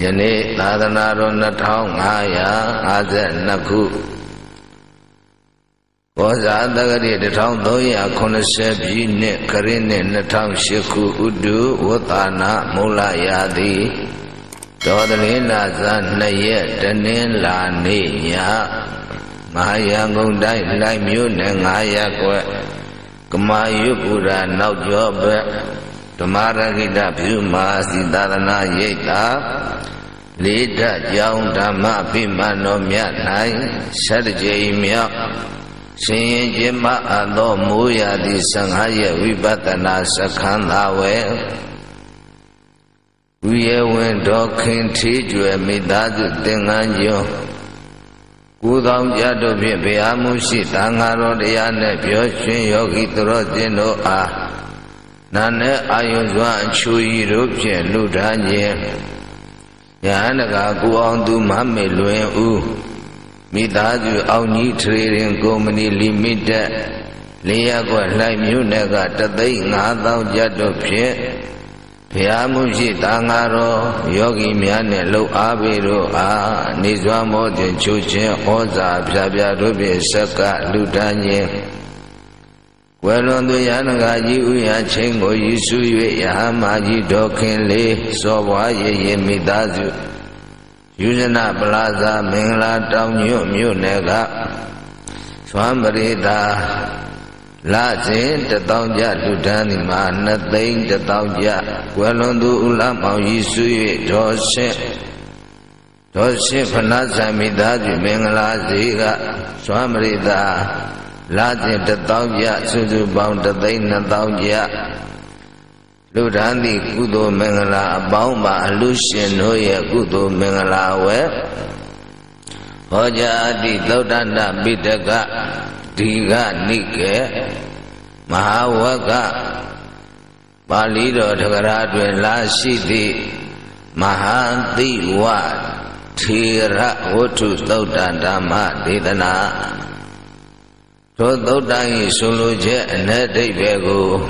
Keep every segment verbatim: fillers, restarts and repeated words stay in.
Yeni Ladanaron Natong Haya Aden Naku was Adagadi the town Doya Konaseb Yine Karine Natang Shiku Udu Watana Mula Yadi Dodanina Zanayet Danin Lani Ya Mahayangong Dai Laimun and Hayakwe Kamayu Pura Nau Job Tumara kita bimas di darana yeka lidah jauh dama bimanomya naik serjai miak sinjema ado muya di sanghaya wibatana sakhandawe wiyewen dokin tijue midadu dengan yo kudang jadu biamusi tangaron yane bioshin yogi turotino ah Nane ayun zwan chui rupje ludanye Yanaga guang du mame luen u Midaju au ni tririn gomani limita Lia gua lai myunega tatai ngadau jadu pye Piamuji tangaro yogi miane lu abiru a Nizwamotin chuchen oza psabya rupje saka ludanye Welon do yanaga ji uya chengo yisu yue yahamaji dokin le soba ye ye midazu Yuzana plaza mingla down yu mu nega Swambarita La zin the down ya dudani ma nothing the down ya Welon do ulama yisu yue dose Dose panaza midazu mingla ziga Swambarita Lajib tetau ya susu bau tetai netau ya Lurani kudu mengela bau mahalusin hoya kudu mengela we Hoja adi taudanda bidaka tiga nike mahawaka Palido dekaradwe lasiti mahanti wa tira wudu taudanda mahadidana Toto tangi sulu je ne dei bego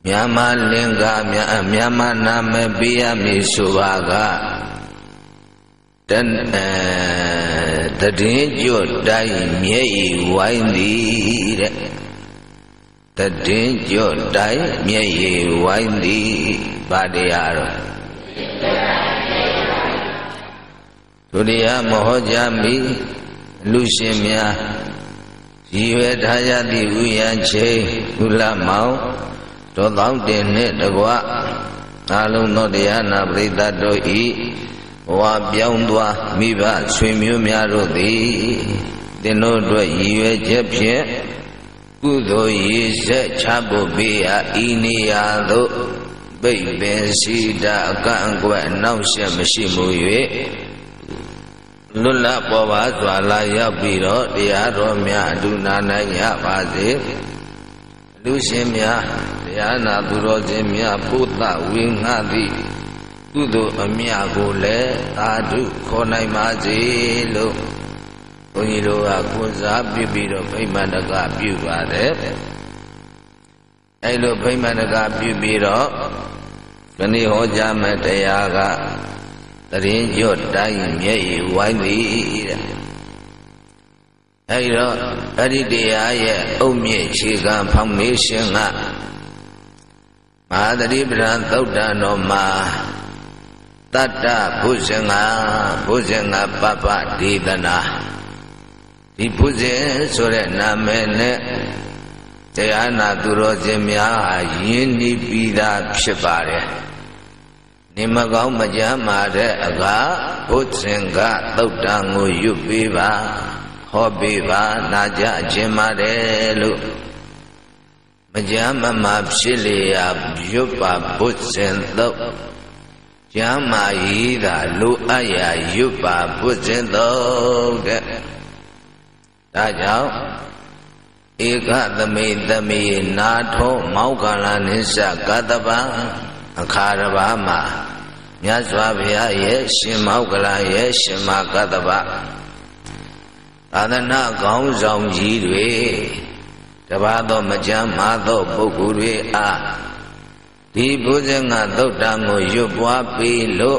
Miama lingga miama name biya misuwaga Dan tadi jo dai miei waindi Tadi jo dai miei waindi Badiyaro Turiya mohojami lusimya Jiwe daya di uyan che gula mau Todang dene dagwa Alung nodia nabrita doi Wa biang dua miba swimyu miarudi Dino dua jiwe jepje Kudo yise chabu biya ini yadu Beiben sida kangkwe nausya mesimu yue Lula bawa suala ya biro dia romya dunana ya pazir Lusimya dia naturo jemya puta wingadi Kudu amya gule tadu konai mazilu Unyilu aku zabi biro paimana kapi wadep Ailu paimana kapi biro Kani hoja matayaga Tadi jod dai miei waindi Airo tadi dia ye omie chiga pangmi singa Ma tadi beran tau danoma Tata pusenga pusenga papa di tanah Di pusen sore namene Tia naturo jemia yini pida psepare Nima kau majama re aga pusenga tautangu yubiba hobiba naja jemare lu majama mapsili yuba pusen tau jama ida lu aya yuba pusen tau ke tajau ika tami tami nato mau kala nisa kataba Akarabama Nyaswabhya yeshimaukala yeshimakadaba Adana gaunzong jirwe Tabado majamado bukurwe a di bujanga dokta mu yubwa pilo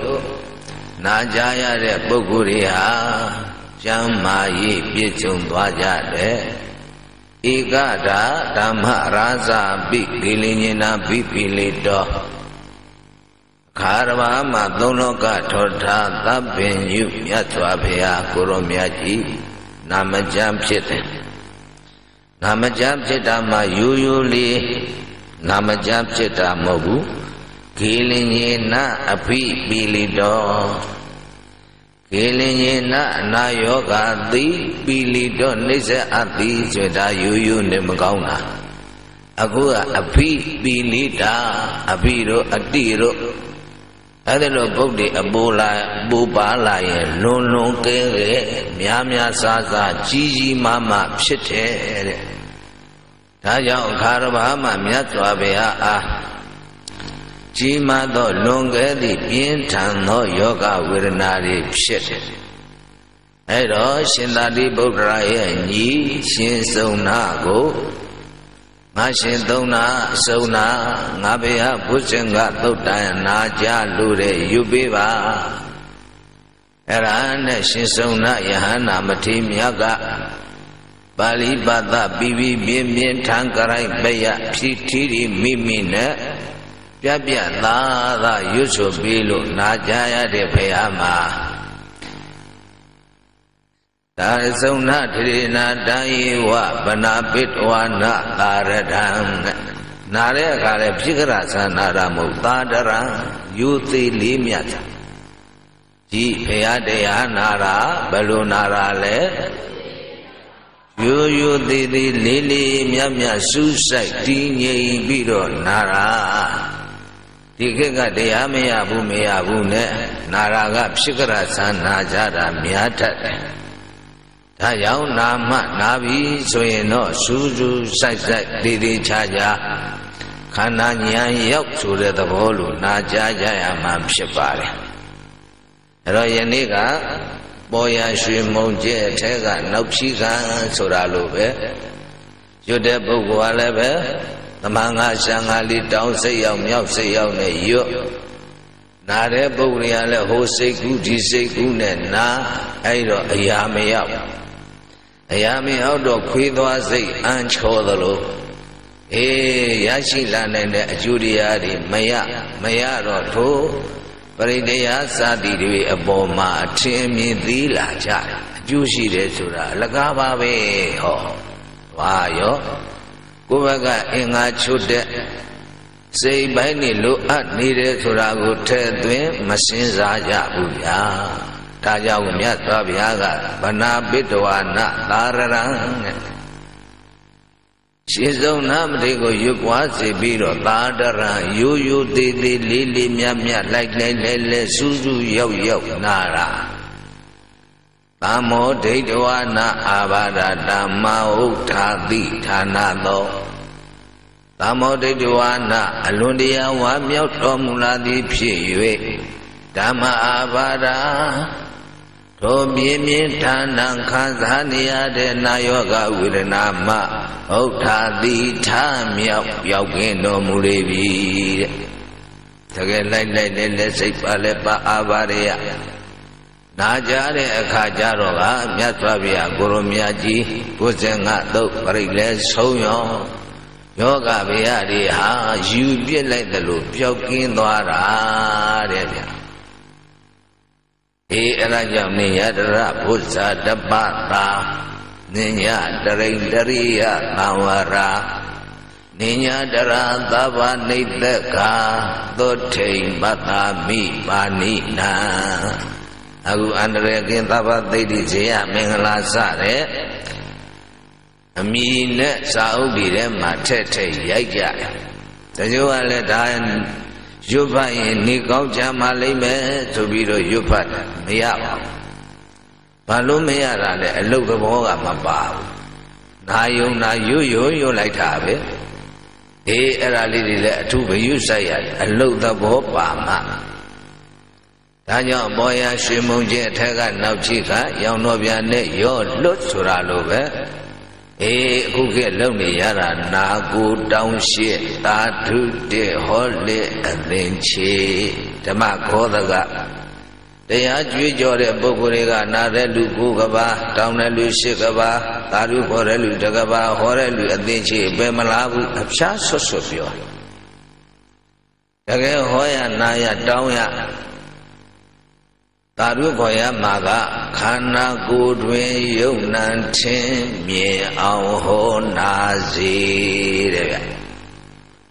na jaya re boguriha jama yi pichung dwa jade ikada dhamma rasa bikilinina bipilido karma ma donoka thotha tabbin yu myatwa bhaya koro myaji namajam phitde namajam phitda ma yu yu li namajam phitda mohu kilinina abipilido Kilingina na yoga di pilido nise ati sudah yuyu ne mengkauna. Aku api pilida apiro atiro. Ada lo bukti abola bubala ya lulu kere miamia sasa cici mama psete. Taja karba mama tua bea ah. Jima do longe di pintan no yoga wirnari pshit. Ero shindari buddha ye nyi shin sauna go. Nga shin sauna sauna nga beha pusenga tauta na ja lure yubiba. Era ne shin sauna yahana mati miyaga. Bali bata bibi bimbin tangkarai beya pshitiri mimine. Biar-biar lada Yusuf bilu najaya di peyama. Dari sauna diri nadai wa benabit wa nakaradang. Nare kare psikerasa naramu tadarang yuti limyata. Ji peyadea nara belu narale. Yu yu diri lili myamya susai dinyei biro nara. Tiga kali ame abu me abu ne naraga psikerasa najara miadat. Tajau nama nabi soeno suju sajak diri caja. Kananya yok sudah terbolu najaja yang mampsepare. Raya nika boya sui muje tega nopsikan suralube. Yuda buku alebe. Namanga sangali daun seyau miau seyau ne yuk nare bukriya le hoseku diseku ne na airo ayame yau ayame yau do kwidwa sei anchodalo eh yashila ne ne ajuriya di maya maya ro tho parideya sati dwi aboma athimin thila ja ajushi de sura alaga ba be ho wa yo Kubaga inga chude sei bai ni lu at ni de sura ko thae twin masin sa ja bu ya da jau myat twa bya ga bana pitwa na tararan shin saung na mate ko yukwa sei pi ro tadaran yu yu ti ti li li myat myat lai lai lai lai su su yau yau nara Pamo dewa na abada dhamma uttati thana do. Pamo dewa na alundiya wa myaut do mulati phit yue dhamma abada tho myin myin thanan khansaniya de na yoga wirana ma uttati tha myaut yauk kin do mule bi. Thage lai lai lai lai sai pa le pa abariya. Najare akajaro ga myatwa bya guru myaji pusenga thok parit le soung yo yoga bya ri ha yu pit lai de lo pyauk kin thwa ra de bya e ara jaung ni yadara bhusa dabba ta ninya darai dariya tawara ninya dara tava nitaka thothein patami panina Aku andare kita pati di jaya mengelasa re, amine saudi re macete yaja. Tajual dan jumpa ini kau jamali me tubiro jumpa meyawal. Palu meyarale elok boga mabal. Nayu nayu yo yo lai tabe. E erali di le tu bayu saya elok tabo pama. Tanya boya sui muje tega nauci ka yang nobya ne yo lut suralube Eh, kuke lumi yara nagu daun shi tadu de hole abenci. Dama koda ga. Daya jui jore bukure ga nare luku gaba, daun lu shi gaba, taru kore lu dagaba, hore lu abenci. Bemalabu absha sosopio. Dage hoya naya daun ya. Taru koya maga khana gudwe yunan chen mie au ho nazi de.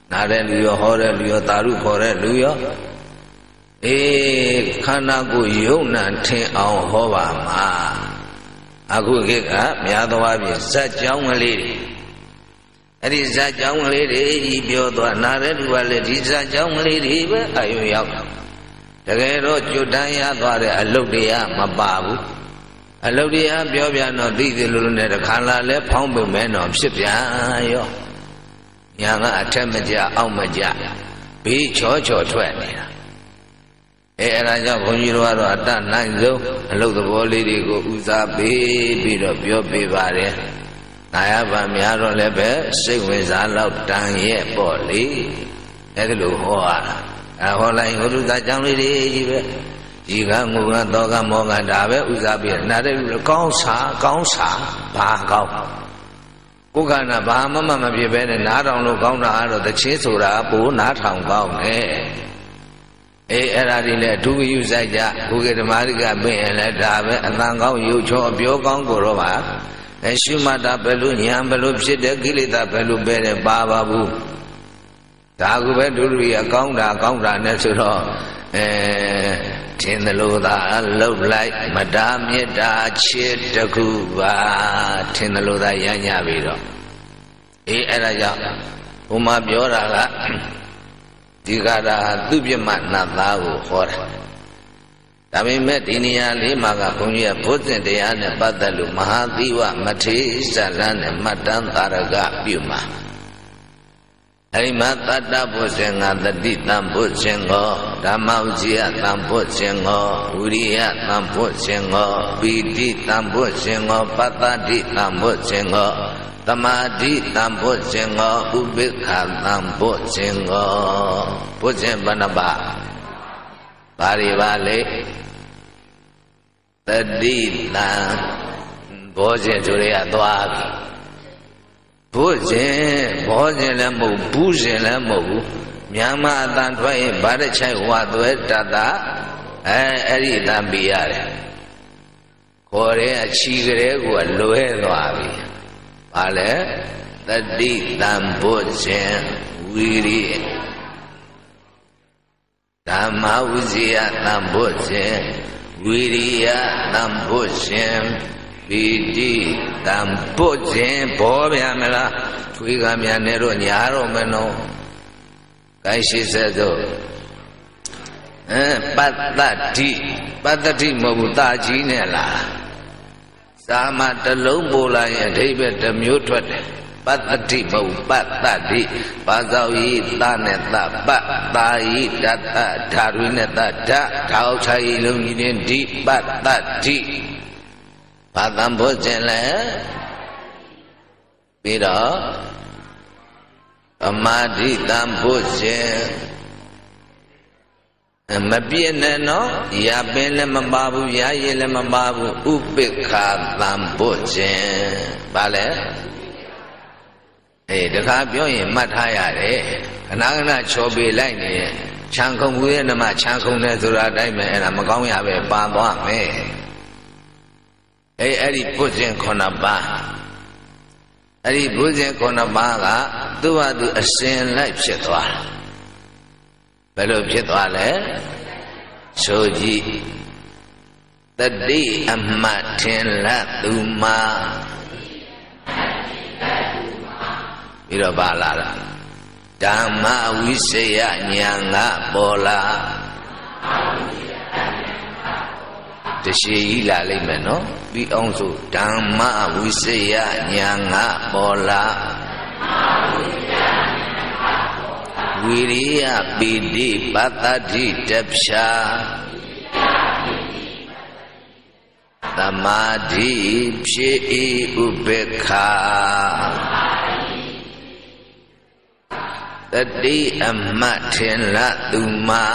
Nare luyo hore luyo taru kore luyo. E khana gu yunan chen au ho ba ma. Aku keka miadwa bi sa jaung le. Adi sa jaung le de ibyo do nare luwa le di sa jaung le de ba ayo yak. Tegero judaya dware aludya mababu aludya biobya no ditilulu ne dakhala le phong pum me no phit pya yo nya ga athat ma ja aw ma ja be chaw chaw thwet ni la e ara jaw bhun ji do wa do atat nai so alud thabo le ri ko usa be pi do pyo pe ba de naya ban mya do le be sait win sa law tan ye paw le ai lo ho a la Aho lai huru ta jang li di be jiga nguga toga moga dabe uga be nare kong sa kong sa ba kong kuga na ba mama ma be be ne na dong lo kong na a lo ta chin so da bu na thong kong ne e era di le du yu sai ja kuge damari ka bin le dabe atan kong yu chaw pyo kong ko ro ba e shu ma da be lu nyam be lu phit de kilita be lu be ne ba ba bu Tahu betul dia kong dah kong dah ni suruh tindalu dah lulai madam ye dah cedek kuba tindalu dah yang nyabiro. Ini raja umam biorala jika dah tu bermat nak tahu korang. Tapi mesti ni ali maga punya bosen dia ni badalu mahadiwa mati jalan madam taraga biuma. Hari mata dapat sengat tadi tampuk sengo, damau jia tampuk sengo, uria tampuk sengo, bidi tampuk sengo, patadi tampuk sengo, tamadi tampuk sengo, ubekal tampuk sengo, pujen banaba, pari balik, tadi tampuk sengo uria tuabi. Boje, boje lemu, boje lemu. Myanmar dan Thai, barat China, Waduh, Tata, eh, ini dan biar. Korea, China, gua luar lagi. Pale, tadi dan boje, wiri, dan mauzia dan boje, wiria dan boje. Biji tampuk jen boleh amela, kui kami anero nyaro meno, kaisi sedo. Eh, patadi, patadi mabutaji nela. Sama telung bola yang hebat demutut. Patadi mabutadi, pasawi taneta, patai data darwineta, dak kau cai lungin di patadi. Patam bojen le, biro, amadi tam bojen, mabien no, ya bel mambabu ya yel mambabu ubeka tam bojen, bale, eh dekat biar mataya le, kenang na cobi lain ni, cangkung buaya nama cangkung ni surat day me, nama kau ya be pabang me. Eh, hari bosen konaba, hari bosen konaba la tua tu asen lai psitwa, belum psitwa le, soji, tadi amat tenla tuma, birabala, dama wisaya nyanga bola, desi ilalai meno. Biongsu dhamma wisaya nyanga bola wiriya bidi patadi dapsha Samadhi pshii ubekha Tadi amat telah tuma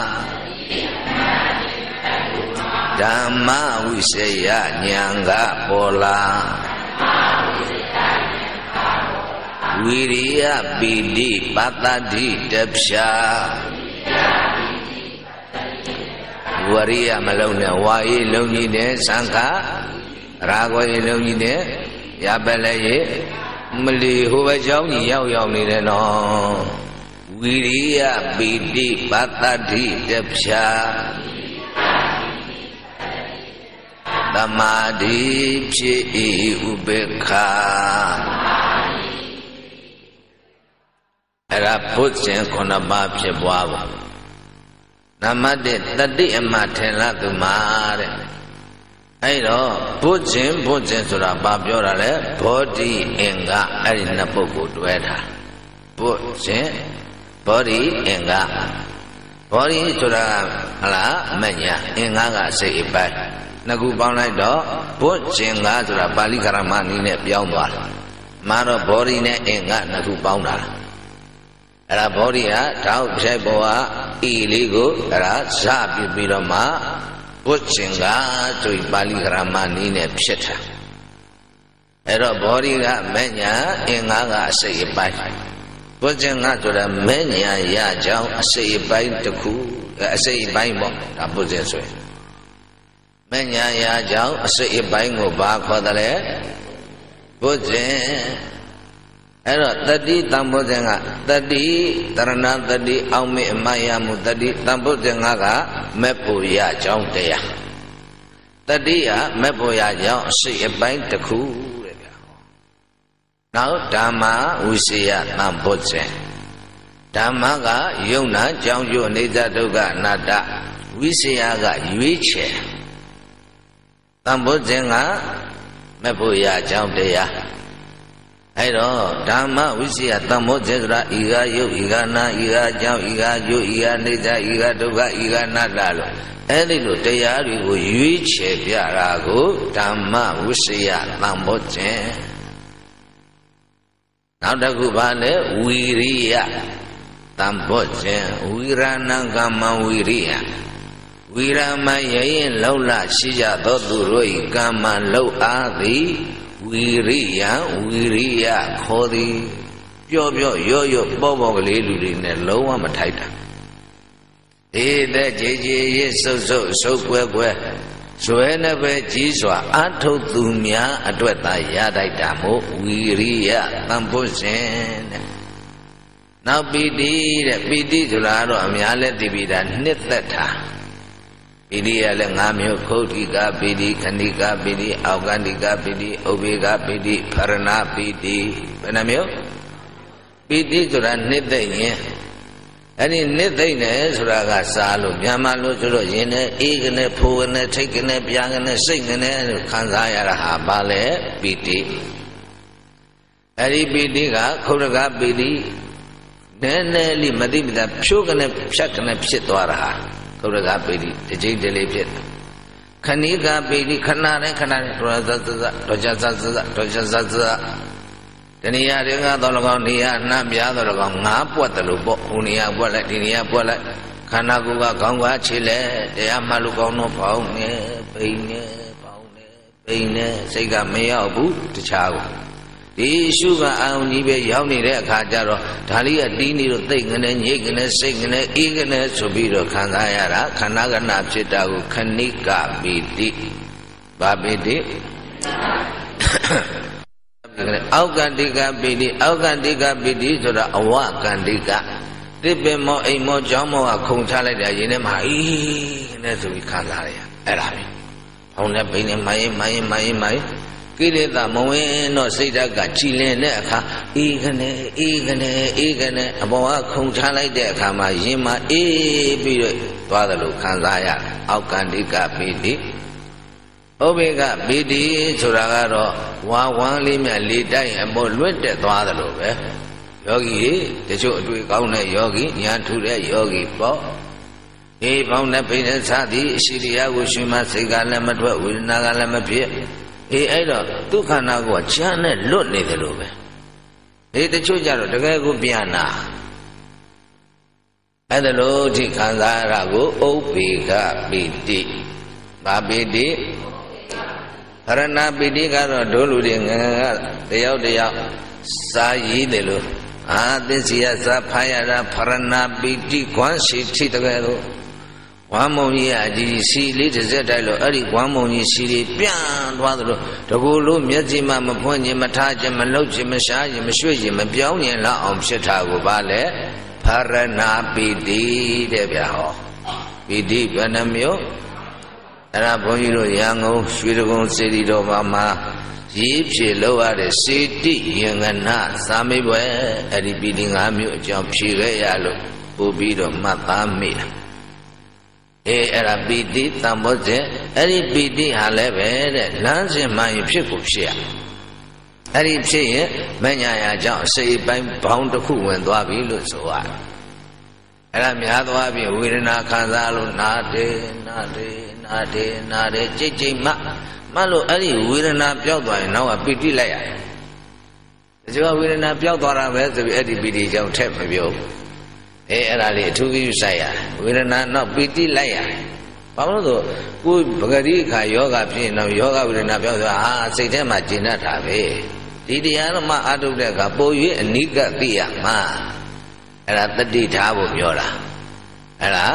Dhamma wisaya nyangga pola Wiriya bidi patadi dapsya Wariya malawna wa'i lawni de sangka Rago'i lawni de Yabalaye Melihu wajau ni yau yau ni de no Wiriya bidi patadi dapsya Samadhi pshii ubekha Raput sen kona bapsya buawa Namade tadi emat tenla kumare Ayo putin putin sura bapsya rale Bodhi enga arina poku duera Putin Bori enggak, bori sudah ala menya enggak enggak seibat. Nagu paulai do, bocce enggak sudah balik karamani ne biawal. Maro bori ne enggak nagu paulai. Era bori ya tahu saya bawa iligo era sapi birama bocce enggak cuy balik karamani ne biasa. Era bori enggak menya enggak enggak seibat. Boceng aturan menya ya jauh seibai teku seibai bong tabu sesuai menya ya jauh seibai ngubah kau tale boceng erot tadi tabu jengak tadi karena tadi aumi mayamu tadi tabu jengak mepu ya jauh dia tadi ya mepu ya jauh seibai teku Nau dhamma usiya nampotse Dhamma ka yungna jangyo nidhaduka nada Usiya ka yuiche Nampotse nga mepuya jangdeya Ayo dhamma usiya nampotse sura iga yu iga na iga jang iga yu iga nidha iga duka iga nada lo Elilu deyari ku yuiche biara ku dhamma usiya nampotse Nada kubale wiriya tambotse wirana kama wiriya wirama yayin laula sija doduroi kama lau adi wiriya wiriya khodi pyo pyo yo yo po po ka le lu ri ne lowwa ma thai ta e de je je ye sou sou sou kwe kwe Suwe nebe jiswa atau tumya atwe taya daitamu wiriya tamposen. Nau pidi re pidi tularo amyale tibida netata. Pidi ale ngamyo kodika pidi kandika pidi augandika pidi obika pidi parana pidi. Benamyo? Pidi tulan netanya. Ani nidai ne suraga salu, nyamalu suro yene, igne pugne, tigne, biangne, singne, kansaya rahabale, piti. Ari piti ga, kuraga piti, nene li madibida, pshugne, pshakne, pshitwaraha, kuraga piti, tijidele pshit. Kaniga piti, kanare, kanare, rajazaza, rajazaza, rajazaza. Teniya denga tolong niya nambia tolong ngapuat telupo unia boleh dinia boleh karena gua kau gua cile dia malu kau no paune paune paune paune sehingga meja bu tercawu di suka aku ni bejau ni dek kajar lo dari adi ni lo tinggal ni tinggal singgal tinggal subi lo karena ya lah karena karena cita aku kenika bidi babidi Augandika bidi, augandika bidi sudah awak gandika. Tipe mau imo jamu aku cale dia ini mai, ini sudah kalah ya. Erami. Aku nak bini mai mai mai mai. Kira tak mau eno sida gacile ni kah? Igne igne igne. Abu aku cale dia kah mai mai biro tua dulu kalah ya. Augandika bidi. Obika bidi suragaro wawang lima lidai embo luete tuada lobe yogi tejo dui kau ne yogi nyantu re yogi po E bauna pene sadi siriya go shima sika la ma thwat wirna ka la ma phit e ai do dukha na ko ja ne lot ne de lo be e ta chou ja do takae ko pyan na ai da lo thi khansara ko uppeka piti ba piti harana piti ka do do lu de nga nga tayau tayau sa yi de lo a tin sia sa pha ya ra harana piti kwan si thi takae do Wamoni aji si li tse dai lo ari wamoni si li pyan twa do de ko lu myet ji ma ma phwan ji ma tha ji ma lou ji ma sha ji ma shwe ji ma pyaung ji la aung phit tha ko ba le pharana piti de bya ho piti bana myo ara bhon ji lo yangon shwe dagon siri do ma ma yi phit lou ya de siti yangana samai bwe ari piti lima myo ajang phit ke ya lo pu pi do mat ta me Eh, era piti tambah je, eri piti halnya ber, langsir main psi kupsia. Eri psi ya, menyaya jauh seibai pound kuwen dua bilu soal. Era miha dua bilu wirna kandalu nade nade nade nade cici mak malu eri wirna piau dua nawa piti layak. Jauh wirna piau dua orang ber, tapi eri piti jauh tep piau. Eh, ada leh tu biu saya. Wirana nak piti laya. Paman tu, ku begini kayu kapi, nak yoga wirana piau tu. Ah, sejak macam mana tapi, di dia nama aduk dia kapoi ni katia mah. Ada tadi dah bujola. Ada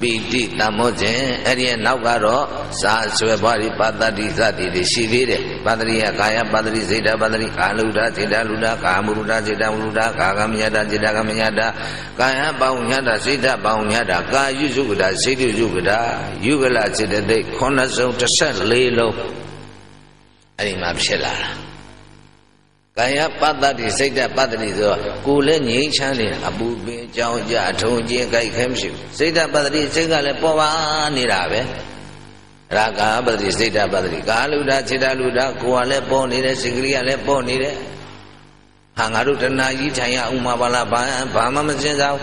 piti tamu je. Ada nak karo sahaja bari padari sadi di sini deh. Padari kaya padari seda padari kalu dah seda luda kamuru dah seda luda kagamnya dah seda kagamnya dah kaya baunya dah seda baunya dah kayu juga dah sedu juga dah juga lah seda deh konas untuk selelo. Ini maafkanlah. Kaya padari seda padari tu kule ni cahli abu bejau jatuh je kaya kemsi seda padari seda lepawa ni rabe. Raga badri seda badri kalu dah seda lu dah kuale poni re segria le poni re hangaru tanah ini caya umma bala bahama macam jauh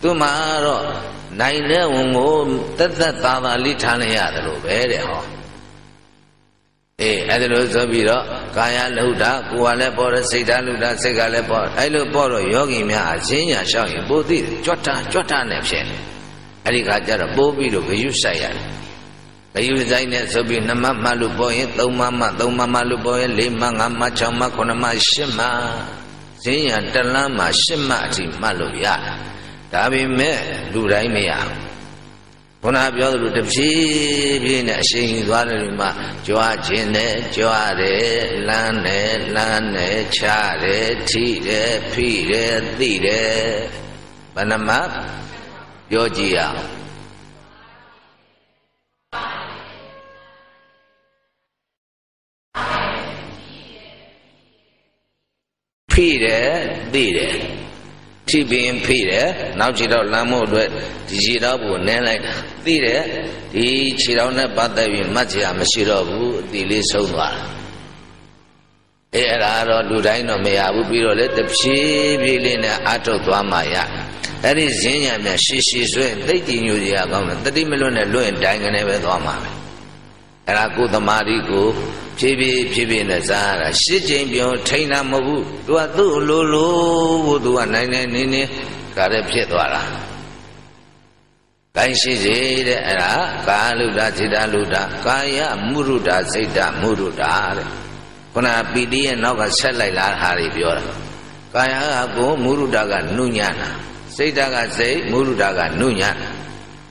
tu maro nai le umum tetap tawa li thane ya dulu bereh eh ada lu sebiro kaya lu dah kuale poni seda lu dah segala poni ayo poni yogi mah ajinya sahih bodhi cuta cuta nafsi hari kajar bobi lu kuyusaya Kayu zainnya sobi nama malu boye, tau mama, tau mama malu boye, lima ngama cama kono masema, siya dalam masema si malu ya, tapi me lurai meya, kono abjad lu tepsi bina sing dua lima, jua jine, jua re, lane, lane, care, tire, pire, tire, panama, jojia. Pire, pire, tiba pire. Nau cira lama dua, cira bu nelai. Pire, di cira ne badai macam cira bu dili saudara. Eh, rara lurai no meyabu pirole tepsi bilina atau tua maya. Hari zinya me sisi suen, tadi nyudia kau, tadi melone luen dangan ebe tua mama. Eraku tamariku. Pibi pibi nazar, si jembion China mabu dua tu lulu dua nene nene kare pih dua lah. Kain si jere era kalu dah jeda luda kaya muruda jeda muruda. Kena pidi naga selai lar hari biar. Kaya aku muruda gan nunyana, jeda gan jeda muruda gan nunyana.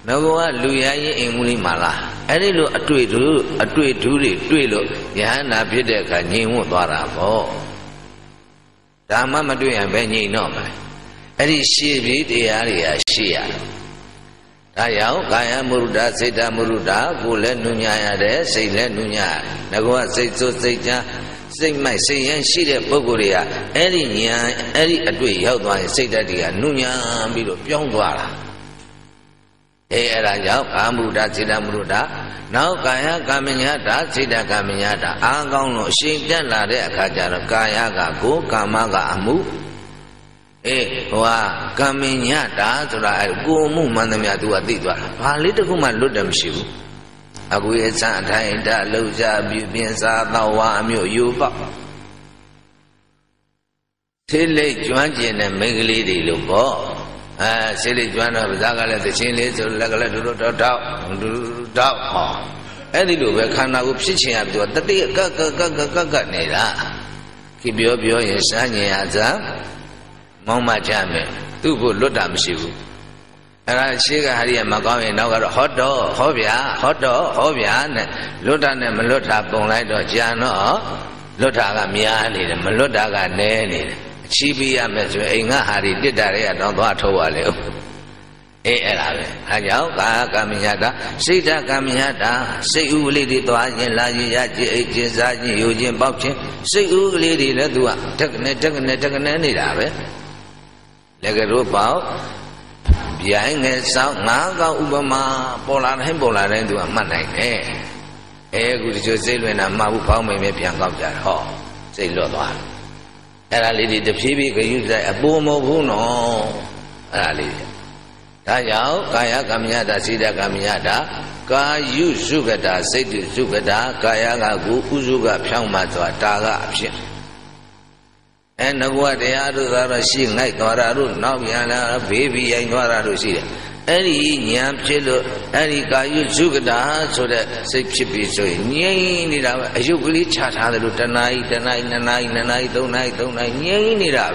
Naga luya ye enguli malah. Ini lo atui dulu, atui duri, atui lo. Yang nabi dekat nyimu tuaraboh. Tama madu yang banyak nama. Ini siri dia dia sia. Tayau kaya muruda seda muruda, gula nunyaya deh, sila nunyaya. Naga sejo seja, semai sejan sila boguria. Ini nya, ini atui yau tuan seda dia nunyaya biru pion tuara. Eh era jauh kamu dah tidak mudah, nau kaya kami nyata tidak kami nyata. Angkau no sih dan lari kajar kaya kaku kama kamu, Eh, wah, kami nyata sudah aku mau mana nyata waktu itu. Hal itu aku malu dan sih. Aku yang santai dah lupa biasa tawa mio yupa. Sila cuma jenis megli di lupa. Ah, sila cuma nak berjalan di sini, sila kalau dulu dah dah dah. Eh, di lupa kan aku sih siap tu. Tapi kak kak kak kak kak ni lah. Kibio bio yang sangat azam. Mau macam ni, tu pun lu dah mesti bu. Kalau siapa hari yang macam ini, nak kalau hodo, hobia, hodo, hobia, ni, lu dah ni melu dah pungai dah jano, lu dah agak mian ni, melu dah agak ne ni. Cibi yang macam ingat hari dia dari ada dua tua leu. Eh, elak. Hanya kami ada, sejak kami ada, seuli di tuan yang lagi jadi jadi ujian bauci, seuli di dua, tengene tengene tengene ni dah. Lagi rupa, biar ngesal naga ubama polan hem polan itu mana ini? Eh, guru joselu nama rupa memang kau jahat, jelu tuan. Erali di tepi kiri saya abu mau buno, erali. Tajau kaya kami ada, sida kami ada, kayu juga ada, sedu juga ada, kaya aku juga piang mata taga piang. Eh, nakuat dia tu darah sih, ngai darah tu, nabian lah, baby yang darah tu sih. Eri niam celo, eri kayu juga dah, sudah sepi-sepi soi. Niai ni dah, ajuk ni cahaya tu, tanai, tanai, tanai, tanai, tu, tanai, tu, tanai, niai ni dah.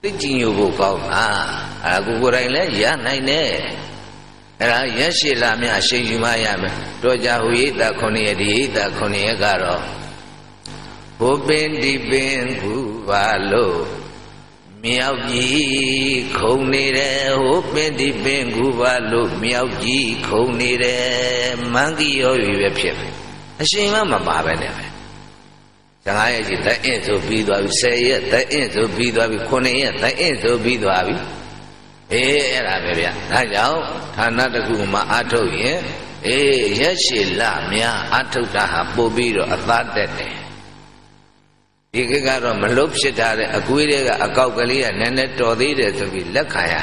Tinggi juga kau, ah, aku kurang leh, ya, nai ne. Era yang sih lama, asyik cuma ya, tu jauh ini tak kuni, ini tak kuni karo. Bobin di bin gubalo, miaji khone re. Bobin di bin gubalo, miaji khone re. Mangi oyu webship. Asyik mana bawa ni? Jangan aje tak enso bido abi saya, tak enso bido abi khone ya, tak enso bido abi. Eh, era bebya. Dah jauh, tanah deku ma atau ye. Eh, ya sila mia atau dah bobiro adat ni. Jika kalau meluk secara aku ini agak kalian nenek tadi itu tidak kaya.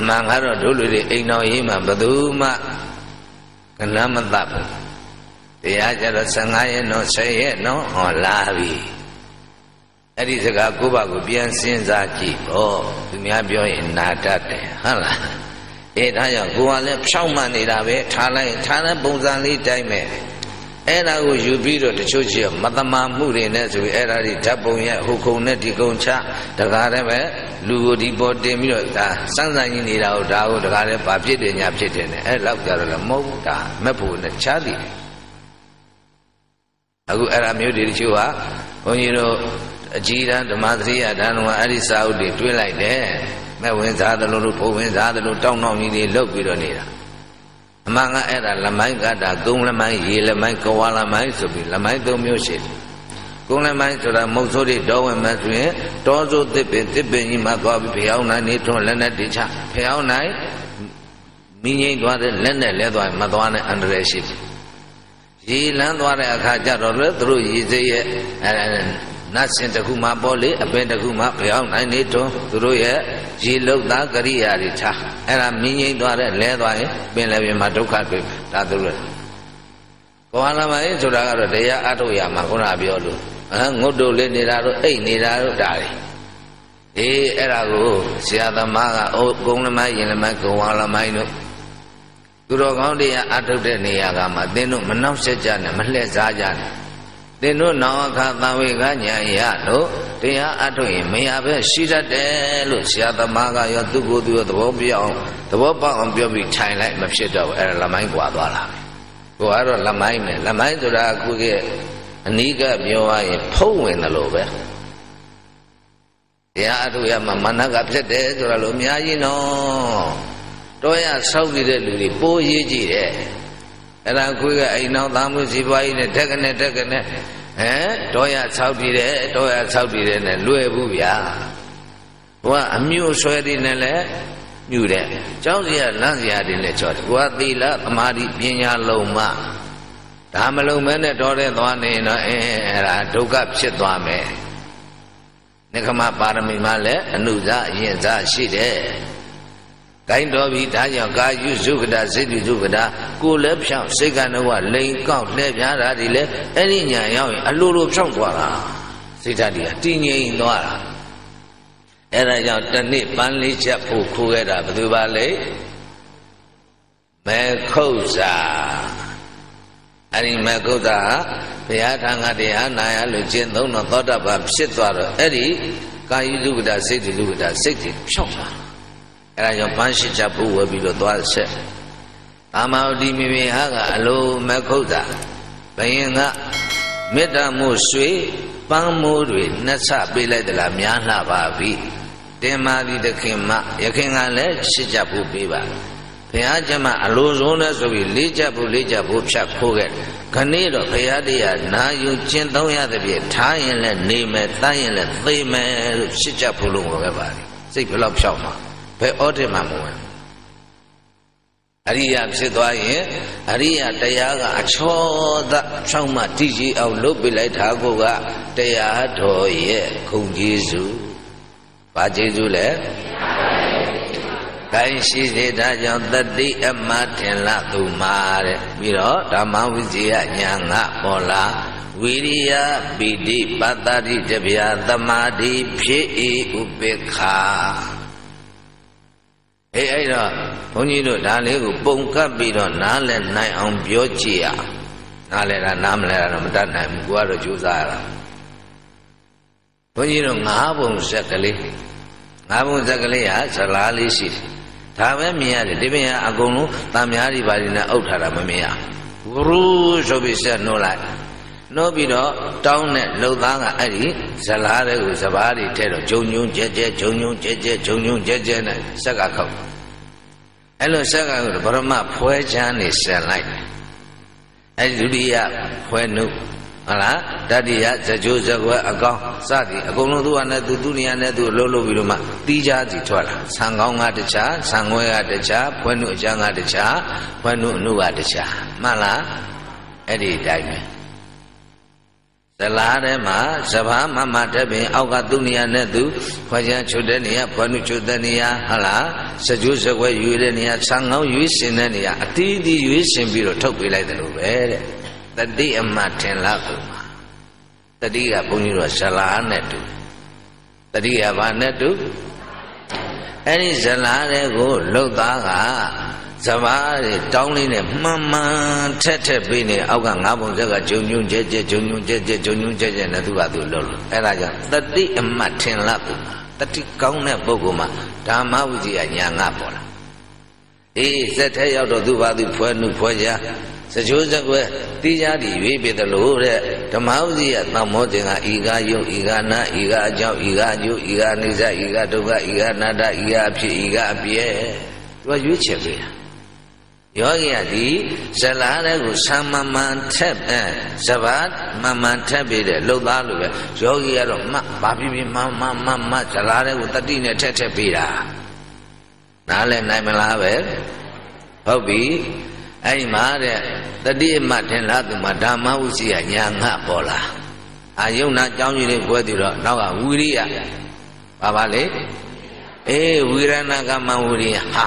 Manggaro dulu di Inoi mah betul mah kena mentap. Dia jadi sengaja no saya no olavi. Jadi sekarang aku baru biasa saja. Oh dunia biasa nada deh. Halah. Eh dah yang gua leh psauman ini dah be. Tanah tanah bungsan ini dah me. Era aku jubilo tercuci, mata mamu ni nak tu era di Jepangnya hukumnya dikunci, dekare me lugu di bodi milo dah, sangat ini dah dah dekare papje deh nyapje deh, eh lap jalan mau dah, mampu nak cari. Aku era mio diri cua, orang itu jiran dematri ada orang dari Saudi tu lah deh, mampu jahat lalu mampu jahat lalu tahu nama ini lagu ni lah. Manga era lamai kada gung lamai ye lamai kawa lamai subi lamai tu music gung lamai tu dah musuri doa macamnya dozo tepi tepi ni macam apa pihau na ni tu lena dica pihau na minyak itu ada lena leda macam mana underesip ye lena itu ada kajar orang terus ye nasi tak kuma boleh apa tak kuma pihau na ni tu terus ye ye log dah kari ada dica. Era minyak itu ada lelai, beli matukar pun dah turun. Kau alam ini sudah ada dia atau yang makan abis itu, ngudu le ni lalu, eh ni lalu dari. Eh era itu siapa maga, oh kong nama ini nama kau alam ini. Kalau kau dia atau dia ni agama, dia nu menang sejajar, melihat saja. Dia nu nawa kata weganya ya tu. Dia aduh, maya bersihkan dulu siapa maga yang tu gudu tu bobbiang, tu bobbiang bobbiang China macam siapa orang lamai kuat orang, kuat orang lamai ni, lamai tu dah aku ke ni ke biawai powen lalu ber. Dia aduh ya mana kata dia tu lalu miaji no, tu ya saudi dulu boleh je. Orang aku ke inau tamu siapa ini degan degan. Eh, doa saudi le, doa saudi le, ni luar buaya. Wah, miu suari ni le, miu le. Jauh dia, lansia dia le caj. Wah, tiada, amari biaya lama. Dah malu mana doa tuan ini, eh, ada dua kapset tuan me. nekama parami male anuza yinza shide kain dobi danya ka yuzukda siddhi zukda ko le phyan sikkan do wa lein kaung le phyan da di le ai nyan yaw yin a lo lo phyan twa la sita di a ti nyin twa la ai da jaw tani pan le chat pho kho kae da bdu ba le me khousa ari me khousa Baya tanga dia naya lucin dong nonton dapat situar eri kayu juga sedih juga sedih siapa era yang pansi capu wabilo tual se amau di mimi haga lo mekota baya nga meda musui pangmurui nasa bila dalam yang nababi tema di dekima yakin ale si capu biba baya cuma lo zona subi licapu licapu cakuger Kaniro peyadiya na yucin tau ya tapi tayin le nime tayin le time sija pulung oke bari sik pelop shoma pe ode mamuwe ariya pse twaye ariya tayaga achoda shoma tiji au lopi lai tha ko ga tayah tho ye khung jesu ba jesu le Kain si deda jang tadi emat la tumare biro dama wizia nyanga pola wiria bidi patari jebia tamadi phi upekha eh ayo bonyi do da le ko pongkat biro na le nai aung pyo chi ya na le ra nam le ra ma tat nai mu ko do chu sa ya bonyi do ngah bong sak le ngah bong sak le ya sala le si Tawa mia de dibia agonu tamiari barina outara mamia guru sobisa nolai nobino down net lodanga ari salare u sabari tero jonjun jeje jonjun jeje jonjun jeje na saka khau elo saka ko brahma phwe chan ni sen lai ai dutiya phwe nu hala tatiya sajo sakwa akaung sadi agonu tu ana tu duniya ne tu lo lo bi lo ma ti ja ji thwa la sang kaung ga ta cha sang ngwe ga ta cha phwan nu aja ga ta cha phwan nu anu ga ta cha man la ai di dai me sala de ma sabha ma ma tat bin auk ga duniya ne tu phwan cha chut de ne ya phwan nu chut de ne ya hala sajo sakwa yue de ne ya sang kaung yue sin de ne ya ati ti yue sin bi lo thok pai lai de lo be de Tadi emat tenla kuma, tadi ya bunyi dua salaan itu, tadi ya mana itu? Ini salaan itu lukaga, sama tahun ini mama cete bini, aku ngabung jaga junjung jeje junjung jeje junjung jeje nanti waktu lalu, eraja tadi emat tenla kuma, tadi kau ne boguma, dah mau dia nyangapora. Eh, cete ya udah tu waktu puanu puja. Sejujurnya gue tidak diwibi telur ya, temau dia tamu dengan iga yuk iga na iga jau iga yuk iga nisa iga duga iga nada iga api iga api ya, dua juta ya. Yogi adi selada gue sama mantep eh sabat mantep beda lo lalu ya, yogi adi mak babi bi mama mama selada gue tadi nih cece beda. Nale nai melawet, hobi. Ai mare tadi emat tenla kuma dhamma wisiya nyanga pola ayung na chaung ji le phwe tu lo naw ka wiriya ba ba le eh wirana kama wiriya ha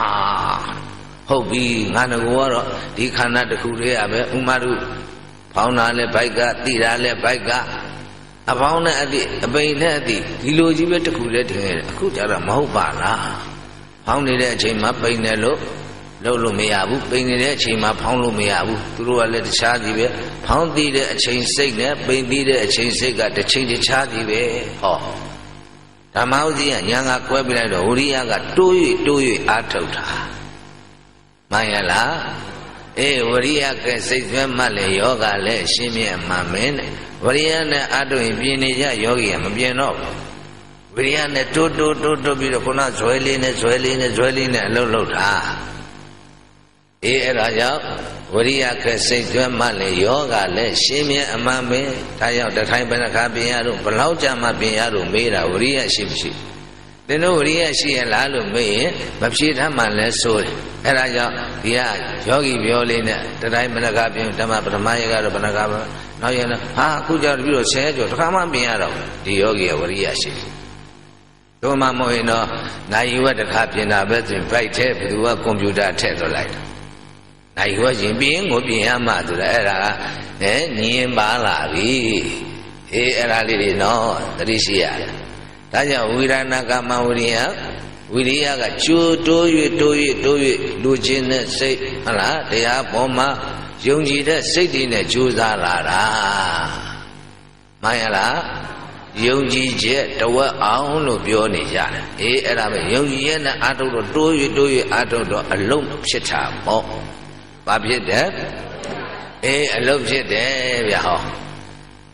hot bi nga na ko wa ro di khana taku le ya be umaru phong na le bike ka ti da le bike ka a phong na ati a pain na ati di lo ji be taku le thing aku ja ra ma hot ba la phong ni de a chain ma pain ne lo Lalu meja bu, pengen dia cima pang lalu meja bu. Turun alat cahdi be, pang di le cahing segna, pengen di le cahing segak, cahing cahdi be. Oh, tamau dia yang aku bilang dah uriya kat tujuh tujuh atau dah. Maya lah, eh uriya ke segna malah yoga le, simi mamen. Uriya ne aduh ini je yogi, mungkin no. Uriya ne tu tu tu tu biru kuna zoeli ne zoeli ne zoeli ne lalu dah. Eh raja, wariya kesejuan malay yoga le, semia amame, tayau datai benakah biaru, belau jama biaru mera wariya simsi. Deno wariya si lalu me, babsi dah malay sol. Eh raja, dia yogi bioli ne, datai benakah biaru, dama permaya garu benakah, naya ne, ha kujar biru sejuan, kama biaru, di yogi wariya si. Cuma mau ino, naik wadah kapi nabe tuh baik teh, berdua komputer teh tu lain. Naik wadah bing, ngopi sama tu lah. Eh, ni malari, eh alali no, dari siapa? Tanya wirana kama wiria, wiria kat jodoh, jodoh, jodoh, lujin se, mana dia poma, jungji de se di ne jodoh lara, mana lah? Yongji je tawa aung lo bio ni ya, eh ada apa? Yongji ye na ada lo doi doi ada lo alom pecah mo, tapi deh, eh alom je deh ya ho,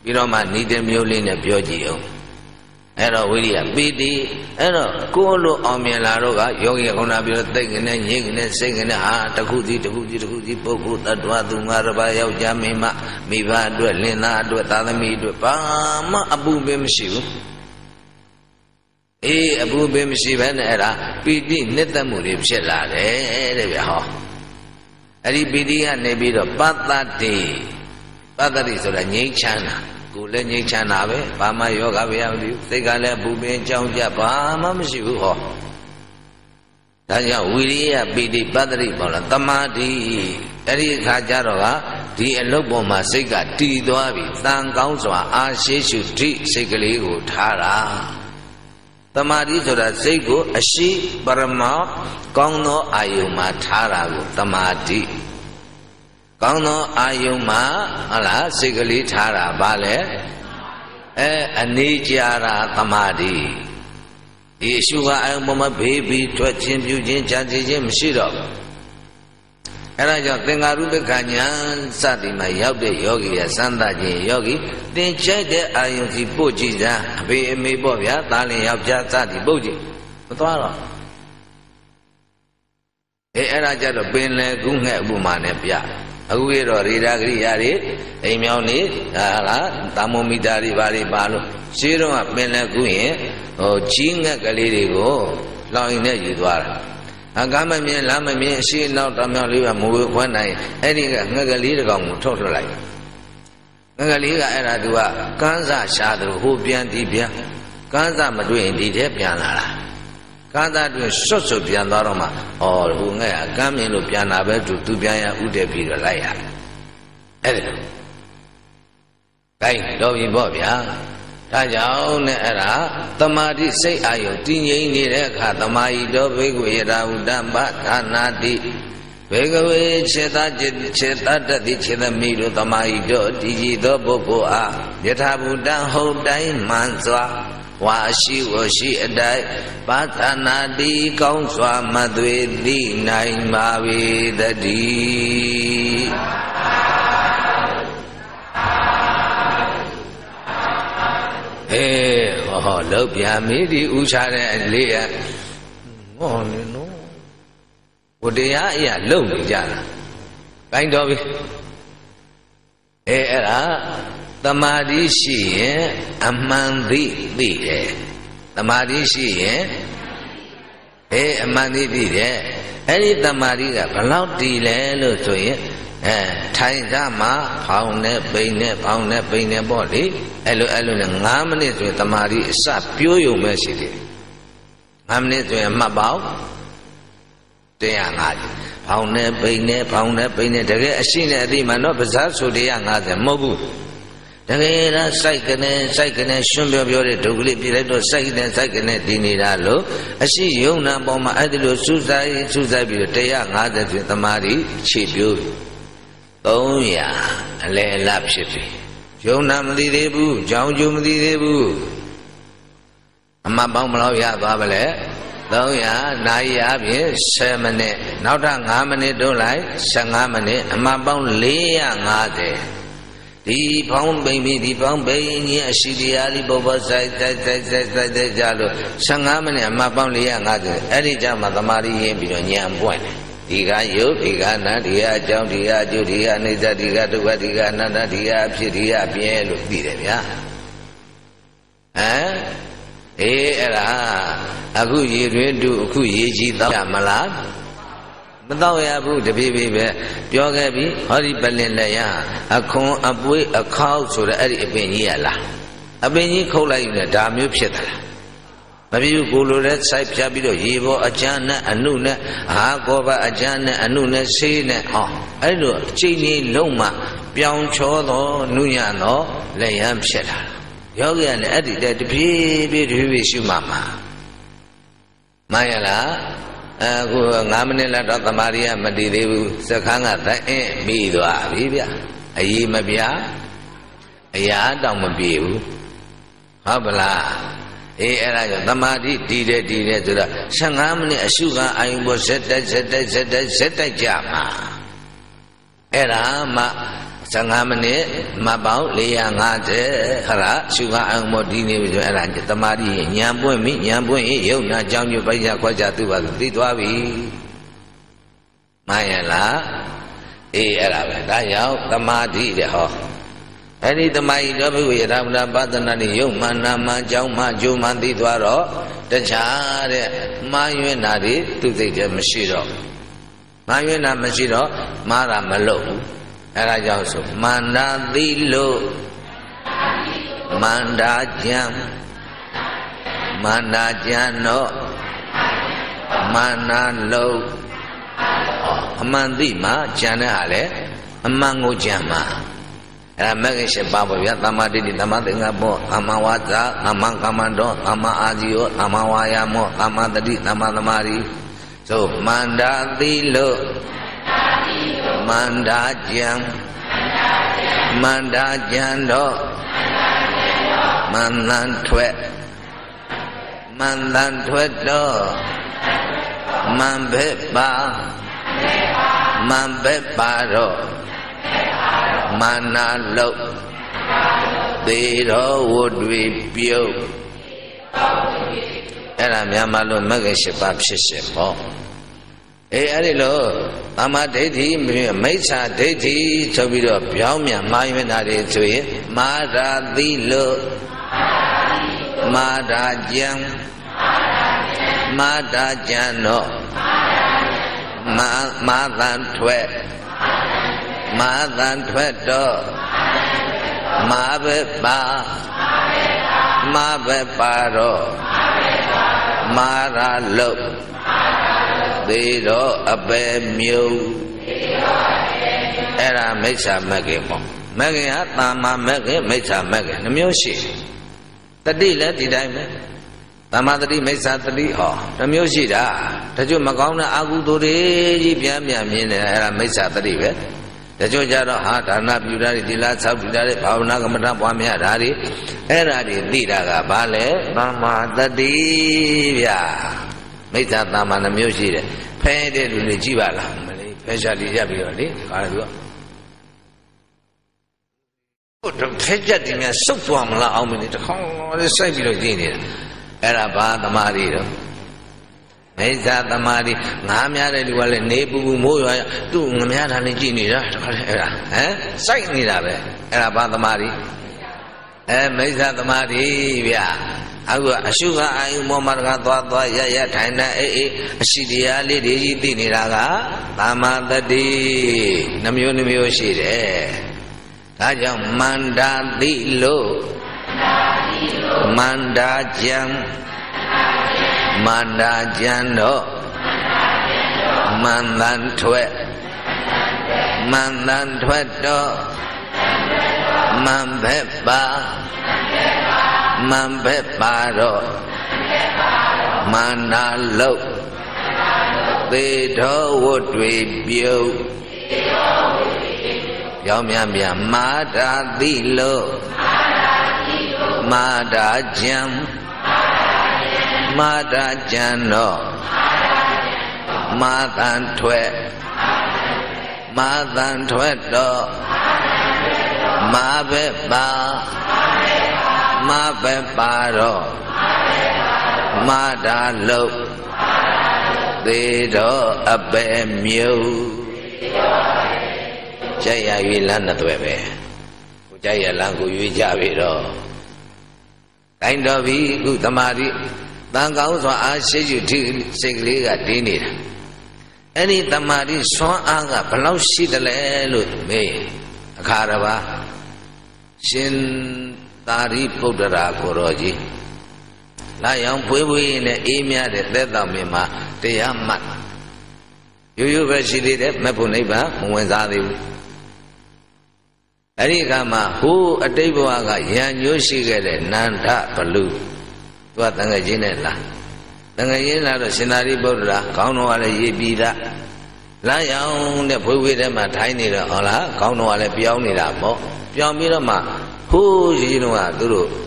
bila mana ni deh mioli ni bio jiung, eh lo wiria bidi, eh lo kulo amya laro ga yongji kona bila tengene yengene sengene ha takuti takuti takuti pokut adua dungar bayau jamima. Miba dua lena dua tanami dua pama abu bemsiu. Eh abu bemsiu mana era pidi neta murib selar eh lebih ha. Hari pidi ane biro patati patati sudah nyicana gula nyicana abe pama yoga abe abe segala abu bemsiu dia pama mesiu ha. Tanya wiria pidi patati bola tamadi hari kajaroga. Di elok masih gak di doa bi, tangkau soal asyik sudi segala utara. Temari sudah sego asyik bermau, kono ayuma taragu temari. Kono ayuma ala segala utara balik. Eh anicara temari. Yesus ayam mama baby tuat cium cium janji cium sirok. Era jauh tengah rumah kanyan sati mayau de yogi ya sandaji yogi tinggi de ayun si boji jah be me bobya tali yau jah sati boji betul lah. Era jauh benle gunge bumane pia aku ero rida kriari email ni ala tamu midari bari balu siruma benle gunge oh jinga kaliri go lainnya judwar. Agama ni, lama ni, si nak tamu lihat mui kuan nai, ini kan ngagali dengan muncul lagi. Ngagali kan era dua, kanza syadu hubian tibian, kanza madu ini dia bian lah, kanza tu susu bian dalam mah, oh bunga agama ni bian apa tu tu bian yang udah biru lagi. Eh, kain lebih boleh. Tajau ni era temari si ayu tinggi ni reka temari do begui raudan bakanadi begui ceta ceta dadi ceta miru temari do tiji do boboa jeta budan hodai manswa wasi wasi edai bakanadi kau swama duedi nain mawi dadi. Eh, oh, lebih amiri usaha lihat, oh ni no, budaya ya lebih jalan. Kain dobi. Eh, era temari si eh amandi di eh, temari si eh, eh amandi di eh. Ini temari kan kalau di lelu tu eh, thay sama paune paune paune paune body. Elu elu yang ngam ni tu, temari sapiu yang masih dia. Ngam ni tu yang mabau, tu yang ngaji. Paune, paine, paune, paine. Jadi asyik ni mana besar suri yang ngaji, mabu. Jadi rasai kene, rasai kene, sumber biore dugli biore do rasai kene, rasai kene dini lalu. Asyik yang nampak macam itu susai, susai biore. Tapi yang ngaji tu temari cipiu. Kau ya lelap cipi. Jauh nama di debu, jauh jum di debu. Amma bang melau ya bawa le, tahu ya naik abis semene, nauta ngamene dolai, sengamene, amma bang leya ngade. Di bang bayi, di bang bayi ni asyidiyali bawa zai zai zai zai zai zai jalu, sengamene amma bang leya ngade. Eri jama tamari yang biru nyampuan. Tiga yuk, tiga na, tiga jauh, tiga jauh, tiga nida, tiga dua, tiga na, tiga abis, tiga biar lu tidak ya. Eh, eh lah, aku jadi tu, aku jadi tahu malam. Tahu ya bu, tapi tapi, jaga bi, hari belen lah ya. Aku abu, aku suruh hari ini lah. Hari ini kau lagi ni dah mewujud lah. tapi guru leh saya bisa bilang heboh aja na anu na aku apa aja na anu na sih na ah aduh cini lama biang codo nunya no leham selar yoga ni adi dah diberi si mama maya lah aku ngamne lah dokter Maria mandiri sekarang ada eh biar biar ayi biar ayah dong biar apa lah eh era tamadi dire dire sudah lima menit asuka ayu bo setai setai setai setai jama era ma lima menit ma bau empat ratus lima puluh kala asuka ayu mo dine bi era tamadi nyan pwin mi nyan pwin eh yau na chang ju pai ja kwa ja tu ba ti twa bi ma ya la eh era ba da yau tamadi de ho Hari temai dua minggu ya dalam dapat nani yuk mana macam maju mandi dua ro dan cara mayu nari tu tidak mesiro mayu nama mesiro mara melu era jauh so mana dilu mana jam mana jano mana lu mandi ma jana ale mangu jama Ramai siapa boleh tambah di tambah dengan boh, tambah wajah, tambah kamando, tambah azio, tambah wayamo, tambah tadi, tambah temari. So mandati lo, mandajang, mandajando, mandantwe, mandantwe lo, mambeba, mambebaro. Mana lok tiro wudwi piyo era miyamalu mage shipap shishipo eh arilo ama dethi maitsa dethi so biro byaw mya mayu nare soe maradilo madajan madajano ma madan thwe Madan Twedo, Mabeba, Mabebaro, Maralo, Diro Abemio, Era Mesa Magemo, Magia Tama Magi, Mesa Magi, Namusi. Tadi lah tidak ini. Tama tadi Mesa tadi, oh, Namusi dah. Tapi macam mana aku tu reji biam biam ini Era Mesa tadi, kan? Jadi jarak hati anak budari dilat sabtu dari bahuna kemudian pamia dari era di tidak balik nama tadi ya, macam nama nama musir, pendek dulu jiwa lah, pendek dia beli kalau tu, tu pendek dia ni suatu amalan awam ni tu, kalau saya beli ni era bah nama dia. Macam tamari, ngamnya ada di balik nebu mulu aja. Tu ngamnya ada ni cini dah, eh? Saya ni dah ber. Apa tamari? Eh, macam tamari biar. Aku asyik aku mau marga tua tua ya ya thayna eh eh asyik dia le deji di ni raga tamadadi namyo namyo sih eh. Kajang mandadi lo, mandajang. Manda jando, mandan twe, mandan twe do, mambeba, mambebaro, manalo, tido wudwi biu, yam yam yam, mada dilo, mada jam. Mada jano, madan twe, madan twe do, mabeba, mabebaro, madalo, tido abemio, jaya wilan twe be, jaya langgu wijawi do, kain do bi gutamari. Tangkau soal sejuk di segala dini. Ini tamari soal apa? Belau si dalelut me. Kharaba sin tari pudera koroji. la yang pui-pui ne imia de tetang mima tiamat yuyu bersiri de mepunibah mengwensaati dari kama hu adeibu aga yang yusi kere nanda perlu tua tengah jinen lah tengah jinen ada sinari berlah kau no ada yebida la yang de pui-pui de matai ni de olah kau no ada piau ni lah mo piau ni ma hu jinua dulu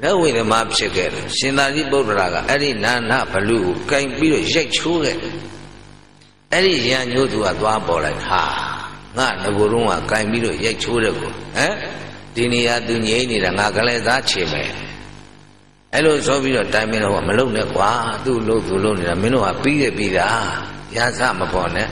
Lawi le maaf seker, sinari borraga, eri nana palu, kain biru jek chure, eri yang yudu atwa boleh ha, nggak nagurunga kain biru jek chure ku, eh, dini ya dunia ini lah nggak kalah dace me, elo sobiro tamin wa meluk ne kwa, dulu dulu ni lah minu api ke bida, yang sama pone,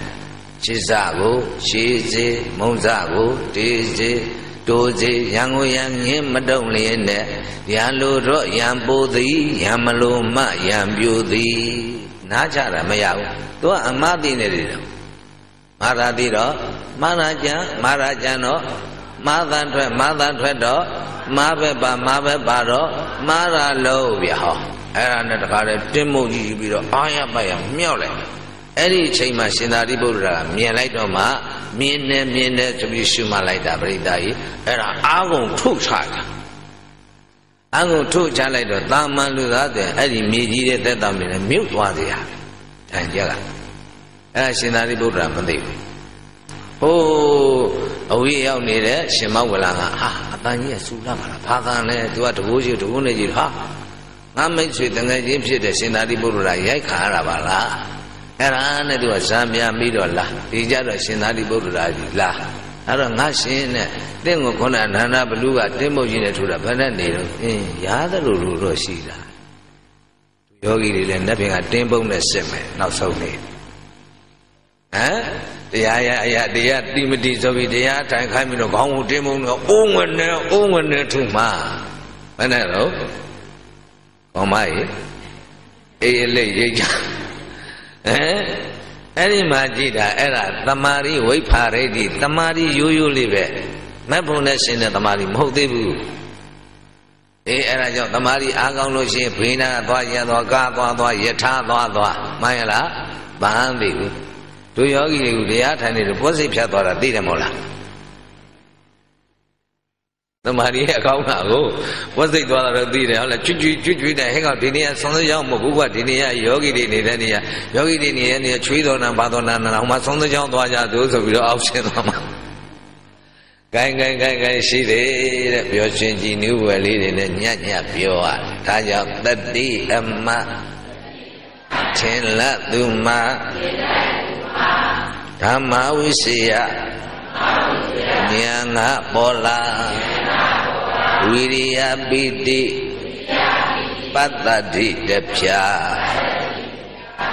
cizago, cizi, mongzago, cizi. Doze yang yang yang madong lene yang loro yang bodhi yang meloma yang biudi naja ramaya tu amati nere maradi ro maraja maraja no madan thwe madan thwe do mabe ba mabe ba ro mara lo bia ha era ne da ka de tin mou ji pi ro aya pa ya myaw lai eri chain ma sinari buddha mien lai do ma Mien ne mien ne tapi cuma lagi dah berdaya. Era agung tuh saja. Agung tuh saja itu taman lu ada. Ada media itu taman itu miut wajah. Jangan jaga. Era sinari bukan penting. Oh, awi yang ni le semua orang ah, katanya sudah mana? Pakai le dua dua je dua ni je ha. Kami sudah dengan jadi sinari bukan lagi kahara bala. Era ane dua samia milo lah, dijadu sinari boru lagi lah. Ada ngasin, tengok konan anak beluga, temu jine sudah panen deh. Ya ada lulu rosi lah. Yogi di lembap yang tembung mesem, nak sauni. Eh, dia ya ya dia di mesti sobi dia, tak kami nak kamu tembung nak ungan ne ungan ne cuma, mana lo? Kau mai? Eh leh je. Eri maji dah era tamari woi pare di tamari yuyu libe, mampu nasinya tamari mau tebu. Eh era jauh tamari agam lu sih pina doa ya doa kah doa doa ya cha doa doa, mana lah bahan degu. Tu yogi degu dia thani tu posisi pihak doa di demola. Tamari agam aku posisi doa di demola cuci cuci dah hingga dunia sangat jauh membuka dunia yogi di dunia. Yogi di ni ni cuci doa na bado na na rumah sendiri jauh doa jauh tu sebelum absen sama. Gay gay gay gay si deh biar cincin ni beli ni niat niat biar tajam tadi emak celat duma tamau sia niang bola wiria bidi patadi depya.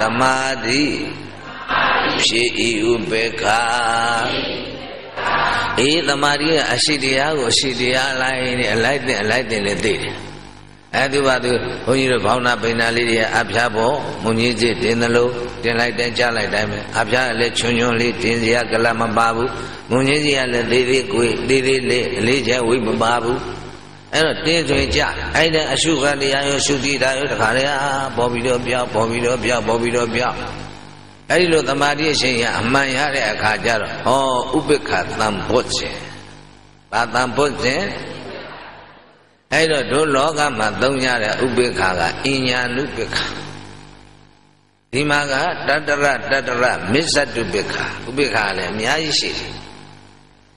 Tamadi Psi ubeka Ini tamari asidiya Asidiya lain Lain lain lain Itu waktu Hunyir bhavna bina liri Abhya bo Munyizi tindalo Tin lai ten cha lai ten Abhya le chunyon li Tinziya kalama babu Munyizi le diri kui Diri le Li jai hui babu Eno tinjui jah, aida asuka dia yo sudi dia yo terkaya, bobi do biar, bobi do biar, bobi do biar. Aida lo tamari sehingga amanya ada kajar, oh ubekat tampotse, tampotse. Aida dulu kan matungnya ada ubekaga, inyan ubeka. Di mana dadara dadara misat ubeka, ubeka le miai sih.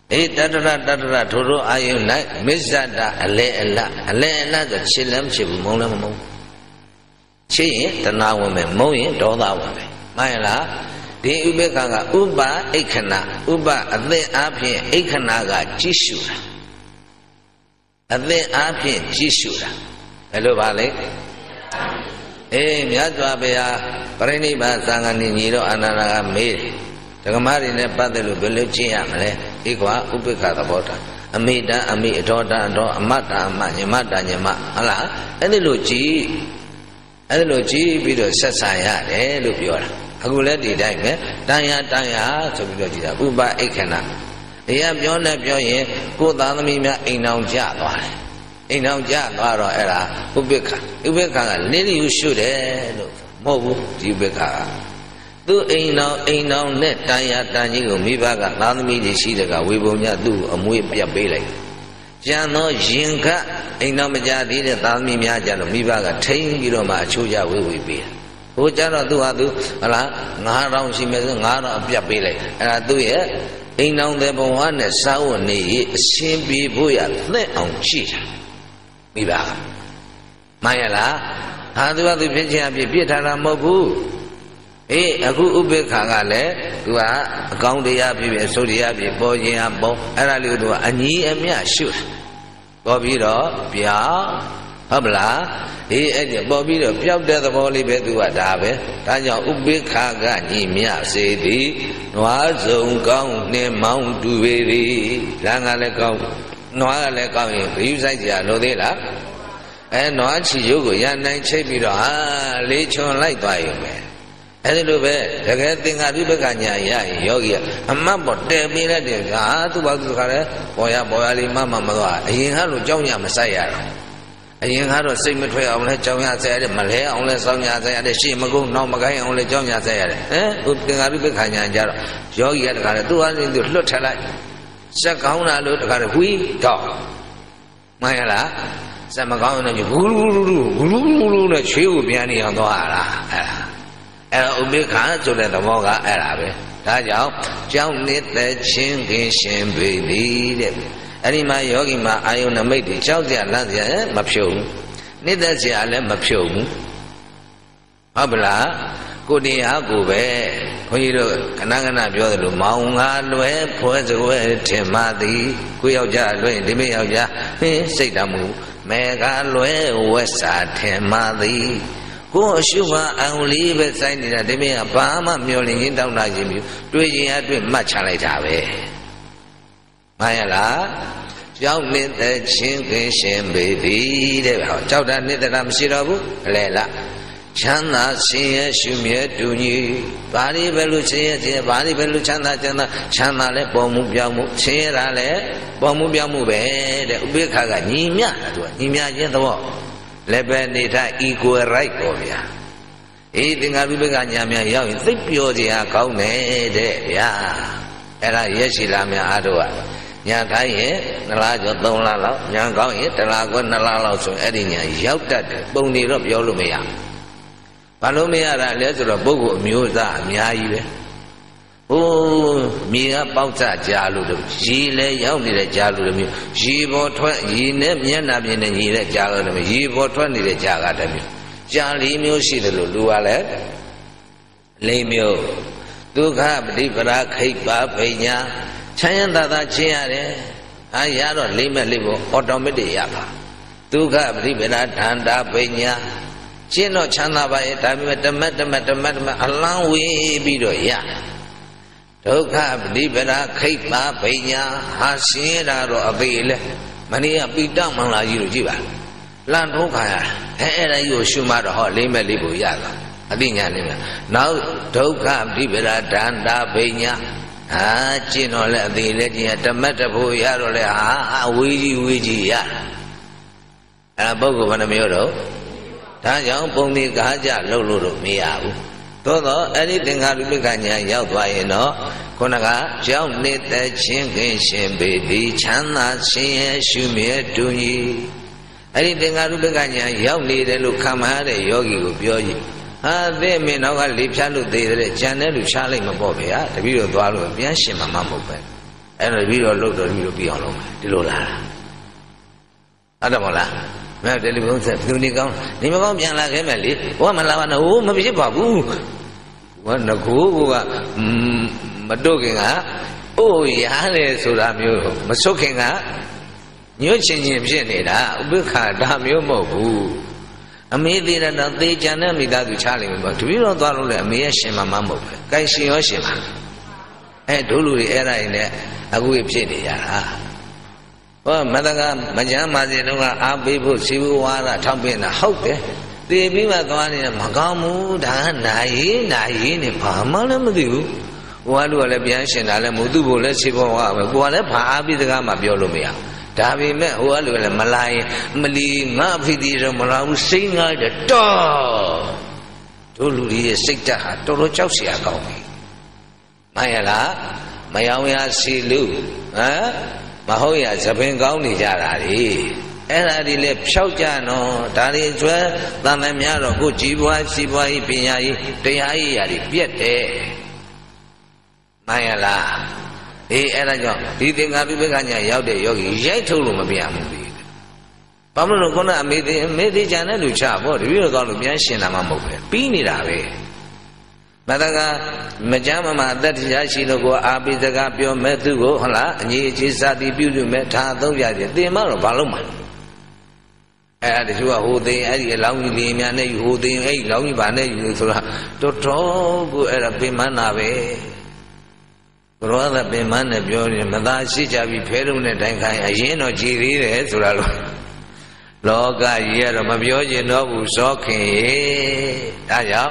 Eh, dadara dadara dulu ayu naik mizat dah alela alela tu silam sibu mula mula. Siapa tenawa memau yang doawa me. Malah dia ubah kaga ubah ikhna ubah adve apa ikhna kaga jisura adve apa jisura. Hello balik. Eh, mian tu apa ya? Perini bahasangan ini lo anak-anak mil. Kemarin ni pada lu beli ciam le, ikwa ubi kata boda, amida amida doda do amada amanya amada nyama, ala, ini lu cie, ini lu cie bido sesaya le, lu biar. Aku lihat di dalam ni, tanya tanya, sebelum dia ubah ikhna, dia biar ni biar ye, ku dalam ini ina unjat wala, အိမ်အောင်ကြသွားတော့အဲ့ဒါဥပိ္ပခာဥပိ္ပခာကလေးလေးယူရှုတယ်လို့မဟုတ်ဘူးဒီဥပိ္ပခာသူအိမ်အောင်အိမ်အောင်နဲ့တန်ရတန်ကြီးကိုမိဘကသားသမီးတွေရှိတဲ့ကဝေဘုံညသူ့အမွေပြတ်ပေးလိုက်ကျန်သောရင်ခအိမ်အောင်မကြသေးတဲ့သားသမီးများကြလို့မိဘကထိန်းပြီးတော့မှအချိုးကျဝေဝေပေးတယ်ဟိုကြတော့သူဟာသူဟလားငါးထောင်ရှိမယ်ဆိုငါးထောင်အပြတ်ပေးလိုက်အဲ့ဒါသူ့ရဲ့အိမ်အောင်တဲ့ဘဝနဲ့စာဝတ်နေရေးအရှင်းပြဖို့ရသက်အောင်ကြည့်တာမိပါမှန်ရလားဟာသူကသူဖြစ်ခြင်းအပြည့်ပြစ်ထားတာမဟုတ်ဘူးအေးအခုဥပိ္ပခာကလည်းသူကအကောင်းတရားဖြစ်ပြီးအဆိုးတရားဖြစ်ပေါ်ခြင်းအပေါ်အဲ့ဒါလေးကိုသူကအညီအမျှရှုတာပေါ်ပြီးတော့ပြဟုတ်မလားအေးအဲ့ဒီပေါ်ပြီးတော့ပျောက်တဲ့သဘောလေးပဲသူကဒါပဲဒါကြောင့်ဥပိ္ပခာကညီမျှစေသည်နွားစုံကောင်းနှင်းမောင်းတူပေသည်လမ်းကလည်းကောင်းနွားကလည်းကောင်းရင်ဂရုစိုက်ကြလို့သေးလားအဲနွားချီရုပ်ကိုရနိုင်ချိတ်ပြီးတော့ဟာလေးချွန်လိုက်သွားရုံပဲအဲဒီလိုပဲတကယ်သင်္ဃာရိပကညာရရင်ယောဂီကအမှတ်ပေါ်တယ်ပေးတဲ့တင်ဟာသူ့ဘာသူခါလဲပေါ်ရပေါ်ရလေးမှမမသွားအရင်ကလိုကြောင်းရမဆိုင်ရတော့အရင်ကတော့စိတ်မထွက်အောင်လဲကြောင်းရဆိုင်ရတယ်မလဲအောင်လဲစောင်းရဆိုင်ရတယ်ရှေ့မကုန်းနောက်မကိုင်းအောင်လဲကြောင်းရဆိုင်ရတယ်ဟမ်သူသင်္ဃာရိပကညာကြတော့ယောဂီကတခါလဲသူ့အားဖြင့်သူလွတ်ထလိုက်ဇက်ကောင်းတာလို့တခါတည်းဝီးတော့မှန်ရလားဇက်မကောင်းတဲ့ညဂူလူလူလူဂူလူလူလူနဲ့ချွေးကိုပြန်နေအောင်သွားရတာအဲ့ဒါအဲ့ဒါဥပိ္ပခာဆိုတဲ့သဘောကအဲ့ဒါပဲဒါကြောင့်ကြောင်းနေတဲ့ချင်းခင်ရှင်ပေသည်တဲ့အဲ့ဒီမှာယောဂီမှာအာယုန်နမိတ်တွေကြောက်စရာလန့်စရာမဖြုတ်ဘူးနေတဲ့စရာလည်းမဖြုတ်ဘူးဟုတ်ပလားကိုတရားကိုပဲခွန်ကြီးတို့ခဏခဏပြောသလိုမောင်ငါလွယ်ဖွဲစွဲထင်မှသည်ကိုယောက်ျားလွယ်ဒီမိယောက်ျားဟင်းစိတ်တမှုမေကလွယ်ဝက်စာထင်မှသည်ကိုအရှုမအောင်လေးပဲစိုင်းနေတာဒီမိကဘာမှမျောလင်းရင်းတောင်းတာခြင်းမျိုးတွေ့ရင်အတွေ့မှတ်ချလိုက်တာပဲမှန်ရလားကြောက်နေတဲ့ချင်းကင်းရှင်ပေသည်တဲ့ဟောကြောက်တာနေတဲ့တာမရှိတော့ဘူးအလေလားချမ်းသာဆင်းရဲရှုမြဲတူညီဘာတွေပဲလို့ဆင်းရဲခြင်းဘာတွေပဲလို့ချမ်းသာချမ်းသာချမ်းသာလဲပေါ်မှုပြောင်းမှုဆင်းရဲတာလဲပေါ်မှုပြောင်းမှုပဲတဲ့ဥပိ္ပခာကညီမျှတာသူကညီမျှခြင်းသဘောလည်းပဲနေထိုင် equal right ပေါ့ဗျာအေးသင်္ဃာဥပိ္ပခာညာများရောက်ရင်သိပျော်ခြင်းဟာကောင်းတယ်တဲ့ဗျာအဲ့ဒါရရှိလာများအားတို့ကညာခိုင်းရင်နှစ်လားကျော်သုံးလားလောက်ညာကောင်းရင်တစ်လားကောနှစ်လားလောက်ဆိုအဲ့ဒီညာရောက်တတ်တယ်ပုံနေတော့ပြောလို့မရဘူးဘာလို့မရတာလဲဆိုတော့ပုဂ္ဂိုလ်အမျိုးသားအများကြီးပဲဟိုမြေကပေါက်စကြာလို့တို့ရေလဲရောက်နေတဲ့ကြာလို့မျိုးရေပေါ်ထွက်ရေနဲ့မျက်နှာပြင်နဲ့ညီတဲ့ကြာလို့မျိုးရေပေါ်ထွက်နေတဲ့ကြာကတည်းကကြာလေးမျိုးရှိတယ်လို့လူကလည်းလေးမျိုးဒုက္ခပฏิပရာခိပ္ပဖိညာချမ်းရသာသာချင်းရတယ်အာရတော့လေးမဲ့လေးပေါ်အော်တိုမက်တစ်ရပါဒုက္ခပฏิပရာဌာန္တာဖိညာကျင့်တော့ချမ်းသာပါရဲ့ဒါပေမဲ့တမတ်တမတ်တမတ်တမတ်အလန်းဝေးပြီးတော့ရဒုက္ခပฏิပဒါခိပ္ပဗိညာဟာရှင်းတာတော့အပေလဲမနေ့ကပိတမန္လာကြီးတို့ကြည့်ပါလန့်ထုံးခါရအဲအဲ့ဒါကြီးကိုရှုမှတော့ဟောလေးမဲ့လေးကိုရတာအသိဉာဏ်လေးလားနောက်ဒုက္ခပฏิပဒါဒန္တာဗိညာဟာကျင့်တော့လဲအသေးလဲကျင့်တမတ်တဖို့ရတော့လဲဟာအဝေးကြီးဝေးကြီးရအဲ့ပုဂ္ဂိုလ်ဘယ်နှမျိုးတော့ဒါကြောင့်ပုံဒီကားကြလှုပ်လို့တော့မရဘူးသို့တော့အဲ့ဒီသင်္ဃာရိပကညာရောက်သွားရင်တော့ခုနကကြောက်နေတဲ့ချင်းခင်ရှင်ပေသည်ချမ်းသာဆင်းရဲရှုမြဲတူညီအဲ့ဒီသင်္ဃာရိပကညာရောက်နေတယ်လို့ခံမှားတဲ့ယောဂီကိုပြောကြည့်ဟာသိမင်းတော့ကလေဖြတ်လို့သေးတယ်ကြံတဲ့လူရှားလိုက်မပေါ့ဗျာတပည့်တော်သွားလို့ပြန်ရှင်မှမဟုတ်ပဲအဲ့တော့တပည့်တော်လှုပ်တော်တပည့်တော်ပြီးအောင်လုပ်မယ်ဒီလိုလားအဲ့ဒါမဟုတ်လားမဲတယ်လူလုံးဆက်သူနေကောင်းနေမကောင်းပြန်လာခဲ့မယ်လေဟောမလာပါနဲ့ဟိုမဖြစ်ပါဘူးဟောငကိုကမတို့ခင်ကအိုးရတယ်ဆိုတာမျိုးမဆုတ်ခင်ကညှို့ချင်ချင်ဖြစ်နေတာဥပိ္ပခာဒါမျိုးမဟုတ်ဘူးအမေသေးတာတော့သေချာနဲ့မိသားစုချလိုက်မယ်ပေါ့တပည့်တော်သွားလို့လည်းအမေရဲ့ရှင်မမမဟုတ်ပဲကိုင်ရှင်ရောရှင်ပါအဲဒုလူတွေအဲ့ဒါရင်လည်းအခုဖြစ်နေရတာဟောမတကမကြမ်းမာစေတော့ကအာပိဖို့စီဝဝါရထောက်ပြနေတာဟုတ်တယ်။တည်ပြီးမှသွားနေတာမကောင်းဘူးဒါကနိုင်နိုင်နေဘာမှလည်းမသိဘူး။ဟိုကလူကလည်းပြန်ရှင်တာလည်းမဟုတ်သူ့ဘို့လည်းစီဝဝါပဲကိုကလည်းဘာအာပိစကားမှပြောလို့မရဘူး tapi mewah luar malai meli ngafidi ramalau singa jatuh dulu dia sejahat turut jauh si akau mayalah mayawnya silu ah mau ya sampai kau nih jalari era di lep saujano dari jual tanamnya rogu jiwa jiwa ibnyai tiai hari biade mayalah di era jauh di tengah bibirnya ya udah yogi jai tulu mabiamu di kamu nukona mede mede jangan lupa bor biar kalau biasa nama mau pini rawe Madaga majama madar jashi logo abi daga pio metu go hala nyi jisa di biu meta dong jadi tema lo balong ma eh di jua hudi eh laung di miane hudi eh laung bane yu sura toto go era pemana be roda pemana pio ni madashi jabi feru ne dai kai ayin no jiri de sura lo loga iya lo ma pio je no bu sokin da ya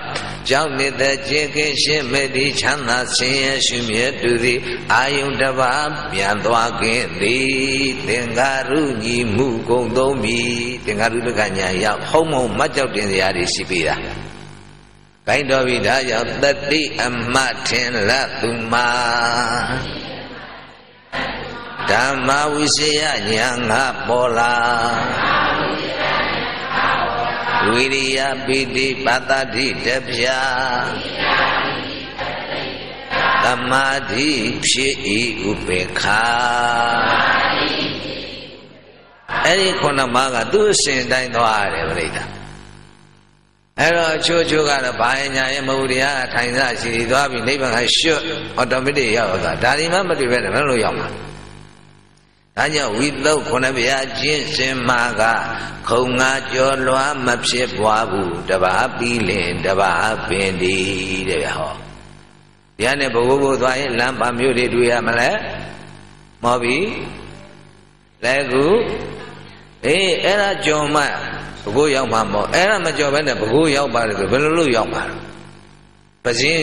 Jauh ni dah jaga semedi chana sih semia duri ayun daba yang tua kendi tenggaru ni mukung domi tenggaru beganya ya homo macam dia di sipira. Kain dobi dah ya tadi amatin latuma dama wisaya yang apola. Wiriya bidi patadi debya Tamadhi pshii upekha Eri kona maga dusin dain doare berita Ero cucu kada bahayanya ya mawuriya Thainza siri doabi nipang hasyu Otomidi ya oda Darima madibere melu yama Hanya widau kona biya jinsi maga konga jolwa mapsip wabu daba pilih daba pendi daba ho dia ne bogo tuai lampa miuri duya male mobi lagu eh era joma bogo yang mambo era majoba ne bogo yang baru belulu yang baru pasti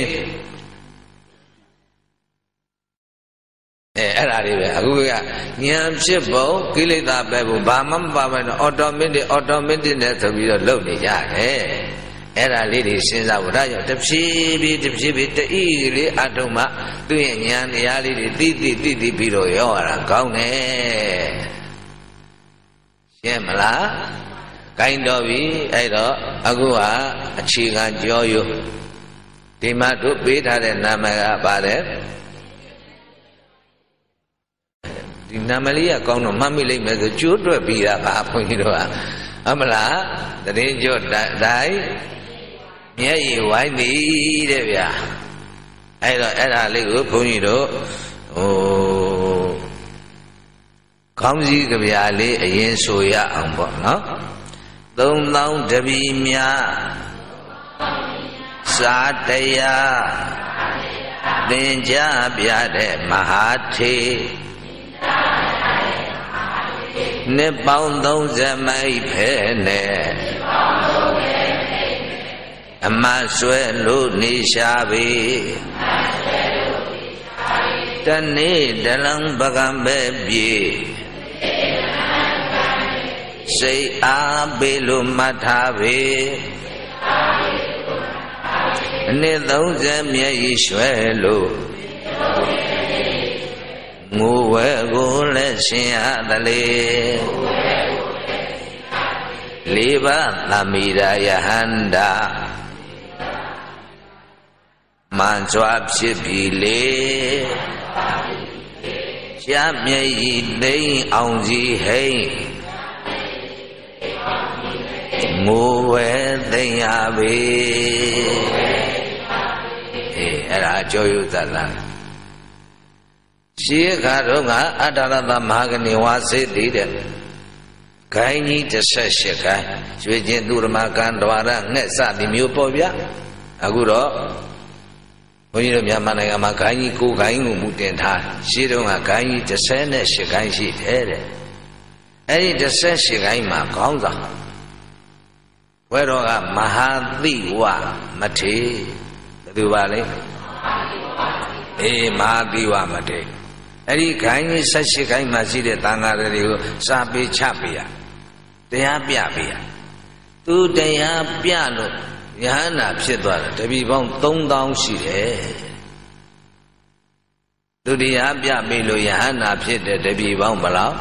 Eh, era dia. Aku juga nyam sebau kili tapai bu, bamam bamam otomatis otomatis dah terbiar lom ni jadi. Era dia senja budaya. Tepsi bi tepsi bi terili aduma tu yang nyam ya dia ti ti ti ti biru ya orang kau ni. Siapa lah? Kain dobi, ayo aku ah cikan joyo. Di madu beda dengan nama apa deh? Namanya kau no mami lagi macam jodoh biar apa pun itu ah, amala tadi jodoh dai, ni ayuai ni deh ya, ayo ada lagi pun itu, oh, kaum si kebiali ayen soya angpok, no, dong dong jadi mia, satya, denja biar deh mahati. Ne bandung zamai pene amma swe lu ni shabi tani dalang bagam bebi sei abelu mathabe ne dong zamai swe lu Nguwe gule siyadali Libat lamida yahanda Mansuab sibili Syamya yidai awzi hai Nguwe dayabi Era joyutala Siya karunga adalata mahagani wasiti de Kaini tasasya kai Siya jendur makan doara ngesa di miupo biya Aguro Punyiru miyamana yama kaini ku kaini muten ta Siya runga kaini tasasya kai si tere Eri tasasya kai ma kaunza Weroga mahadiwa mati Tadu balik Eh mahadiwa mati အဲဒီခိုင်းကြီး၁၈ခိုင်းမှာရှိတဲ့သံဃာတွေကိုစာပေချပေးရတရားပြပေးရသူတရားပြလို့ယဟနာဖြစ်သွားတယ်တပည့်ပေါင်း၃၀၀၀ရှိတယ်သူတရားပြပေးလို့ယဟနာဖြစ်တဲ့တပည့်ပေါင်းဘယ်လောက်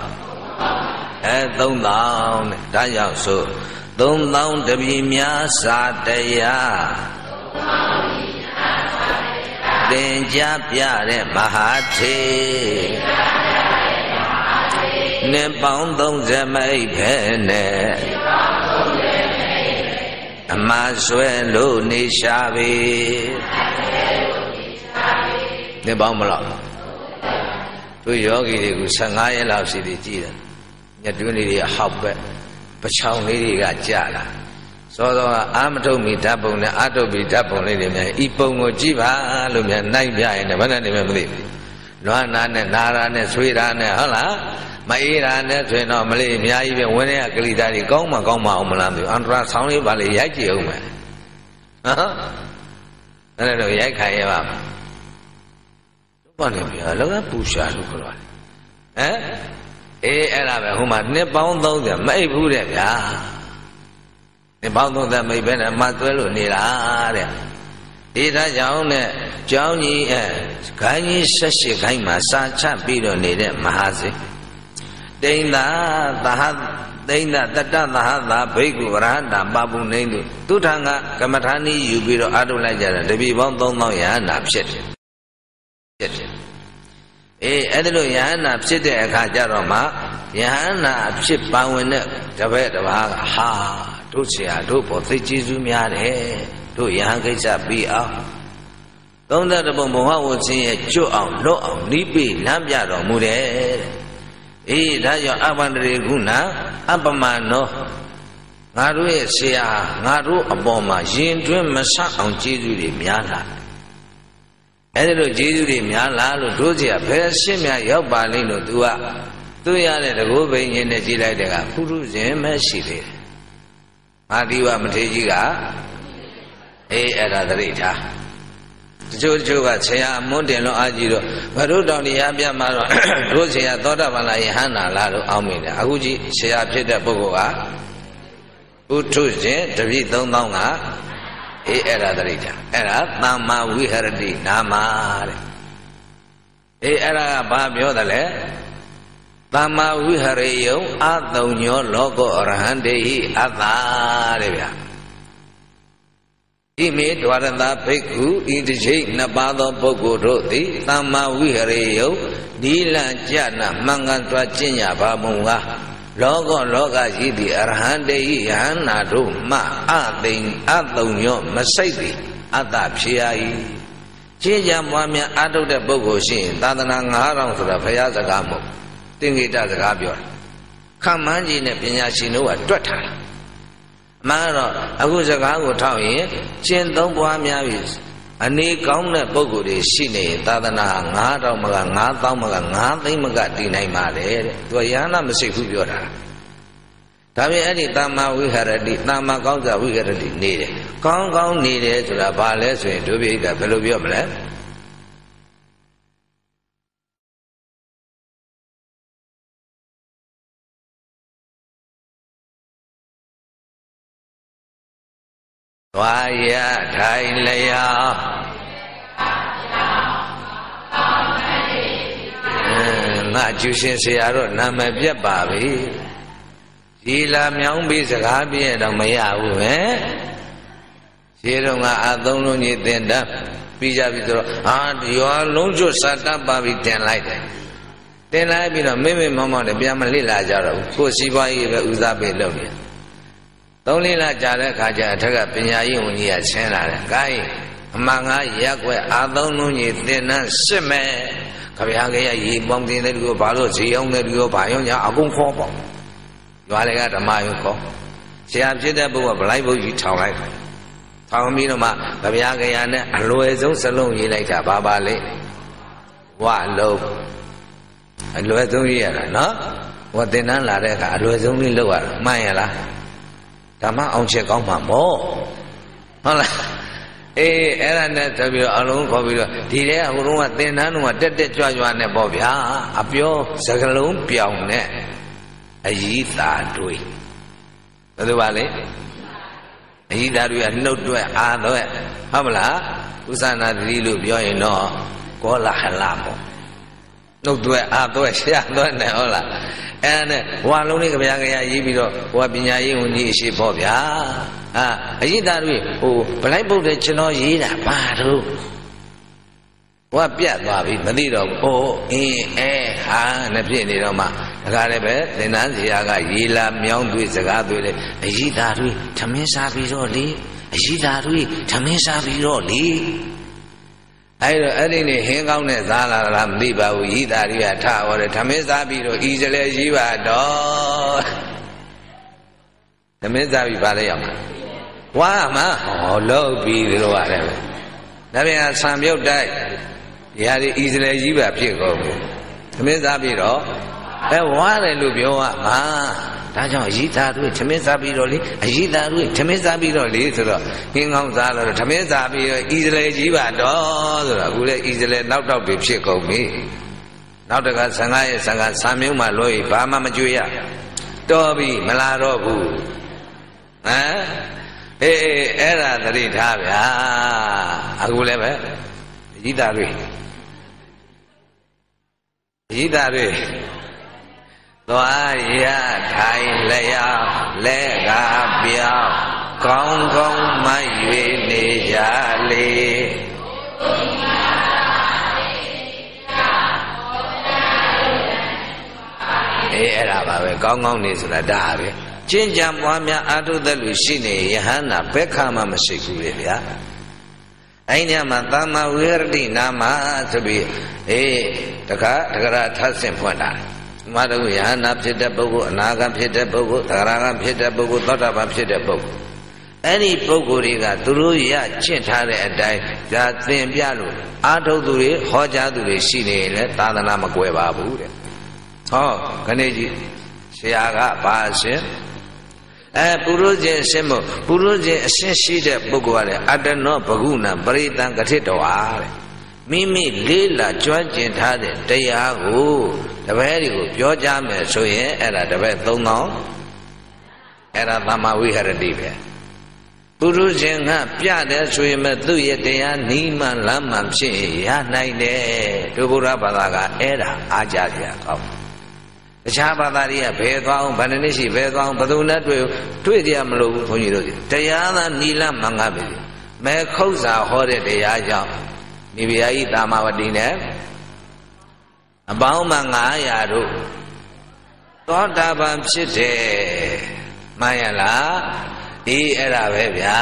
အဲ၃၀၀၀နဲ့ဒါကြောင့်ဆို၃၀၀၀တပည့်များစာတရားသင်ကြားပြတဲ့မဟာထေနှစ်ပေါင်း၃၀မိတ်ဖက်နဲ့အမှားဆွဲလို့နေရှာပြီနှစ်ပေါင်းမလောက်သူယောဂီတွေကို၁၅ရက်လောက်ရှိသေးကြည့်တယ်ညတွင်းလေးတွေဟောက်ပဲပချောင်လေးတွေကကြာလာသောသောကအာမထုတ်မီဓာတ်ပုံနဲ့အာထုတ်ပြီးဓာတ်ပုံလေးတွေများဤပုံကိုကြည့်ပါလို့များနိုင်ပြရင်လည်းဘယ်နဲ့နေမှမသိဘူး။လွမ်းနာနဲ့နာရာနဲ့ဆွေးရာနဲ့ဟုတ်လားမအေးရာနဲ့ဆိုရင်တော့မလေးအများကြီးပဲဝင်းတဲ့ကလိသားတွေကောင်းမှကောင်းမှအောင်မလားမသိဘူး။အန္တရာဆောင်းလေးပါလေရိုက်ကြည့်အောင်မယ်။ဟမ်။အဲ့ဒါတော့ရိုက်ခိုင်းရပါမယ်။တို့ပါနေပြီ။လောကပူရှာလို့ခေါ်တယ်။ဟမ်။အေးအဲ့ဒါပဲဟိုမှာနှစ်ပေါင်း၃၀မအိပ်ဘူးတဲ့ဗျာ။ပေါင်းသုံးသက်မိဘနဲ့မသွဲလို့နေတာတဲ့ဒီသားကြောင့်နဲ့ကျောင်းကြီးအဲဂိုင်းကြီး၁၈ဂိုင်းမှာစာချပြီးတော့နေတဲ့မဟာစေတိန်သာသဟတိန်သာတတသဟသာဘိက္ခုဝရဟတာပါပုန်နေတို့သူထံကကမ္မထာနည်းယူပြီးတော့အားထုတ်လိုက်ကြတယ်တပည့်ပေါင်း၃၀၀၀ယဟနာဖြစ်တယ်ဖြစ်တယ်အေးအဲ့ဒါလို့ယဟနာဖြစ်တဲ့အခါကျတော့မှယဟနာဖြစ်ပါဝင်တဲ့တပည့်တစ်ပါးကဟာတို့ဆရာတို့ပေါ်သိကျေးဇူးများတယ်တို့ယဟန်ကိစ္စပြီးအောင်သုံးသက်တပုံဘုံဟဝဆင်းရဲ့ကျွတ်အောင်လွတ်အောင်နိဗ္ဗိလမ်းပြတော်မူတယ်အေးဒါကြောင့်အပ္ပန္တရေခုဏအပ္ပမနောငါတို့ရဲ့ဆရာငါတို့အပေါ်မှာရင်တွင်းမဆအောင်ကျေးဇူးတွေများလာအဲ့ဒါလို့ကျေးဇူးတွေများလာလို့တို့ဆရာဘယ်ရှင်းများရောက်ပါလိမ့်လို့ तू ကသူ့ရတဲ့တကူပိန်ရင်နဲ့ကြည့်လိုက်တဲ့ကပုရုဇဉ်မရှိသေးတယ်မာတိဝမထေကြီးကအေးအဲ့ဒါသတိထားတချို့တချို့ကဆရာမွန်းတင်လို့အာကြီးတော့ဘဒုတောင်တရားပြမှာတော့တို့ဆရာသောတာပန်လာယဟန္တာလာတော့အောင်းမိတယ်အခုကြီးဆရာဖြစ်တဲ့ပုဂ္ဂိုလ်ကဥထုရှင်တပည့်၃၀၀၀ကအေးအဲ့ဒါသတိထားအဲ့ဒါသမ္မာဝိဟရတိနာမတဲ့အေးအဲ့ဒါကဘာပြောတယ်လဲသမ္မာဝိဟရေယံအတုံညောလောကောအရဟံတေဟိအတ္တာတဲ့ဗျာဣမေဒွါရတဘိက္ခုဤတစ်ချိတ်နှစ်ပါးသောပုဂ္ဂိုလ်တို့သည်သမ္မာဝိဟရေယံနိလံကြနာမင်္ဂန်စွာကျင့်ရပါမုံကလောကောလောကရှိသည့်အရဟံတေဟိယဟန္တာတို့မှအသိင်အတုံညောမစိတ်သည်အတ္တဖြစ်ရ၏ခြေကြပွားများအထုတ်တဲ့ပုဂ္ဂိုလ်ရှိရင်သာသနာ၅၀၀၀ဆိုတာဘုရားစကားမဟုတ်သင်္ကေတစကားပြောတာခမန်းကြီးနဲ့ပညာရှင်တို့ကတွက်ထားတာအမှန်တော့အခုစကားကိုထောက်ရင်ကျင့်သုံးပွားများပြီအနေကောင်းတဲ့ပုဂ္ဂိုလ်တွေရှိနေရင်သာသနာ၅၀၀၀မက၅သောင်းမက၅သိန်းမကတည်နိုင်ပါတယ်တဲ့သူကယန္နာမရှိဘူးပြောတာဒါပေမဲ့အဲ့ဒီသမ္မာဝိဟရတိသမ္မာကောင်းစွာဝိဟရတိနေတယ်ကောင်းကောင်းနေတယ်ဆိုတာဘာလဲဆိုရင်ဒုဗိဒ္ဓဘယ်လိုပြောမလဲသွားရထိုင်လျောင်းငါကျူရှင်ဆရာတော့နာမည်ပြတ်ပါပြီဒီလာမြောင်းပြီးစကားပြည့်တော့မရဘူးပဲရှင်းတော့ငါအသုံးလုံးကြီးတင်တာပြီးကြပြီဆိုတော့အာရွာလုံးကျွတ်စတတ်ပါပြီတင်လိုက်တယ်တင်လိုက်ပြီးတော့မိမိမောင်မောင်လည်းပြန်မလှစ်လာကြတော့ကိုစီပွားကြီးပဲဦးစားပေးလုပ်တယ်သုံးလေးလကြာတဲ့အခါကျအထက်ကပညာရေးဝန်ကြီးကဆင်းလာတယ်။ကိုင်းအမှန်ငါရက်ွယ်အာသုံးလုံးကြီးသင်္นานစစ်မဲ့ခဗျာကရရေပေါင်းတင်တဲ့လူကဘာလို့ဈေးအောင်တဲ့လူကဘာရောညာအကုန်ခေါ်ပေါ့။ရွာလေကဓမ္မယုံခေါ်။ဆရာဖြစ်တဲ့ဘုရားဗလိုက်ဘုရားကြီးထောင်လိုက်။ထောင်ပြီးတော့မှခဗျာကရနဲ့အလွယ်ဆုံးစလုံးရေးလိုက်တာဘာပါလဲ။ဝလုံးအလွယ်ဆုံးရေးရတာနော်။ဝသင်္นานလာတဲ့အခါအလွယ်ဆုံးလေးလောက်ရတာမှန်ရလား။ဓမ္မအောင်ချက်ကောင်းမှာမောဟုတ်လား Eh, era net tapi alun kau bilang, dia huru hati nanu ada tercuali mana bobia, apio segelum piang ne, aji tadui, itu balik, aji tadui anu dua anu, amlah, usana dilu piang no, kau lah lamu, nuk dua anu siapa dua ne ola, ane walun ni kebanyakan aji bilo, wabinya aji unyi si bobia. Ah, ini dari, oh, pelai boleh ceno ini dah baru. Wah biar babi, nanti dong. Oh, eh, eh, ha, nanti ni dong mah. Kalau ber, nanti agak hilang yang tu sekarang tu le. Ini dari, cuma sapi roli. Ini dari, cuma sapi roli. Ayo, hari ni hengkau ni salah ram di bawah ini dari ada orang cuma sapi roli. Ini le jiwa dong. Cuma sapi balik yang. Wah mah, Allah biar luar ni. Tapi yang sambil dah, yang di Israel juga pihak. Cuma tapi lo, eh wah lalu biar mah. Dah jauh jita tu, cuma tapi lo ni, jita tu, cuma tapi lo ni tu lo. Ingat dah lo, cuma tapi Israel juga dah tu lo. Kule Israel nak tahu pihak kau ni. Nak dekat sangat sangat sambil maloi, bama majuya. Tobi melarobu, ah. Eh, era dari dah ya, aku lepas, jida tu, jida tu, doa ya, thay leya, lega biar, kong kong mayu ni jali. Eh, era bawa, kong kong ni sudah dah ya. Jenjang puamnya aduh dalu sini, ya hana pekama masih kuliah. Ainya mata mawir di nama sebi, eh, takar takar atas sempurna. Mada ya hana peda buku, naga peda buku, taraga peda buku, taraga peda buku. Ani buku riga dulu ya cinta ada, jadi biaru. Aduh dulu, hoja dulu sini le, tanah nama kue babu. Oh, kaneji, siaga pasir. Eh, puru je semua, puru je sesi je bagual. Ada no baguna berita kecil doa. Mimi lila cuan cinta de, dia aku, tapi aku jauh mesuye era tapi tungau, era tamawi hardi be. Puru je ngah piada suye metu ye dia ni malam mamsi ya naide, tu pura balaga era ajar dia kau. Siapa tadi ya berdoa, bukan ni si berdoa, betul nak tu, tu dia melayu punya tu. Dia ada nila mangga beli, mereka usah hore dia jauh. Ni biayi tamawadi ni, bau mangga ya tu. Tuan dapat sedih, mayalah di era bebia.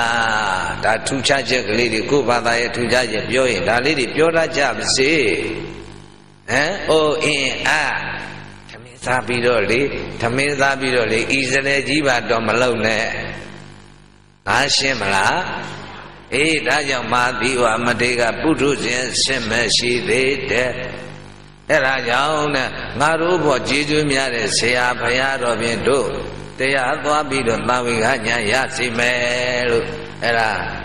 Dah tu saja keliri kupa dah tu saja biayi, dah liri biara jam si, eh, oh in a. Tapi doli, tapi tapi doli. Israel jiwa dom malu ne. Nasib malah, eh dah yang mati wah mereka butuh semasi deh. Eh dah yang ne ngaruh buat jitu miara siapa ya robin do. Tiada tuah bidon tawi hanya ya si melu. Eh dah,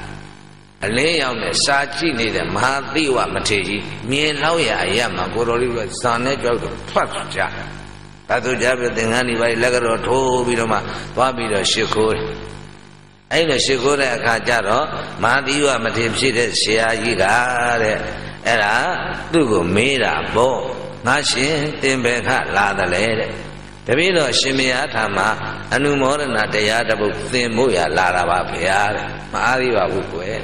ni yang ne saji ni deh mati wah mereka milau ya ya maguroli sana jual terpaksa. Tadu jawab dengan ini baik lagar atau biroma, wabila syukur. Aina syukur yang kajar, mahdiwa matibsi de siaji kare. Era tugu mira bo, nasi timbeka lada leh. Tapi lo semia thama anu mor nataya dapat timbu ya lara bapia. Mahdiwa bukuer.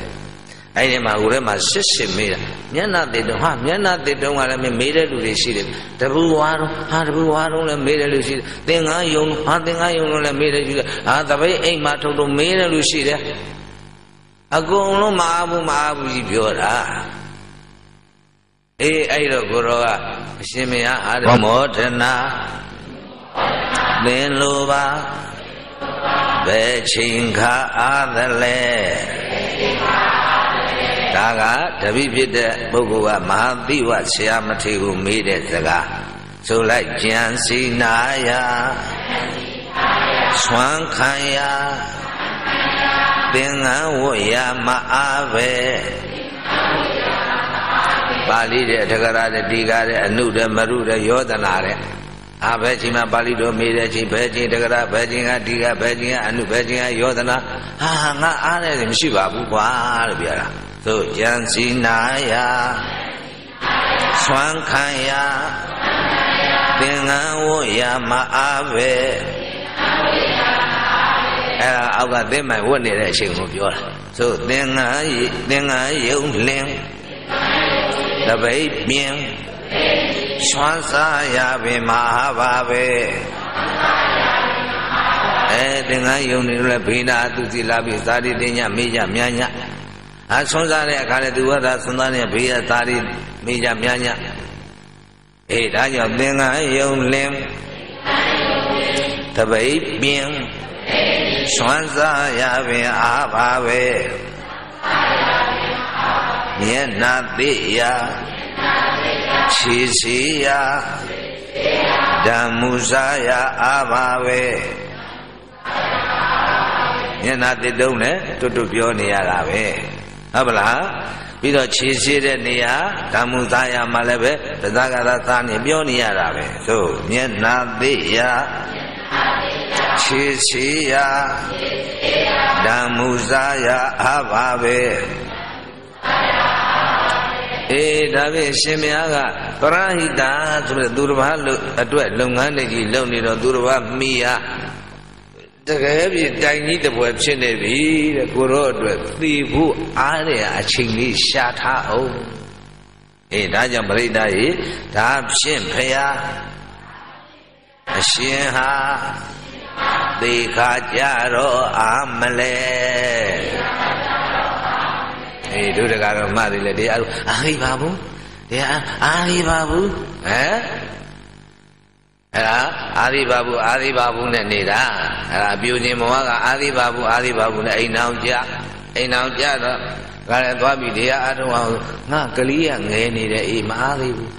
Aini magure masih semira. Nyana dedo, ha, nyana dedo ngalami mera dulu sih. Tabu waru, ha, tabu waru le mera dulu sih. Tengah yon, ha, tengah yon le mera juga. Ha, tapi ini macam tu mera dulu sih le. Aku orang maabu maabu si biora. Eh, ayo goroa, semia ada modena, denluba, becingka ada le. Jaga, tapi bila bukuah mahdi wat siam tiru mide jaga, sulai jansi naya, swangkaya, ပင်ငန်းဝတ်ရမအားပဲပါဠိတဲ့အထကရာတဲ့ဒီကားတဲ့အနုတဲ့မရုတဲ့ယောသနာတဲ့အာဘဲချင်းမှာပါဠိတော်မေးတဲ့ချင်းဘဲချင်းတကရာဘဲချင်းကဒီကဘဲချင်းကအနုဘဲချင်းကယောသနာဟာငါအားတဲ့မရှိပါဘူးကွာလို့ပြောတာသို့ဉာဏ်စီနာယဆွမ်းခံယသင်္ကန်းဝတ်ရမအားပဲအဲ့ဒါအောက်ကသင်္မိုင်ဝတ်နေတဲ့အချိန်ကိုပြောတာသို့သင်္ကန်းယသင်္ကန်းယုံလင်းတပိတ်ပြင်းဆွမ်းစားရပင်မဟာပါပဲအဲသင်္ကန်းယုံနေလို့ဘေးနာသူစီလာပြီးသာတိတင်ညမေးကြမြန်းညအဆွမ်းစားတဲ့အခါနဲ့သူဝတ်တာဆွမ်းစားတဲ့ဘေးရသာတိမေးကြမြန်းညအေးဒါကြောင့်သင်္ကန်းယုံလင်းတပိတ်ပြင်းဆွမ်းစားရပင်အာပါပဲမျက်နာသိရာခြေစီရာဓမ္မူစာရာအာပါပဲမျက်နာသိတုံးနဲ့တွတ်တွတ်ပြောနေရတာပဲဟုတ်ပလားပြီးတော့ခြေစီတဲ့နေရာဓမ္မူစာရာမှာလည်းပဲတသဂတသာနေပြောနေရတာပဲဆိုမျက်နာသိရာခြေစီရာဓမ္မူစာရာအာပါပဲအေးဒါပဲရှင်မယားကပရဟိတာဆိုတဲ့သူတစ်ပါးလို့အတွက်လုပ်ငန်းတွေကြီးလုပ်နေတော့သူတစ်ပါးမိရတကယ်ပြတိုင်ကြီးတပွဲဖြစ်နေပြီတဲ့ကိုရောအတွက်သိဖို့အားရအချိန်လေးရှာထားအောင်အေးဒါကြောင့်ပရိသတ်ကြီးဒါဖြင့်ဖရာအရှင်ဟာသေခါကြတော့အာမလဲအေးတို့တကတော့မှတယ်လေတရားတို့အာရိပါဘူးတရားအာရိပါဘူးဟမ်အဲ့ဒါအာရိပါဘူးအာရိပါဘူးနဲ့နေတာအဲ့ဒါပြူရှင်ဘဝကအာရိပါဘူးအာရိပါဘူးနဲ့အိမ်အောင်ကြအိမ်အောင်ကြတော့ကလည်းသွားပြီတရားအထုံးအောင်ငါကလေးကငဲနေတယ်အေးမအားသေးဘူး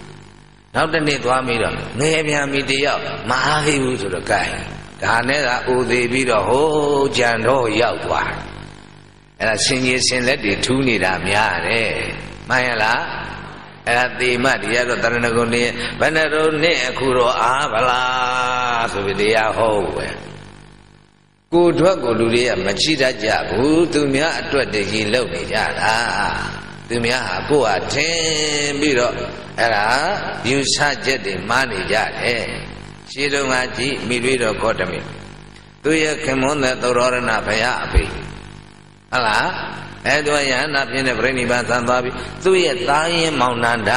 နောက်တစ်နေ့သွားမိတော့ငဲပြန်ပြီတရားမအားသေးဘူးဆိုတော့ကဲဒါနဲ့ကအိုသေးပြီးတော့ဟိုးကြံတော့ရောက်သွားအဲ့ဒါဆင်ကြီးဆင်လက်တွေထူးနေတာများတယ်မှန်ရလားအဲ့ဒါသေမတရားတော့တရဏဂုံနေဘယ်နဲ့တော့နဲ့အခုတော့အားဗလားဆိုပြီးတရားဟောပဲကိုထွက်ကိုလူတွေကမကြည့်တတ်ကြဘူးသူများအတွက်တကြီးလုပ်နေကြတာသူများဟာကိုယ်ဟာထင်ပြီးတော့အဲ့ဒါယူဆချက်တွေမှားနေကြတယ်ရှင်းတော့ငါကြည့်မိတွေ့တော့ခေါ်တမင်သူရဲ့ခင်မွန်းတဲ့သောရဏဘုရားအဖေဟလားအဲ့တော့ယဟနာပြင်းတဲ့ပြိဋိဘသံသွားပြီသူ့ရဲ့သားရင်းမောင်နန္ဒ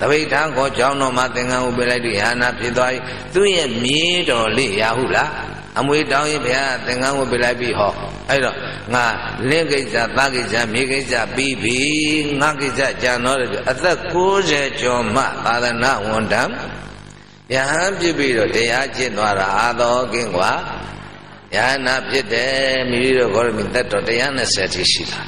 တပိဋ္ဌာန်ကိုကြောင်းတော်မှာသင်္ကန်းဥပလိုက်တဲ့ယဟနာဖြစ်သွားပြီသူ့ရဲ့မြေးတော်လေးရဟုလားအမွေတောင်းရင်ဘုရားသင်္ကန်းဥပလိုက်ပြီဟောအဲ့တော့ငါလင်းကိစ္စသားကိစ္စမြေးကိစ္စပြီးပြီငါကိစ္စကြံတော့တယ်အသက်၉၀ကျော်မှသာသနာဝန်ထမ်းယဟန်ဖြစ်ပြီးတော့တရားကျင့်သွားတာအာတော်ကင်းကွာယဟနာဖြစ်တယ်မိမိတို့ခေါ်မိသက်တော်တစ်ရာနဲ့ဆယ်တိရှိတာ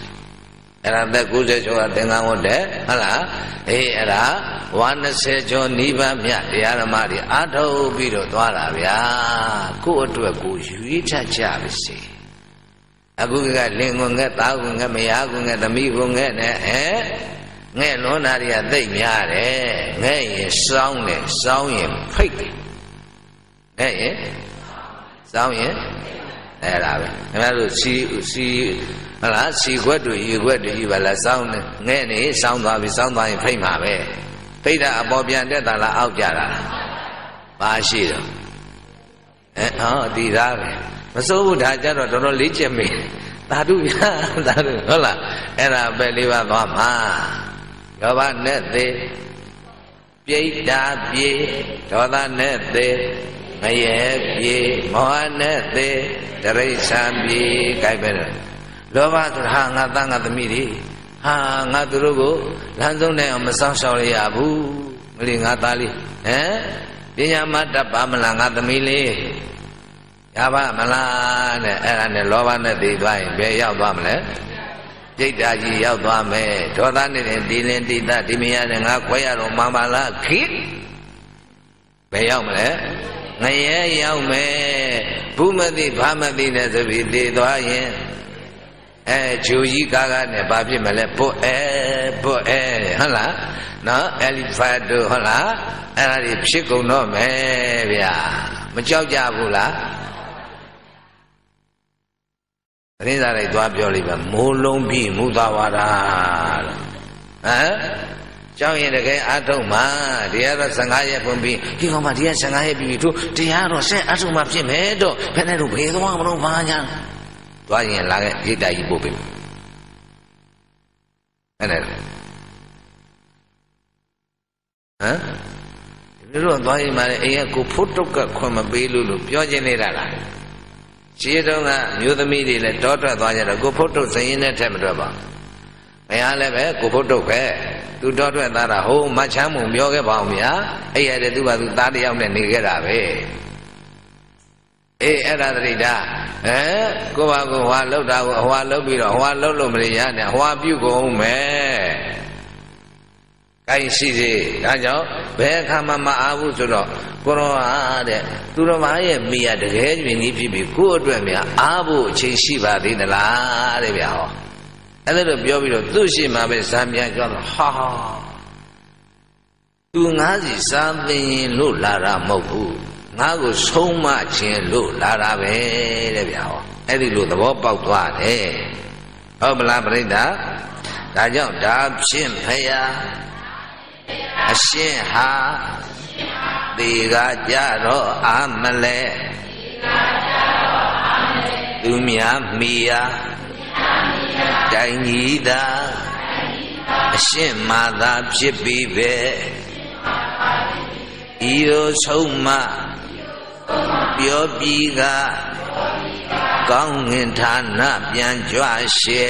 အဲ့ဒါသက်၉၀ကျော်ကသင်္ကန်းဝတ်တယ်ဟုတ်လားအေးအဲ့ဒါတစ်ရာနဲ့ဆယ်ကျော်နိဗ္ဗာန်မြတ်တရားဓမ္မတွေအထောက်ပြီးတော့သွားတာဗျာကို့အတွက်ကိုရွေးချကြပါစေအခုကလင်ကွန်ငဲ့တာကွန်ငဲ့မယားကွန်ငဲ့သမီးကွန်ငဲ့နဲ့ဟဲ့ငဲ့လွန်တာတွေကသိပ်များတယ်ငဲ့ရင်စောင်းတယ်စောင်းရင်ဖိတ်တယ်ငဲ့ရင်စောင်းရင်အဲ့ဒါပဲခင်ဗျားတို့စီစီဟလားစီခွက်တွေရေခွက်တွေကြီးပါလားစောင်းနေငဲ့နေစောင်းသွားပြီစောင်းသွားရင်ဖိတ်မှာပဲဖိတ်တာအပေါ်ပြန်တက်တာလားအောက်ကြတာလားပါရှိတော့အဲဟောဒီသားပဲမစိုးဘူးဒါကြတော့တော်တော်လေးကျက်မေးတာတုဗျာတာတုဟုတ်လားအဲ့ဒါပဲလေးပါသွားမှာလောဘနဲ့သေပြိတ္တာပြေဒေါသနဲ့သေမရေပြေမောဟနဲ့သေတရိစ္ဆာန်ပြေကြိုက်ပဲလောဘဆိုတာဟာငါသားငါသမီးတွေဟာငါသူတို့ကိုလမ်းဆုံးနိုင်အောင်မစောင့်ရှောက်ရဘူးမလေးငါသားလေးဟမ်ပညာမတတ်ပါမလားငါသမီးလေးရပါမလားနဲ့အဲ့ဒါနဲ့လောဘနဲ့တည်သွားရင်ဘယ်ရောက်သွားမလဲဒိဋ္ဌာကြီးရောက်သွားမယ်ဒေါသနဲ့ဒီလင်းတိတဒီမရတဲ့ငါခွဲရတော့မှမလားခိဘယ်ရောက်မလဲငရဲရောက်မယ်ဘူးမသိဘာမသိနဲ့ဆိုပြီးတည်သွားရင် eh joji gaga ne ba phit ma le bo eh bo eh ha la no elephant do ha la ai ra ni phit gon do me bya ma chauk ja bu la tarin sa lai twa pyo lai ba mo long phi mu ta wa da han chauk yin de kai a thau ma dia do lima yak phun phi ki kaw ma dia lima yak phi phi do dia do set a thau ma phit me do phan ne do be thwa ma do ba nya tuan yang lagi kita ibu bim, mana? Hah? Dulu tuan mana? Ia ku foto kat kau mabelu lu, biasa ni rara. Siapa orang nyuruh mili le, daughter tuan yang ku foto sini nanti berapa? Yang lebih ku foto ke, tu daughter nara, ho macam umur ke bawah ya? Ia ada tu baru tadi yang ni kerja be. Eh ada tidak, eh, kau aku walau dah walau bila walau belum lihat, walau juga umeh. Kain sih, aja, berkah mama abu jodoh, kono ada, tu rumah ye mian deh, bini bini kau dua mian abu cici badi nela deh biar. Ada tu biar biar tu sih mabe sambian jodoh, ha ha. Tu ngaji sambil lu lara mabu. Ngaku semua cielu lara berbiar. Eri lu tu bapa tuan eh. Oh melabur dah. Dah jauh dah siapa ya? Siapa? Tiga jaro amle. Dunia mia. Janji dah. Siapa dah siapa? Iyo semua. Biar biga kong tanah yang cuaca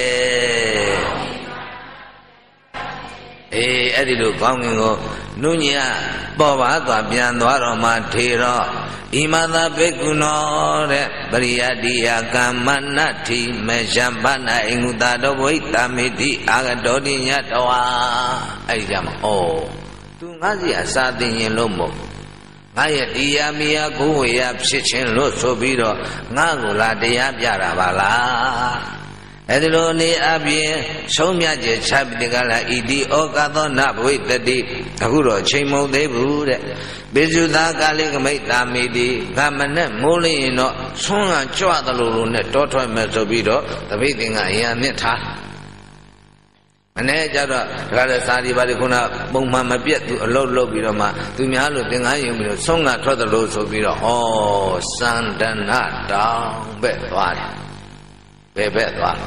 eh ada tu kong itu nunya bawa tu yang dua ramah tera imada begunor beria dia kamana ti mejampana inguta dobi tamidi agadorinya doa ayam oh tu ngaji asal dengan lombok Ngaya dia mia gue ya psicin lo sobiro ngagula dia biara bala. Edelo ni abie somia je sabdegala idi okato nabwe tadi aguro chemo debu de. Bejuda kali kemai tamidi kamane muli no sunga cua teluru ne toto me sobiro tapi tinggal iya neta. Mana cara kalau sehari balik kuna bungma mabiat tu lor lor biru ma tu mialu tengah yang biru songa terus lor so biru oh sandan ada betuan betuan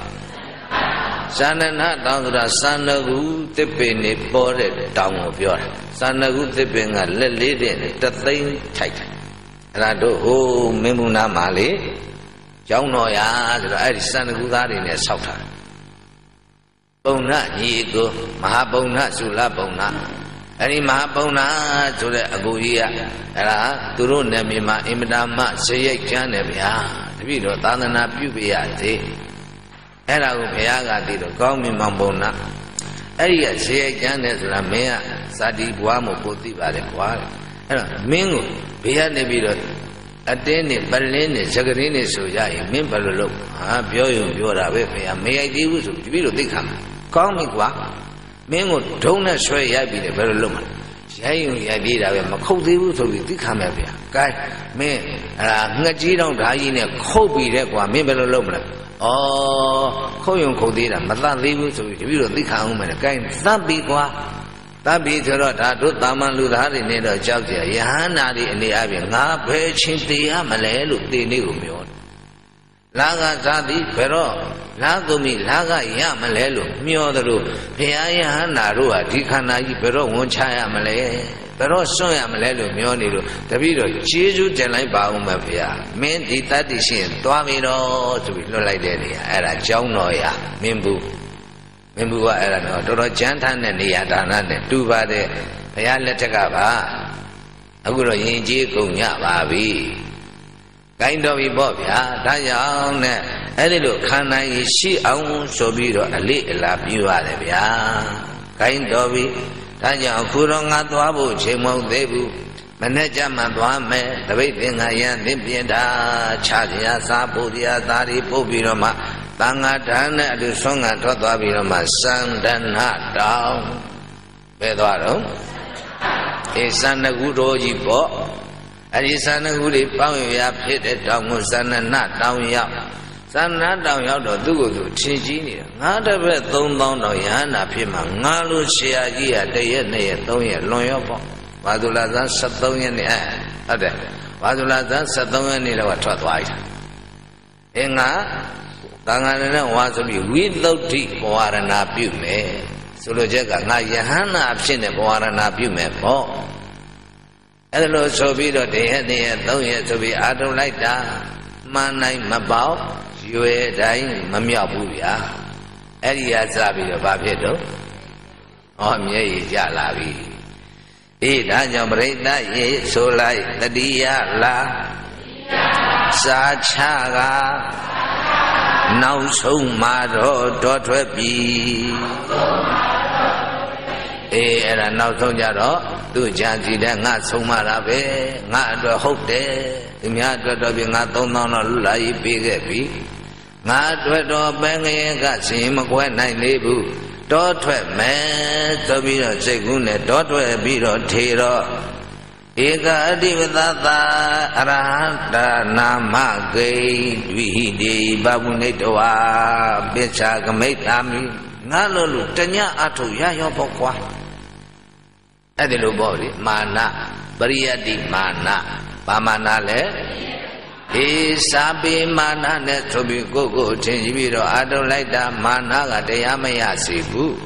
sandan ada sudah sandagu tepi ni boleh tamu biar sandagu tepi ngan leliri tertain cai rado oh memuna mali jauh noya sudah air sandagu tadi ni sauta Bungna ni itu maha bungna sulah bungna. Ini maha bungna sudah aku iya. Elah turun demi ma imdama sejak nabi ya. Tapi do tanah nabi biar ti. Elah aku biar kat itu kau memang bungna. Elia sejak nabi sudah mea sadi buah mukti balik kuar. Elah minggu biar nabi do. Aden ni balen ni segeri ni sujai memang belum. Ah biar yang biar abe biar mea itu sudah biar do dikam. Kau mengkuat, mengut dona suai ya bila berlumur. Saya yang ya bila makau tibu tu di kami apa? Kau men ngaji orang dah ini kau bila kuat berlumur. Oh kau yang kau tiada macam tibu tu bila di kami mana? Kau tapi kuat, tapi terus ada taman luar ini dah jauh dia. Yang nari ini apa? Ngapai cintia melelu di ni rumian. Laga jadi perok. Lagu mi laga iya melelu miodaru biaya naru adikana i pero uncaya melelu pero soya melelu mioniru tapi lo cizu jenai bau mafia men di tadi sih tua miro tu lo lagi dia era jauh noya mimbu mimbu wa era no toro jantan ni ya dana ni tu bade biaya letakah aku lo injil kunya babi kain dobi bob ya, dah yang ni, ada tu karena isi awam sobiro alik lapi wala ya, kain dobi, dah yang kurang atau abu cemau debu, mana zaman tuan me, tapi dengan yang dia dah cahaya sabu dia dari bubiro mak, tangga dana di sungai tertua biramasan dan hadau betul. Isan aku doji po, isan aku di pau ya pete tamu sana nak tahu ya, sana tahu ya do tu tu cici ni. Ada betul tahu tahu ya nak pemang ngalu siaji ada ya ni tahu ya loyo po. Wadulazan satunya ni ada, wadulazan satunya ni lewat tertua itu. Enga tangannya wasabi without di pewaran api me, solo jaga ngayahana absen pewaran api me po. Elo sobi do deh deh tau ya sobi adu lai dah manai mabau jue dai mamiabu ya. Elia zabi do babi do, oh miye jalabi. Ida jamreda ye solai tadiya la sachaga. Nau sung maro do trebi, eh era nau sung jaro tu janji dah ngat sung marabe ngat do hope deh, mian do do bi ngat tong nong nong lai bi ke bi, ngat do do bengi ngat si makuen nai lebu do tre me do bi do segune do tre bi do tero, ega di betata arahata nama gay duhi di babu nedoa beca gemit ami ngalulu tanya atu ya yo pokwa ade lu bori mana beria di mana pamana le e sabi mana ne tobi gogo chinji biro adu laita mana ga tayamaya sibu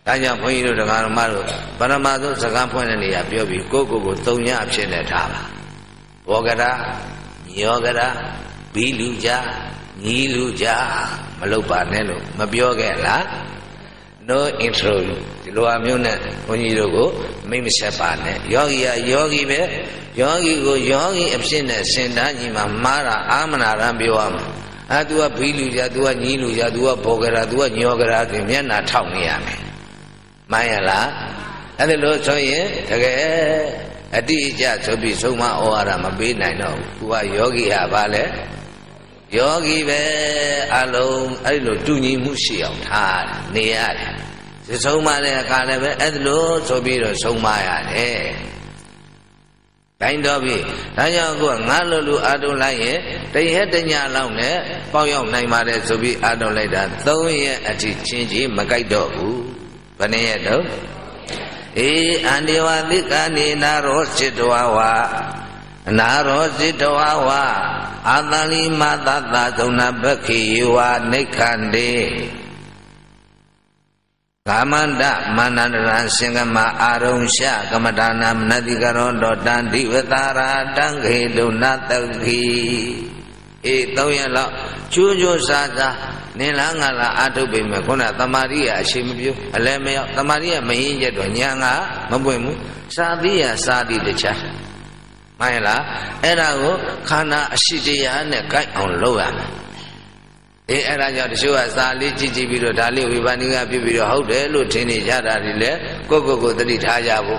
Tanya punya itu dengan malu. Pada malu sekarang punya ni ya biar biku kuku tuhnya absen dah lah. Wogera, nyogera, biluja, niluja, melupa nelo, mabiogela, no intro. Lu amiunnya punya itu ku, mimi sepane. Yogi ya yogi be, yogi ku yogi absen sendaji mamara amna rambiwam. Adua biluja, adua niluja, adua wogera, adua nyogera, demian nak tahu ni ame. Maya lah, ada lo soye, terkait adi ija sobi semua orang membina no, kuah yogi apa le? Yogi be alung, ada lo dunia museum, ha, ni ada. Semua le kalau be ada lo sobi lo semua ada. Kain dobi, tanya gua ngalu lu adu laye, tapi hati nyalau ne, payau nai mare sobi adu laye dan tahu ye adi cincin makai dobu. Bani itu, I andi wali kani narosi doawa, narosi doawa, adali mata datuna bekiwa nikandi. Kamanda mananran singa ma arungsya kamadana menadi karondo dan diwetara dan kehidunatangi. Itu yang lah, jujur saja. Nilangnya lah adu bima kuna tamaria simbiu, alamnya tamaria menginjak dunia nga membuimu sadia sadi dicah. Malah, era itu karena sijian nekai onloan. Eh era jadi suara sali cici biru dali wibaniga biru haudelu tini jadi le, koko koko tadi hajabu.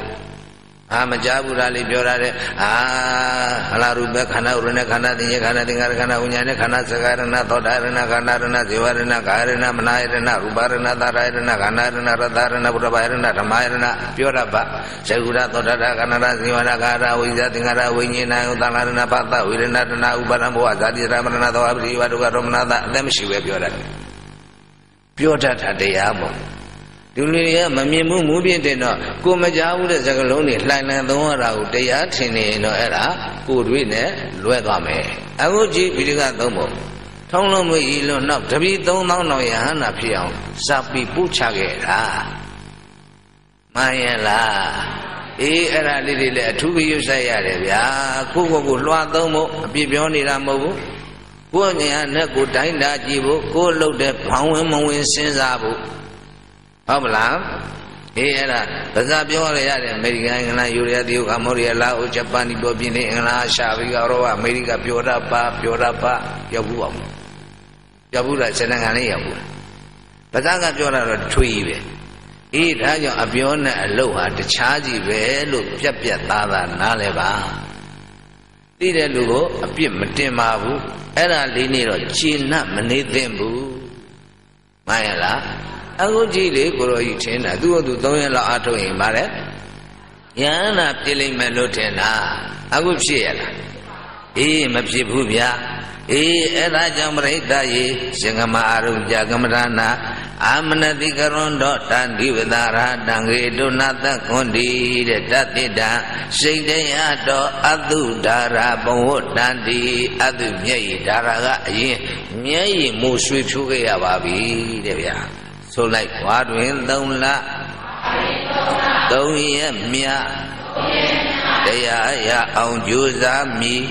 Ah majabu dali biorare, ah halarubek karena urune karena dinya karena dengar karena unyane karena sekarang na todare na karena na jiware na kaire na menaire na rubare na daraire na karena na radare na burabaire na ramaire na bioraba segura todara karena na jiwara karena uija dengar uinye na utanare na pata uire na na ubara buah jadi ramana na toabri waduga romana lem siwe biorare biorada ada apa? Dulu ya, mami mu mungkin deh no, kau majau deh sekarang ni, lain lain tu orang ada ya, sini no era, kurui ne, luar kami. Aku je berikan tu mu, thonglo mu ilu nak, tapi tu nak no ya, nak siang, sapi pucat ke lah, maya lah, ini era ni dia, tu biu saya deh, ya, kau kau luar tu mu, biu ni ramu, kau ni anak kau dah dah jibu, kau lu deh, pangu mau insin zabu. Ablam, ini ada. Baca biar ada. Amerika ingin Eurasia diu Kamboja lah, Jepang diu bini ingin Asia, Eropa, Amerika biar apa, biar apa, ya buat. Ya buat senang ni ya buat. Baca kan biar ada cuit be. Ini dah yang abion luar tercaji be, lu biar biar tada nale ba. tidak lugu api mending mabu era lini ro Cina menidembu maya lah aku jili koro Cina dua tu tahun yang la atau yang mana yang nak pilih melodena aku siapa lah ini mesti bubia ini era jamrita ini jangan maru jangan merana amna dikarondo dan diwedara dan gedunata kondi detatida sehingga do adu darah bahu dan di adu nyai darah ini nyai musuh juga ya babi dia solai kuaruin daun la daun ya mia daya ya aujuzami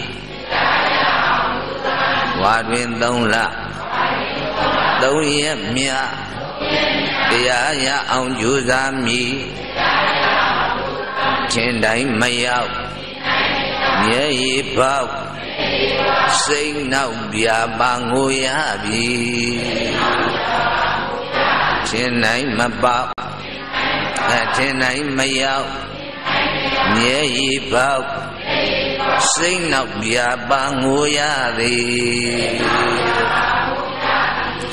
kuaruin daun la daun ya mia ya ya aujuzami cendai mayau nyai bau sing nau bia bangu ya bi cendai mabau cendai mayau nyai bau sing nau bia bangu ya bi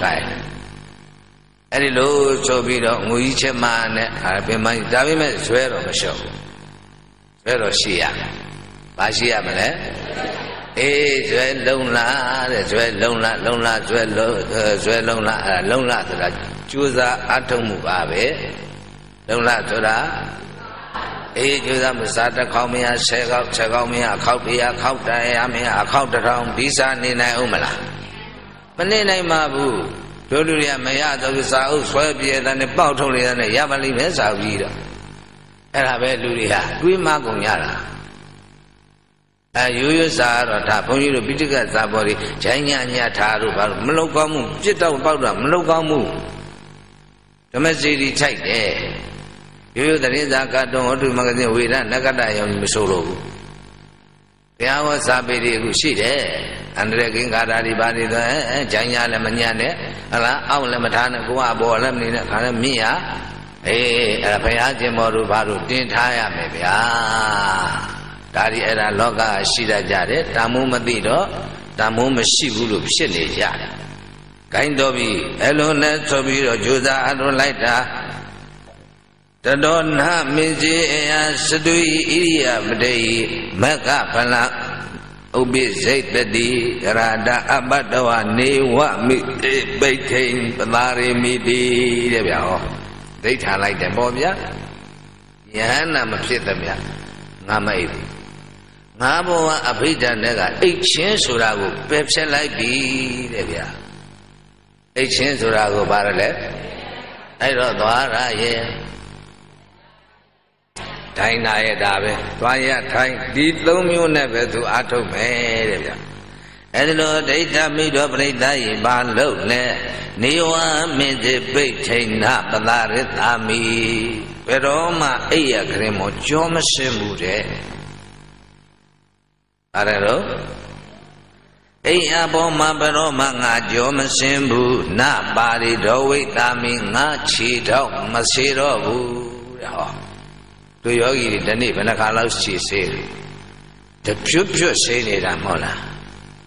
kai Ari lo cobi lo ngui cemane arabe mai dabi me suero mesho suero sia basia mele eh sue long la de sue long la long la sue lo sue long la long la soda chuza athong mu ba be long la soda eh chuza mu sa ta khaung mya se khaung se khaung mya khaung dia khaung tai ya mya khaung taung bisa ni nai au ma la ma ni nai ma bu Dulu dia maya dulu sahul swabi dan bau thong dia dan ya balik mesa dia. Era dulu dia kui magung ya lah. Ayu yu sahara dah punya tu bidika sabori jaya jaya taru baru meluk kamu cita bau dah meluk kamu. Cuma jadi cai deh. Yu yu tadi zakat dong orang tu makan dia wira nak ada yang bersolok. Dia awak sabi dia kusi deh. Andre king kada di bani tu eh janya le manya le ala au le matha ne ko a bo le ni ne kha le mi ya eh ala phaya chin mo ru ba ru tin tha ya me bya da ri era loka shi da ja de tamu mati do tamu ma shi bu lu phit ni ja gain do bi elon ne so bi do juza aton lai da tado na min ji ya sadui iriya madei makka phala Ubi Zaid tadi rada abad awani wa mi baiting pelari midi dia biar. Dia cari dia boleh ya. Ya nama siapa dia? Nama itu. Nama orang Afrika negara. Ikan surago pepsi lagi dia biar. Ikan surago barale. Ayo doa raya. Thai naya dabe, tuanya Thai di dalamnya nabe tu atau mereka. Adalah dari kami dua peridai balau ne, niwa menjadi China pelarit kami. Peroma iya kremo cuma sembude. Ada lo? Iya boma peroma ngajo mesembu, na bari dowi kami ngaji dok masirobu. Tu yogi ni dani mana kalau sih sih, terpjup jup sih ni ramola,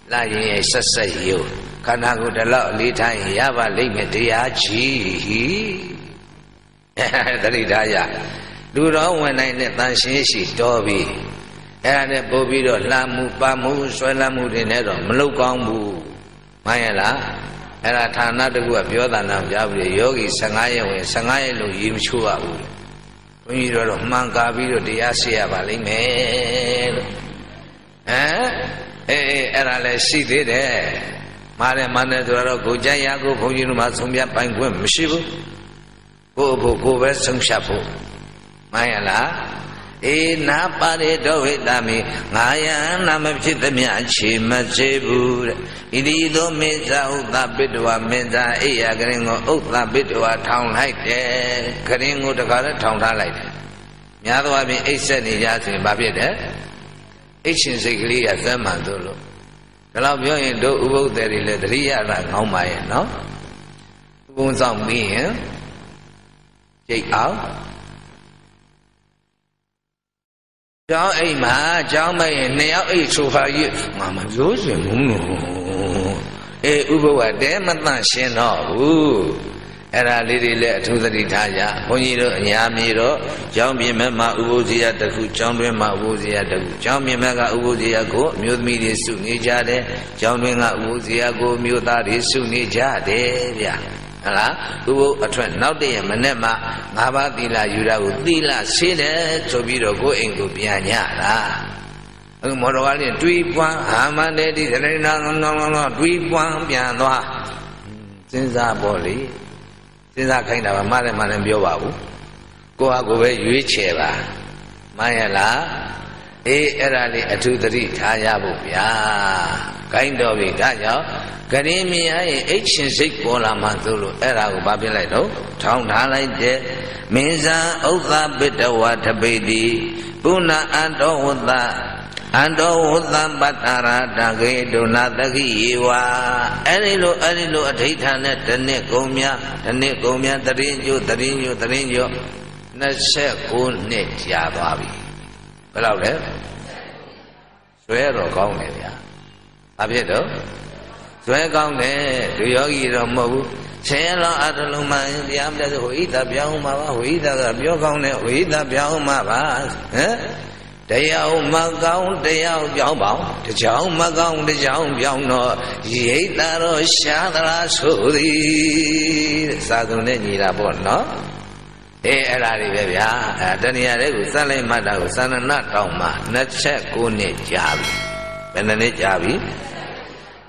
lagi sesayu, karena aku dalam lidah ia balik media ciri, dari daya, dulu orang ini tansi si dobi, ada bobi do lamu pamu selamu di nero melukangbu, maya lah, ada tanah dua biota nak jadi yogi sengai we sengai lu im cua u. Mira los manga video de Asia Valimero. Eh, eh, era le si de de. Mare mane dura goja ya go bhuji no masum ya pain gwe msibu. Go bo go ve sung shapo. Maya la. E na pare do he dami. Ngaya na me phit mya chi ma chebu. Idi do me ja uta bidwa me ja e ya kring go uta bidwa thaung lai de. Kring go takara thaung tha lai de. Mya do a bin ai set ni ja sin ba phit de. Ai chin sai kli ya san man do lo. Da law pyo yin do uboddhe ri le thariya la ngaung ma yin no. Ubon saung mi yin. Chait aung ကျောင်းအိမ်မှာကျောင်းမရင်နှစ်ယောက်အိတ်ဆိုဖာကြီးငါမပြောစင်ဘူးနော်အေးဥပဝတ္တမသန့်ရှင်းတော့ဘူးအဲ့ဒါလေးတွေလည်းအထူးသတိထားရဘုန်းကြီးတို့အများကြီးတော့ကျောင်းပြင်မှာဥပုသ္ဇေယတစ်ခုကျောင်းတွင်းမှာဥပုသ္ဇေယတစ်ခုကျောင်းပြင်မှာကဥပုသ္ဇေယကိုအမျိုးသမီးတွေစုနေကြတယ်ကျောင်းတွင်းကဥပုသ္ဇေယကိုအမျိုးသားတွေစုနေကြတယ်ဗျာဟုတ်လားဥပုအထွက်နောက်တည့်ရမနေ့မှငါးပါးသီလယူတာကိုသီလရှင်းတယ်ဆိုပြီးတော့ကိုယ်အိမ်ကိုပြန်ညတာအခုမော်တော်ကားလေးတွေးပွားအာမန္တေတိသရိဏံတွေးပွားပြန်သွားစဉ်းစားပေါ့လေစဉ်းစားခိုင်းတာပါမလည်းမလည်းပြောပါဘူးကိုယ့်ဟာကိုယ်ပဲရွေးချယ်ပါမှန်ရလားအေးအဲ့ဒါလေးအထူးသတိထားရဖို့ဗျာခိုင်းတော်ပြီဒါကြောင့်ကရင်မရရဲ့အိတ်ရှင်စိတ်ပေါ်လာမှသို့လို့အဲ့ဒါကိုဘာဖြစ်လိုက်တော့ထောင်းထားလိုက်တဲ့မင်းဇာဥက္ကပတဝါတပိတိပုဏ္ဏအန္တောဝတ္တအန္တောဝတ္တပတ္တရာတကေဒုနာတကိယေဝါအဲ့ဒီလိုအဲ့ဒီလိုအဋိဌာနဲ့တစ်နှစ်ကုန်များတစ်နှစ်ကုန်များတရင်ကျိုးတရင်ကျိုးတရင်ကျိုး၂၉နှစ်ကြာသွားပြီဘယ်လောက်လဲဆွဲတော့ကောင်းတယ်ဗျာဘာဖြစ်တော့ဆွဲကောင်းတယ်လူယောဂီတော့မဟုတ်ဘူးဆယ်လောအတလုံးမှတရားမလဲဆိုဟိသပြောင်းမှာပါဟိသကပြောကောင်းတယ်ဟိသပြောင်းမှာပါဟမ်တရားမကောင်းတရားပြောင်းပါတရားမကောင်းတရားပြောင်းတော့ရိတ်တာတော့ရှာသလားဆိုသည်စာသွန်နဲ့ညီတာပေါ့နော်အေးအဲ့ဒါတွေပဲဗျာအဲတဏှာတွေကိုစလိုက်မှတာကိုသန္နနာတောင်းမှာ၂၉နှစ်ကြာပြီဘယ်နှစ်ကြာပြီ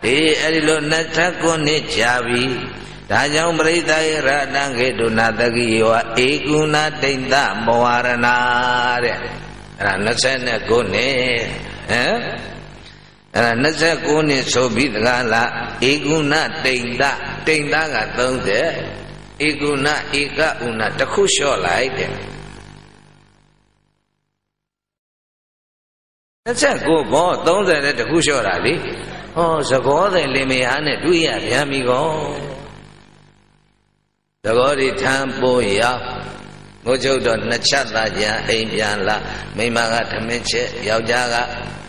ဒီအဲ့ဒီလို၂၉နှစ်ကြာပြီဒါကြောင့်ပရိသယေရတံခေတုနာတကိယောအေကုဏဒိဋ္ဌမဝရဏတဲ့အဲ့ဒါ၂၉နှစ်ဟမ်အဲ့ဒါ၂၉နှစ်ဆိုပြီးတကားလားအေကုဏဒိဋ္ဌဒိဋ္ဌက၃၀ဧကုဏဧကဥဏတစ်ခုလျှော့လိုက်တဲ့၂၉ဘော၃၀နဲ့တစ်ခုလျှော့တာလေဟောသဘောတဲ့လင်မယားနဲ့တွေ့ရဗျာမိကောသဘောဒီထမ်းပိုးရောက်ငို့ချုပ်တော့နှစ်ချက်သာကြံအိမ်ပြန်လာမိမကထမင်းချက်ယောက်ျားက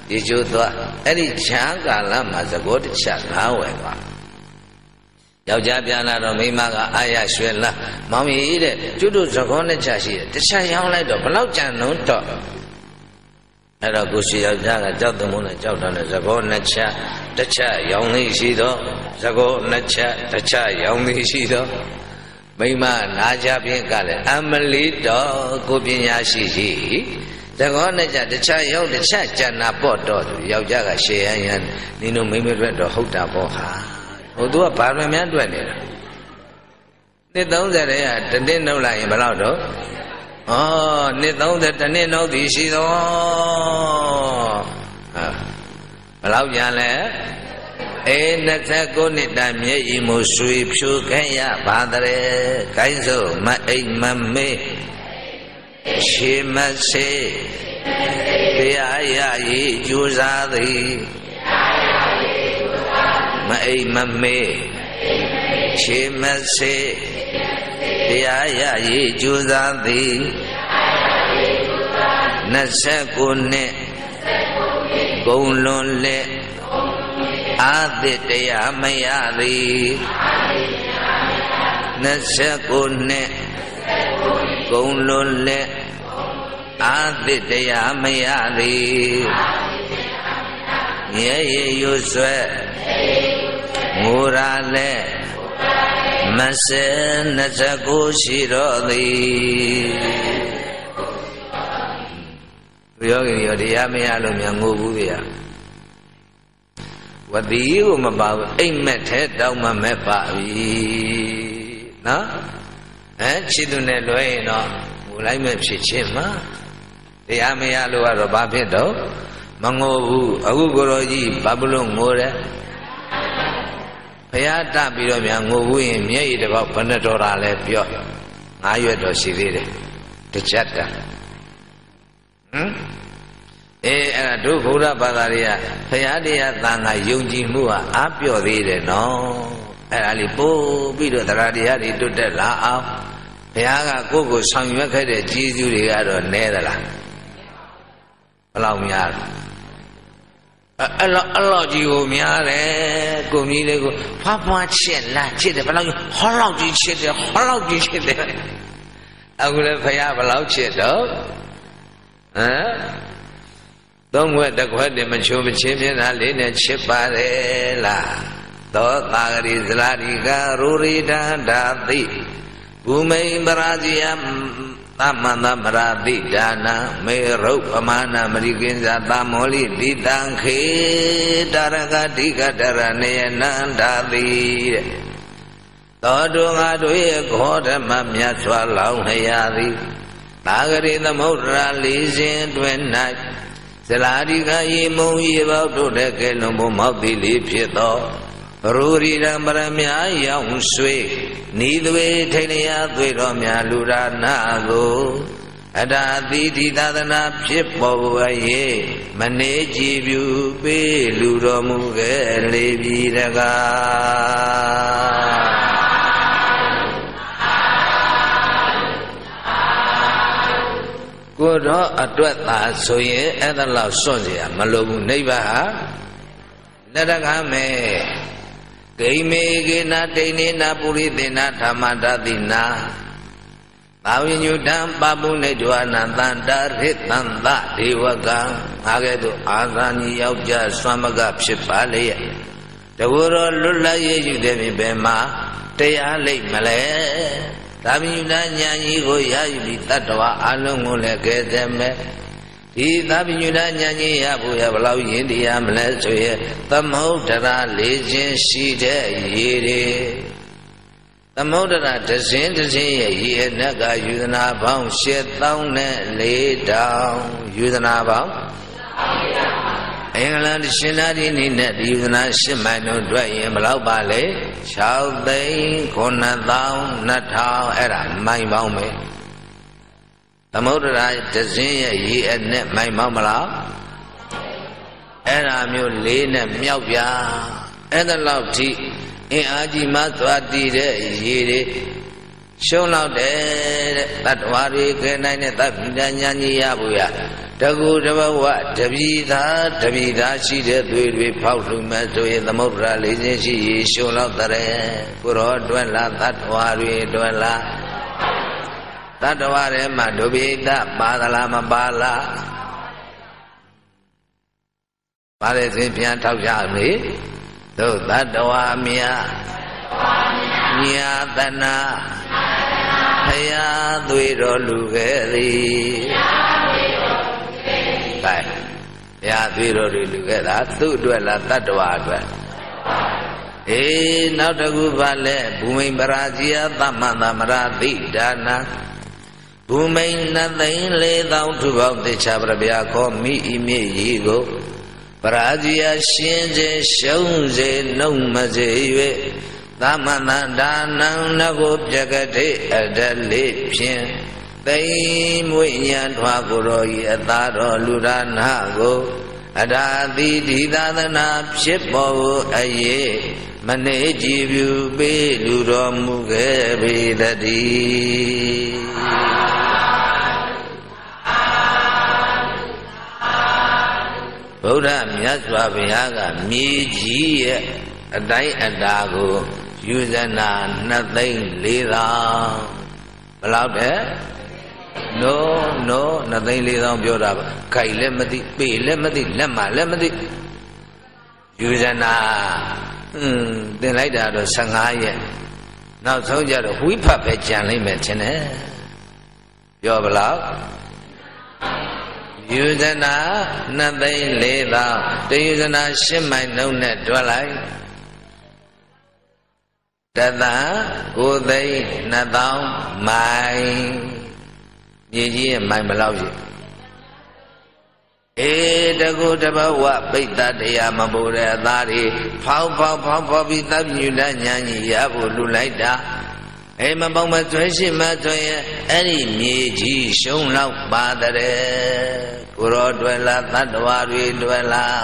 ဒီကျိုးသွားအဲ့ဒီချမ်းကာလမှာသဘောတစ်ချက်နားဝယ်သွားယောက်ျားပြန်လာတော့မိမကအာရရွှေလားမောင်ကြီးတဲ့ကျွတ်တို့သဘောနှစ်ချက်ရှိတယ်တစ်ချက်ရောင်းလိုက်တော့ဘလောက်ကြံနှုံးတော့အဲ့တော့ကိုရှိယောက်ျားကကြောက်တမုန်းနဲ့ကြောက်တာနဲ့သဘောနှစ်ချက်တစ်ချက်ရောင်လေးရှိတော့သဘောနှစ်ချက်တစ်ချက်ရောင်လေးရှိတော့မိမနာကြဖြင့်ကလည်းအမလီတော်ကိုပညာရှိကြီးသဘောနှစ်ချက်တစ်ချက်ရောင်တစ်ချက်ကျန်တာပေါ့တော့သူယောက်ျားကရှေ့ရန်ရန်နင်တို့မိမတွေ့တော့ဟုတ်တာပေါ့ဟာဟိုသူကဘာမှမတွေ့နေတာနှစ်၃၀တည်းကတနည်းနှုတ်လိုက်ရင်ဘယ်လောက်တော့อ๋อနှစ်၃၀တနည်းနှုတ်သည်ရှိသောဟာဘယ်လောက်ကြံလဲအေး၂၉နှစ်တည်းမျက်ရည်မှုဆွေဖြူခဲ့ရပါတဲ့ခိုင်းစို့မအိမ်မမေးရှိမစေတရားရည်ကြိုးစားသည်မအိမ်မမေးရှိမစေတရားရည်ကြိုးစားသည်၂၉နှစ်ဂုံလွန်လက်အာသစ်တရားမရသည်၂၉နှစ်ဂုံလွန်လက်အာသစ်တရားမရသည်ရဲရည်ရွှဲငိုရာလက်မစ၂၉ရှိတော့သည်သူယောဂီရောတရားမရလို့မြန်ငိုဘူးဗျာဝတိကိုမပါဘူးအိမ်မက်ထဲတောင်းမမဲ့ပါပြီနော်အဲချစ်သူနဲ့လွဲရင်တော့ငိုလိုက်မဲ့ဖြစ်ချင်းမှာတရားမရလို့ကတော့ဘာဖြစ်တော့မငိုဘူးအခုကိုရောကြီးဘာဘလို့ငိုတယ်ဘုရားတပြီးတော့များငိုဘူးရင်မျက်ရည်တစ်ပေါက်ဘယ်နဲ့တော်တာလဲပြောငါးရွက်တော်ရှိသေးတယ်တစ်ချက်တာဟမ်အေးအဲ့ဒါတို့ဘုရားဘာသာတွေကဘုရားတရားသံဃာယုံကြည်မှုဟာအပြော့သေးတယ်နော်အဲ့ဒါလေးပို့ပြီးတော့တရားတရားတွေတွတ်တက်လာအောင်ဘုရားကကိုယ့်ကိုဆောင်ရွက်ခဲ့တဲ့ကျေးဇူးတွေကတော့နည်းသလား ဘလောက်များလဲအဲ့လောက်အဲ့လောက်ကြီးကိုများတယ်ကိုကြီးလေးကိုဖွားဖွားချက်လာချက်တယ်ဘလောက်ဟောလောက်ကြီးချက်တယ်ဟောလောက်ကြီးချက်တယ်အခုလည်းဖယားဘလောက်ချက်တော့ဟမ်သုံးွက်တစ်ခွက်တည်းမချိုးမချင်းပြင်းတာလေးနဲ့ချက်ပါတယ်လားသောတာဂရိဇလာရိကရူရိဒာဓာတိဘူမိန်ပရာဇိယသမန္တမရာတိဒါနာမေရုပမာနမရိကင်္ဇာသမောလိတိတံခေတရကတိကတရနေနန္ဒာတိသောတုငါတို့ရဲ့ဂေါတမမြတ်စွာလောင်းလျာသည်သာဂရိသမုဒ္ဒရာလေးစဉ်တွင်၌ဇလာရိကရေမုံရေပေါက်တို့လည်းကဲလွန်ဖို့မောက်သည်လေးဖြစ်သောရူရီရံပရမြာရောင်ဆွေနီသွေထိန်လျာသွေတော်မြာလူရာနာကိုအတာသီတိသာသနာဖြစ်ပေါ်ရေးမနေကြည်ပြုပေးလူတော်မူခဲ့လေပြီတကားကိုတော့အတွက်သာဆိုရင်အဲ့ဒါလောက်စွန့်เสียမလိုဘူးနိဗ္ဗာန်ဟာလက်တကားမယ်ဂိမေကေနဒိနေနပုရိသေနဓမ္မတတိနာဘာဝိညုတံပပုနေဒဝနသန္တာရိသံသဒေဝကံငါကဲ့သို့အာသာဏီယောက်ျားဆွမ်းမကဖြစ်ပါလေတဝရောလွတ်လပ်ရေးယူတဲ့ပြင်ဘယ်မှာတရားလိမ့်မလဲသာမညုတဉာဏ်ကြီးကိုရယူပြီးတတ္တဝါအလုံးကိုလည်းကဲသမဲ့ဒီသာမညုတဉာဏ်ကြီးရဖို့ရဘလောက်ရင်တရားမလဲဆိုရဲသမုဒ္ဒရာလေးခြင်းရှိတဲ့ရေတွေသမုဒ္ဒရာဒဇင်းဒဇင်းရဲ့ရေအနက်ကယူသနာပေါင်းရှစ်သောင်းနဲ့လေးထောင်ယူသနာပေါင်းအင်္ဂလန်ရှင်သာဒီနေ့နဲ့ဒီယူသနာရှစ်မိုင်တို့တွက်ရင်ဘလောက်ပါလဲရှစ်သိန်းခုနှစ်သောင်းနှစ်ထောင်အဲ့ဒါမိုင်ပေါင်းပဲသမုဒ္ဒရာဒဇင်းရဲ့ရေအနက်မိုင်ပေါင်းမလားအဲ့ဒါမျိုးလေးနဲ့မြောက်ပြအဲ့ဒါလောက်ထိအင်အားကြီးမှသွားတည်တဲ့ရေတွေရှုံးလောက်တယ်တဲ့တတ္တဝါတွေကဲနိုင်တဲ့သဗ္ဗဉာဏ်ကြီးရဖို့ရတကူတဘဝတပိသာတပိသာရှိတဲ့သွေးတွေဖောက်လှူမဲ့ဆိုရင်သမုဒ္ဒရာလေးခြင်းရှိရေရှုံးလောက်တဲ့ကိုရောတွဲလာတတ္တဝါတွေတွဲလာတတ္တဝါတွေမှာဒုပိသပါသလားမပါလားပါလေစဉ်ပြန်ထောက်ရမေတို့သတ္တဝါမြာညာတနာဖယားသွေတော်လူခဲ့သည်ဖယားသွေတော်တွေလူခဲ့တာသူ့အတွက်လားသတ္တဝါအတွက်အေးနောက်တစ်ခုပါလဲဘူမိန်ပရာဇိယသမန္တမရာတိဒါနာဘူမိန်နှစ်သိန်းလေးသောင်းထူပေါင်းတေချာပရဗျာကောမိဤမြေကြီးကိုပရာဇိယရှင်စေရှုံးစေနှုတ်မစေ၍သမန္တဒါနံနဂုပြကတိအတ္တလေးဖြင့်သိမ်ဝိညာဉ်ထွားကိုယ်တော်ဤအသာတော်လူရနာကိုအတာသီတိသာသနာဖြစ်ပေါ်အရေးမနေကြည်ပြုပေးလူတော်မူခဲ့ပေတည်းဗုဒ္ဓမြတ်စွာဘုရားကမြေကြီးရဲ့အတိုင်းအတာကိုယူဇနာနှစ်သိန်းလေးသောင်းဘယ်လောက်တဲ့ no no နှစ်သိန်းလေးသောင်းပြောတာပါခိုင်လည်းမသိပေလည်းမသိလက်မှလည်းမသိယူဇနာဟွန်းတင်လိုက်တာတော့ဆယ့်ငါးရက်နောက်ဆုံးကြတော့ဝိဖတ်ပဲကြံလိုက်မယ်ထင်တယ်ပြောဘယ်လောက်ယူဇနာနှစ်သိန်းလေးသောင်းတယူဇနာရှစ်မိုင်နှုန်းနဲ့တွက်လိုက်တသကိုးသိန်းနှစ်သောင်းမိုင်မြေကြီးရဲ့မိုင်ဘယ်လောက်ရှိအေးတကူတဘဝပိဋ္ဌတရားမပိုတဲ့အသားတွေဖောင်းဖောင်းဖောင်းဖောပြီးသဗ္ဗညုတဉာဏ်ကြီးရဖို့လှူလိုက်တာအိမ်မပေါင်းမဆွဲရှိမဆွဲရဲ့အဲ့ဒီမြေကြီးရှုံးလောက်ပါတဲ့ကိုရောတွေ့လားသတ္တဝါတွေတွေ့လား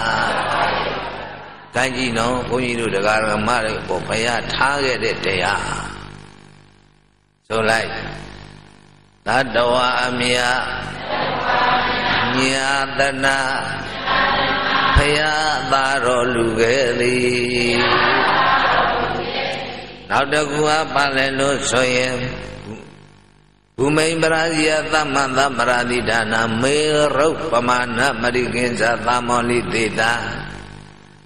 တန်းကြီးနော်ဘုန်းကြီးတို့တရားတော်မှာလည်းဘုရားထားခဲ့တဲ့တရားဆိုလိုက်သတ္တဝါအမြတ် nyatana phaya ba ro lu kae thi nau taku a pa le lo so yin Bumaimbradiya tamma tamradidana merau pamana marikinsa tamolitita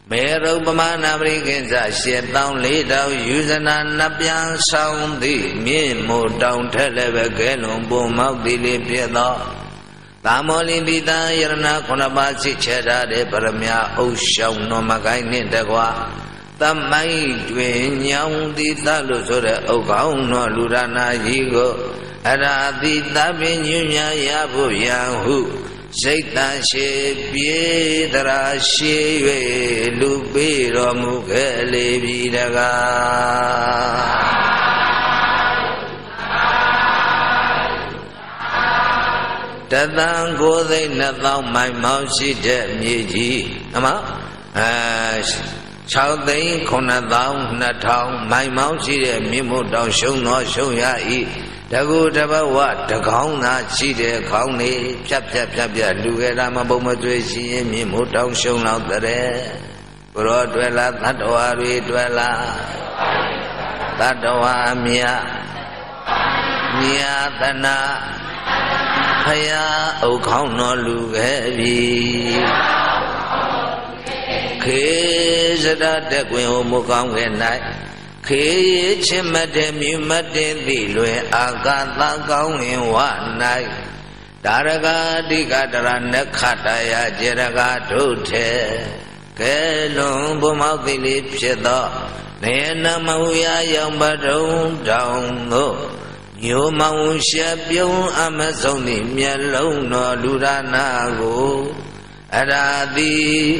merau pamana marikinsa sietang lidau yuzana nabiang saundi mimu daun telebe gelung bumau dilipieto tamolitita irna kunabasi cerade paramya usyau no makai nitegwa tamai jwe nyau ditalu sore ukau no lurana yigo Arati tapi nyunya ya bu yang hu Saitan sepie terasiwe lupi romu kelebidaga Datang kodai natau mai mau si jep nyeji Nama Saudai konatau natau mai mau si jep mimu tau sung no sung ya i Dagu daba wa dagong na chi de kong ni piap piap piap piap luge dama boma tue si mi mu dong shong lao tere bro tue la tato wa rui tue la tato wa mia mia tana haya au kong no luge bi ke zada de kwe o mu kong ke nai Kei chimade mimade dilwe agata kauni wanai Daraga dikadara nekhataya jiraga dhute Kelung bumaudilip sheda Nena mauya yang badung daung no Nyo mausya biung amasoni myalung no lurana go Adadi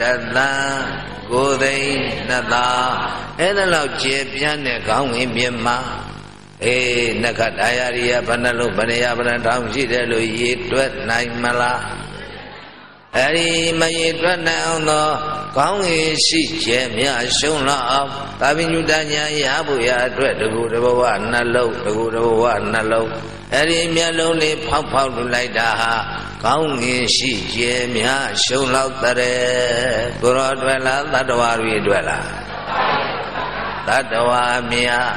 Dada Kodai nada, ena lau cepian nekang imema, eh nakat ayaria panalu panaya panatang sida lu yitwet naik malah, hari mayitwet naik no, kang isi cemia sung laap, tapi nyudanya ya bu ya twet degu degu wana lau degu degu wana lau, hari mialau le pau pau dulai dah. Kaungi si jemia shulak tare Kura dwela tadawa rui dwela Tadawa mia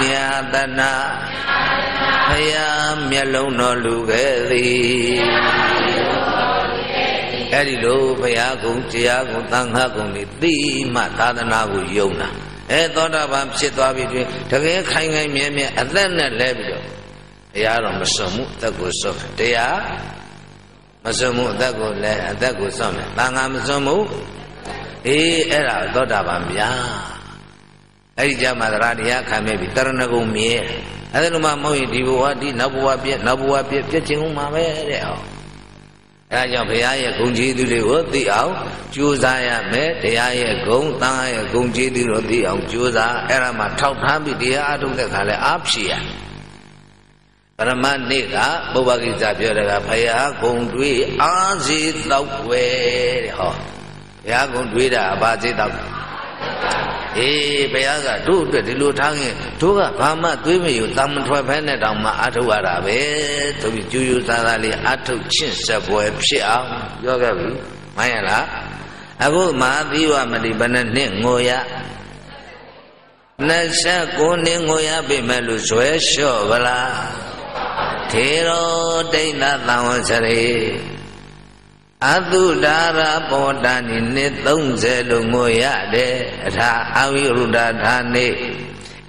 Mia tana Haya mia launa lukedi Eri lo paya kung cia kung tangha kung niti Mata tana ku yona Eh toda bam sitwa bidwe Dage kai ngai mia mia adana lebido Ya orang bersumu tak gosok dia, bersumu tak golek tak gosok. Tangan bersumu, eh era itu dapat dia. Hari jamat radia kami bitar nagumie. Ada rumah mau dibuat di nabuat biar nabuat biar cacing rumah berdeo. Raja biaya kunci dulu diau, cuzaya ber biaya kung tanya kunci dulu diau cuzah era matau kami dia adung kekale absia. Karena nikah bawa kita biarlah payah kongdui anjir lawe, ho, payah kongdui dah baca tak, eh payah kan tu berdiri lutangi, tu kan kama tu melayu taman tua pernah ramah atu warabe, tapi jujur tadi atu cinta boleh siap, jaga tu, mana lah, aku mati wa mati benar nengoya, nasi aku nengoya bimelu suai syobala. Tero dina tawon sari Adu dara bodani nitong selung moya de Ra awi rudadhani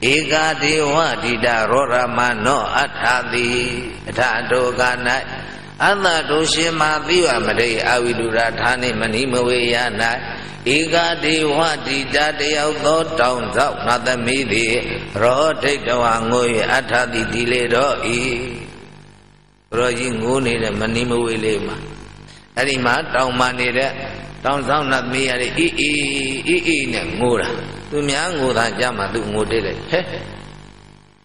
Ika diwa didaro ramano adhati Dhado kanai Adha doshima diwa madai awi rudadhani manimawe yanai Ika diwa didade auto daun zau natamidi Rodek dawangoi adhati dile doi Raji ngone dan menimu wilema. Hari matau mani re, tahun tahun nat miari i i i i neng ngura, tu miang ngura jama tu ngudi re, heh,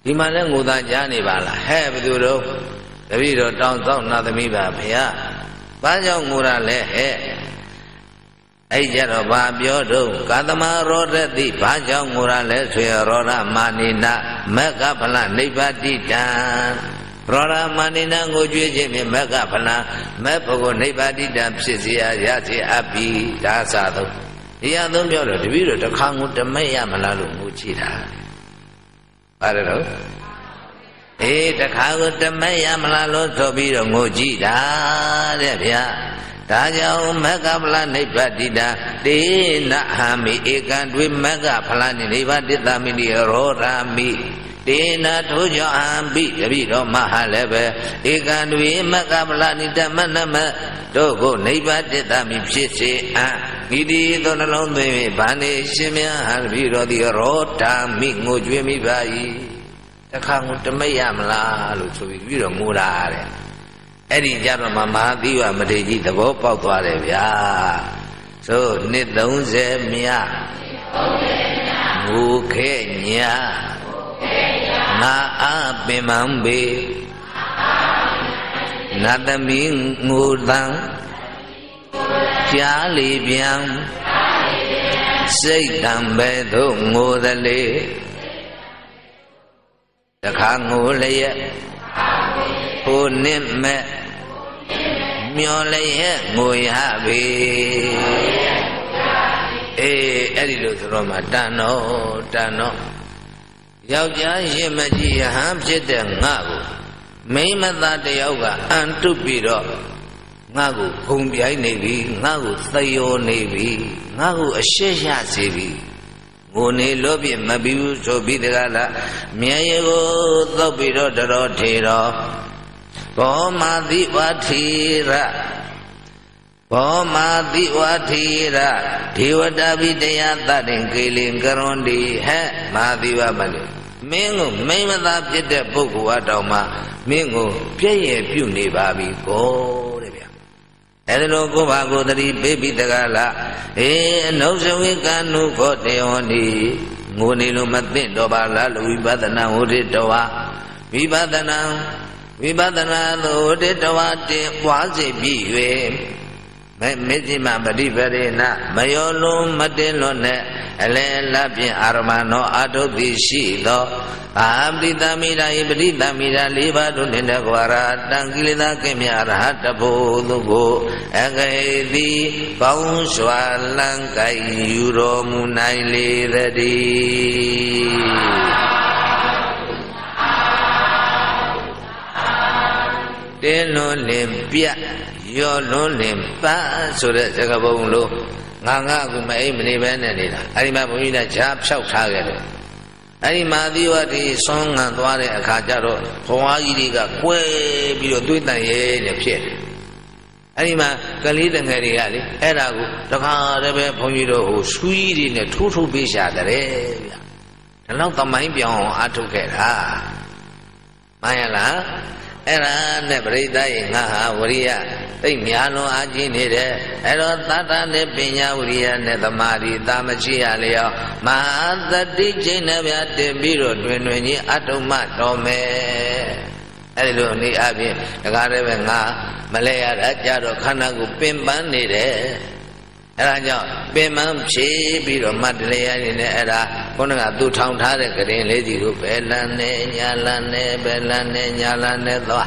di mana ngura jani bala, heh betul do, tapi do tahun tahun nat miba pia, banyak ngura le heh, aja do babio do, kata maro re di banyak ngura le suarora mani na, mega pala nibadi dan. Rora manina ngujue jeme mega pala mepogo nibadi damsi siya yasi api dasado iya dong yoro dibiro to kangu demeya malalu mucira parero e to kangu demeya malalu sobiro mucira de bia dajao mega pala nibadi da de na hami ekan dwi mega pala nibadi damini rora mi Dina tujuh ambi jadi roma halebe ikan dwi makablani daman nama dogo neibat tetapi sisi ah ini dona londe bani semia harbi rodi rota minggu jui mi bayi takang utemayam lalu suwi biro murare eri jaro mama diwa mereji tebo pau tuare ya so ni daun semia mukenya Maaf memang be, nada mengudang, jali biang, sedang betul ngudale, takang nguleye, punim me, mioleye nguyabe, eh, elok Ramadan oh, dano. Yaudah ye maji ham sedang ngaku, memang ada yaudah antu biro ngaku kumbiai nebi ngaku tayo nebi ngaku asyesha sebi, gune lobi mabiu cobi delala miaye go taw biro daro tero, koma diwatira. Oma diwatira dewa davidaya tadeng keling karondi he madiwa bali mingu mimata pidde bukku atoma mingu pyaye pyu ne babi ko de bya edelo ko ba ko tari bebi tagala e anausawi kanu ko teyoni ngone lo matin do ba la lu vibadana ode dowa vibadana vibadana lo ode dowa te waje bi yue Meji mabadi berena, mayolum madelone, elela bi armano ado bisido, abdi damira ibdi damira liba dunenda guara, tangkilida kemiar hata bodugo, egedi pauswalang kayuro munai liradi. Deno lempia, yo lo lempa, sudah jaga bung lo, nganga kumai menibana nila. Hari malam ini jam satu hari le. Hari mati wari songan tuare kajaro, kuah ini kak kue biru tuh tanya lepsi. Hari malam kali dengan hari hari, era aku takkan ada berpemilu suiri ne tujuh bisa dari. Kalau tamai biang atu kera, mana lah? Era ne berita inga huria, timiano aji nere, ero tata ne pinya huria ne tamari tamaci alio, mata di jena biate biro duenwenyi atuma tome, elo ni abi, negara benga, Malaya raja ro kana gupimban nere, era jauh, pemam si biro madleya nere era, kono ngadu thang thare kering ledi ru belane nyalane belane nyalane toa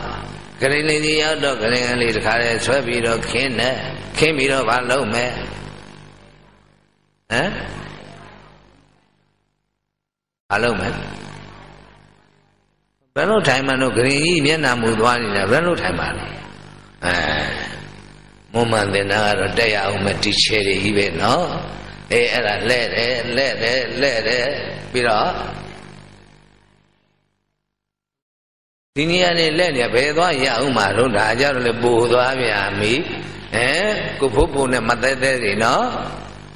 kering ledi yaudo kering ledi khare swa biro khene khen biro balo me eh balo me balo time mano kering I mien namu toa ni na balo time mano eh moman de nagaro daya ume tichere ibe no Eh, era le le le le le le, bila dunia ni le ni berdoa ya umaru raja le berdoa biami, eh, kupu-kupu ni mata teri no,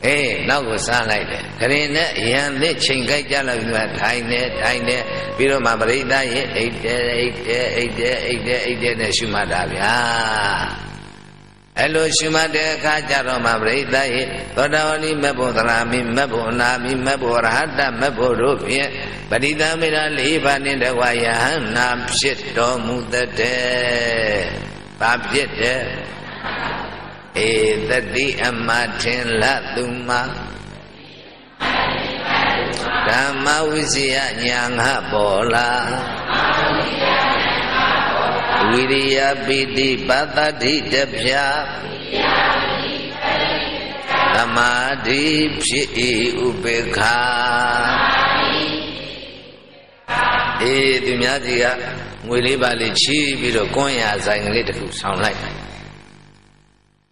eh, nak usaha lagi. Kerana yang ni cengkai jalan bila thay ni thay ni bila mabrida ye, ide ide ide ide ide ni semua dah biar. Elo shumate kajaro mabreitai, todawani mebo rami mebo nami mebo rahata mebo rupiah, badita mirali panida wayahan napsit domutate, papsit eh, eh tadi amatin latuma, dama wisia nyang habola. Wiriya bidi bata di debya samadhi psi ubekha eh tu mya ji ka ngwe le ba le chi pi lo kwon ya sain le taku saung lai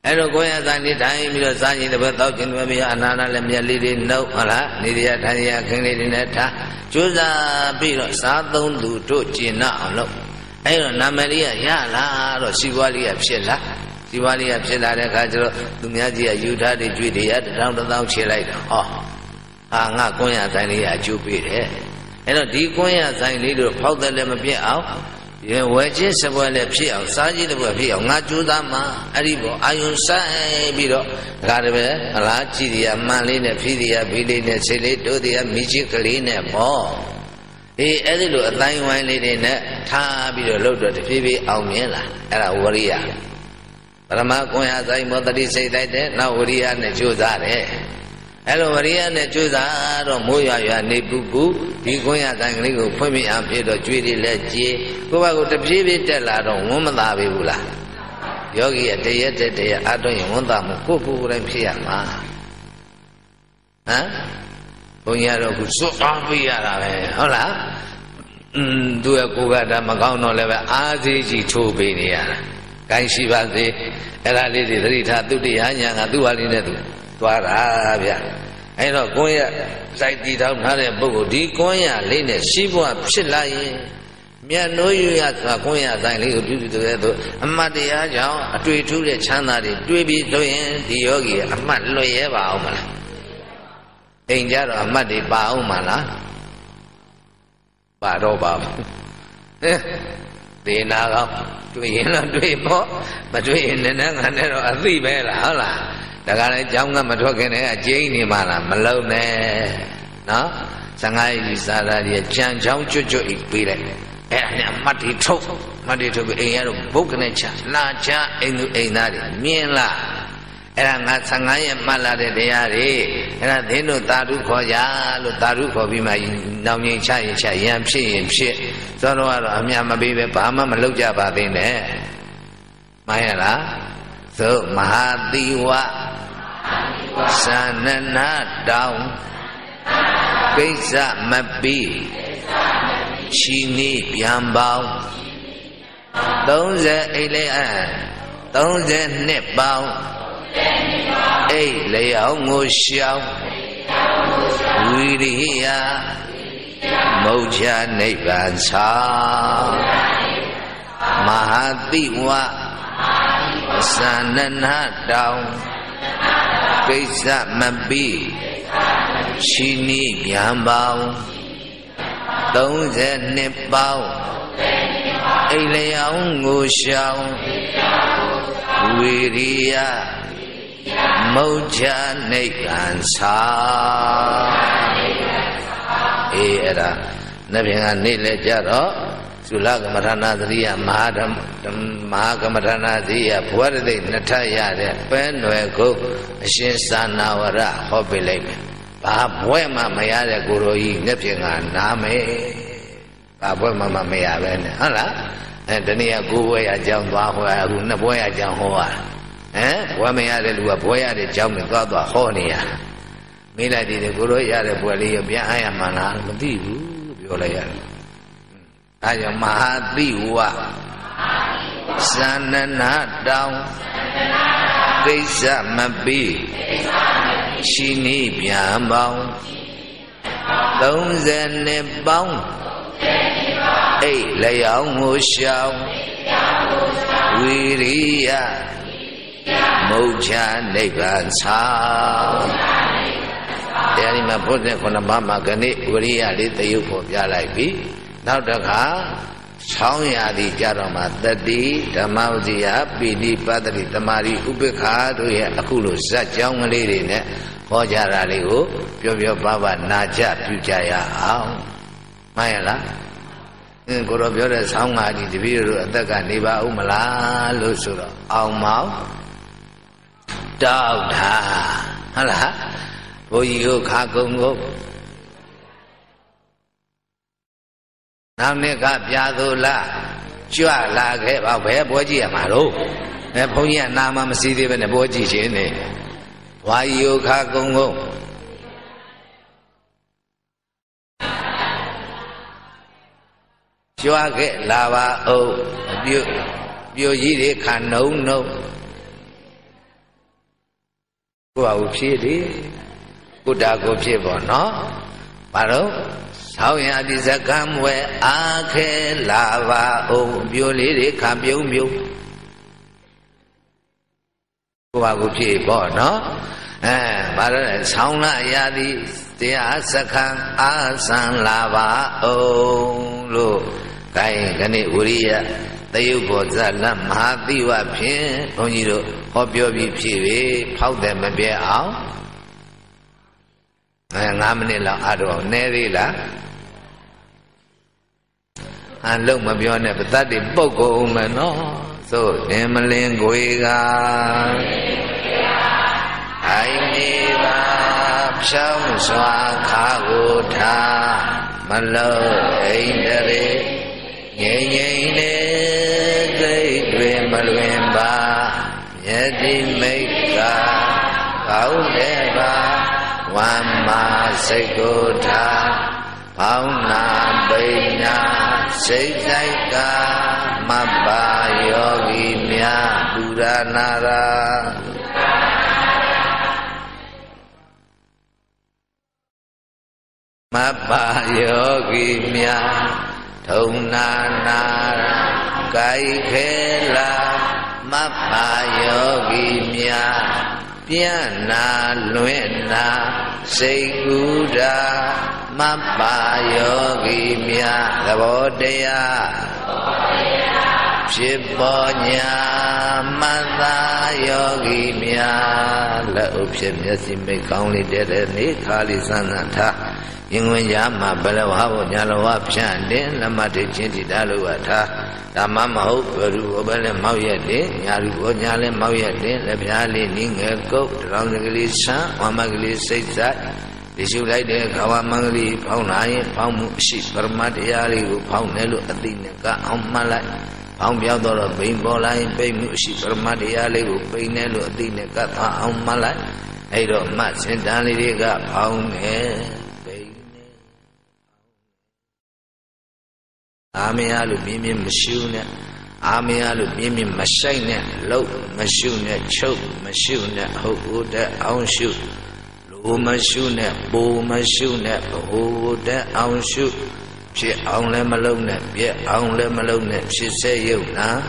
ai lo kwon ya sain ni dai pi lo sa yin de ba taw chin de ba ya anana le myat le de nau ha la ni de ya than ya khin le de ne tha chou sa pi lo sa thong lu do chin na aung lo ayo namariya ya la ro siwaliya phit la siwaliya phit la de kha jaro tu mya ji ya yu tha de jwi de ya taw taw che lai da ha ha nga kwon ya sain le ya a chou pe de ai lo di kwon ya sain le lo phau tat le ma pit aw ye we chin sabwa le phit aw sa ji de bwa phit aw nga chou sa ma a ri bo ayun sai pi lo da de be ala chi de ya man le ne phit de ya bi le ne sei le do de ya mi chi ka le ne bo eh adi lo atain wain le de ne tha pi lo laut do de phi phi aung myin la a da wariya parama kwon ya sain mo tati sai dai de na wariya ne chou sa de ai lo wariya ne chou sa do mo ywa ywa ne pu pu di kwon ya sain klei ko phwin phin a phit do jwi de le je ko ba ko de phi phi tet la do won ma ta be bu la yogi ya de ya de de ya a twin yin won ta mo ko pu ko dai phit ya ma han punya lo kuso ambi ya la be hola um tu ya ko ga da ma kaung no le ba a si chi chou pe ni ya la kai si ba si a la le de thari tha tu ti ya nya nga tu wa le ne tu twa da bya ai lo kwon ya sai ti taung tha de pukko di kwon ya le ne si bwa phit la yin myat no yu ya twa kwon ya sain le ko pyu pyu tu de tu a mat tia chaung a twi thu de chan ta de twi pi so yin di yogi a mat lwet ye ba aung ma la Eng jaro amat di bau mana, baro bau, di nagau, cuy lo cuy po, cuy neneng ane lo asli bela lah, daga le jam ngam cuy kene aje ini mana, malau ne, no, sangai di sana dia jang jauh cucu ikpile, eh ni amat di tru, amat di tru, eng jaro bukan aja, naja enu enari, mienlah. Era ngat sangai emat la de tia de era thin lo ta thu kho ya lo ta thu kho pi ma naung yin cha yin cha yan phit yin phit so lo a lo a mya ma pe be ba ma ma lauk ja ba tin de mai ya la so mahatiwa sanana daung kaisa ma pi chi ni pyan baung tiga puluh ai le an tiga puluh dua baung ei leo ngô xiao wiriya moja nibban sao mahatiwa sanana dao kaisa mapi chini myam bao tiga puluh dua bao ei leo ngô xiao wiriya Moja nibban sao eh ada nabiyan ni le jaro sula kamarana dariya mahadam maha kamarana dariya bwarade nathaya de pen nwe ko ashin sanawara hobe lai ba bwe ma ma ya de ko ro yi nabiyan na me ba bwe ma ma me ya be ne ha la eh taniya ko bwe ya chang twa ho ya ku nat bwe ya chang ho wa eh wa me ya de lu wa bwe ya de chang me twa twa ho ni ya me lai de ko ro ya de bwe le yo pyan a ya ma na ma ti bu pyo lai ya ayo mahatiwa sanana daung kaisa mapi chini pyan baung tiga puluh dua baung ei leo ngô xiao wiriya Moja nibban sao Dari ma put ne kona mama gani wiriya li tayu ko pya lai pi nau da kha Song yadi jarama tadi damaudia pidi padri tamari ubekado ya akulu sajau ngeliri ne hojara liu pio-pio baba naja pujaya au mayala ngoro pio de song ngadi dibiru ataka niba umala lu sura au mau dau da hala boji ko kha gung ko Namne ka piado la, jua la ke ba be boji ya malu, eh poni ya nama mesti di bene boji sini, wayu ka gongo, jua ke lawa o, bio bio jiri kanau no, gua upsi di, kuda gopsi bono, baru. Sauya di zakam we ake lava o bioliri kambiu miu. Kuwa kuci bono, eh, baru sauna ya di dia zakam asan lava o lo kai kani uriya tayu boza lam hati wa pin oniro hobio bi piwe pau de mbe au. Eh, ngamne la aro neri la. Anlong mabione betadi boko umeno so demeleng goiga aini ba psam swakha gotha malo indare nyenyei ne dai dwe malwen ba yadi meika baude ba wamma sikotha pauna beina Sejaika mabayogimya buranara mabayogimya dhunanara kaikhela mabayogimya pyanalwena segura mabayogimya davodeya psibonya matayogimya laupsya simbe kauli dere ni khali sanatha ingwenya ma balawabo nyalawa phyan den lamate chin ti daluwa tha dhamma maho baru obale mauyatte nyaru bo nyale mauyatte labhya le ni ngel kok draung gele san wamagele saitsa Disu lai de kawa mangli pau nai pau muksi permadiari gu pau nelu adine ka ammalai pau biau doro bein bolai bein muksi permadiari gu bein nelu adine ka ta ammalai airo ma sendali de ka pau ne bein ne ame alu mimi msiu ne ame alu mimi masai ne lau msiu ne chou msiu ne ho ude aun siu Umashu ne, bumashu ne, hude aunshu, si aunle malone, ye aunle malone, si seyu na,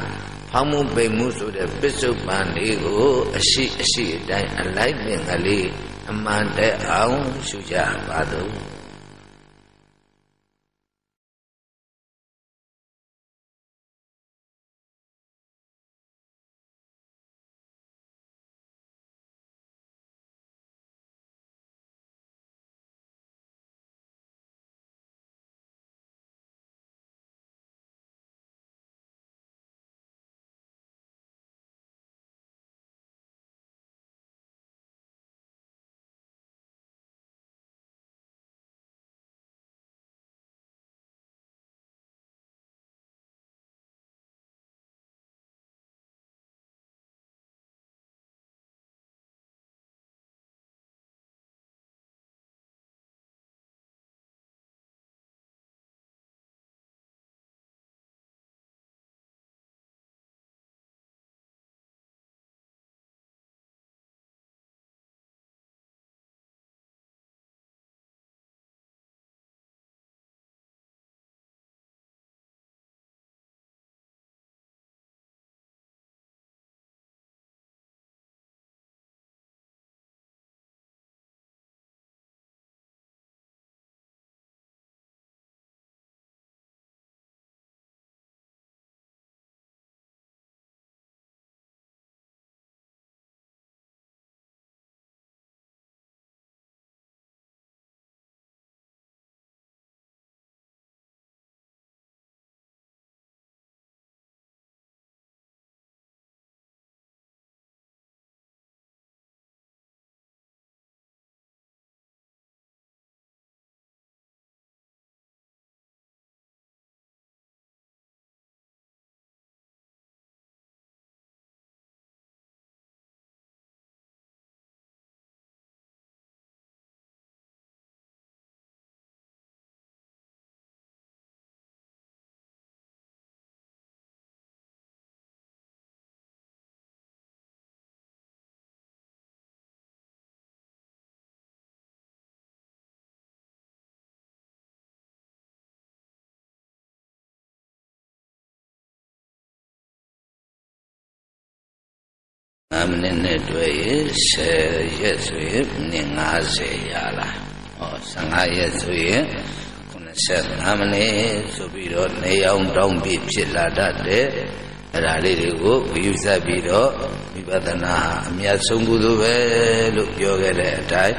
hamu be musu de bisu pandigo, si si dai alai bengali, amande aunshu jahadu. Aminin dwi seje suye ningaze yala. Oh sangaye suye kunaset amini subiro neyaung daung bibit lada de rali rigo yusa biro bibadana amya sumbudu be lu yogere tai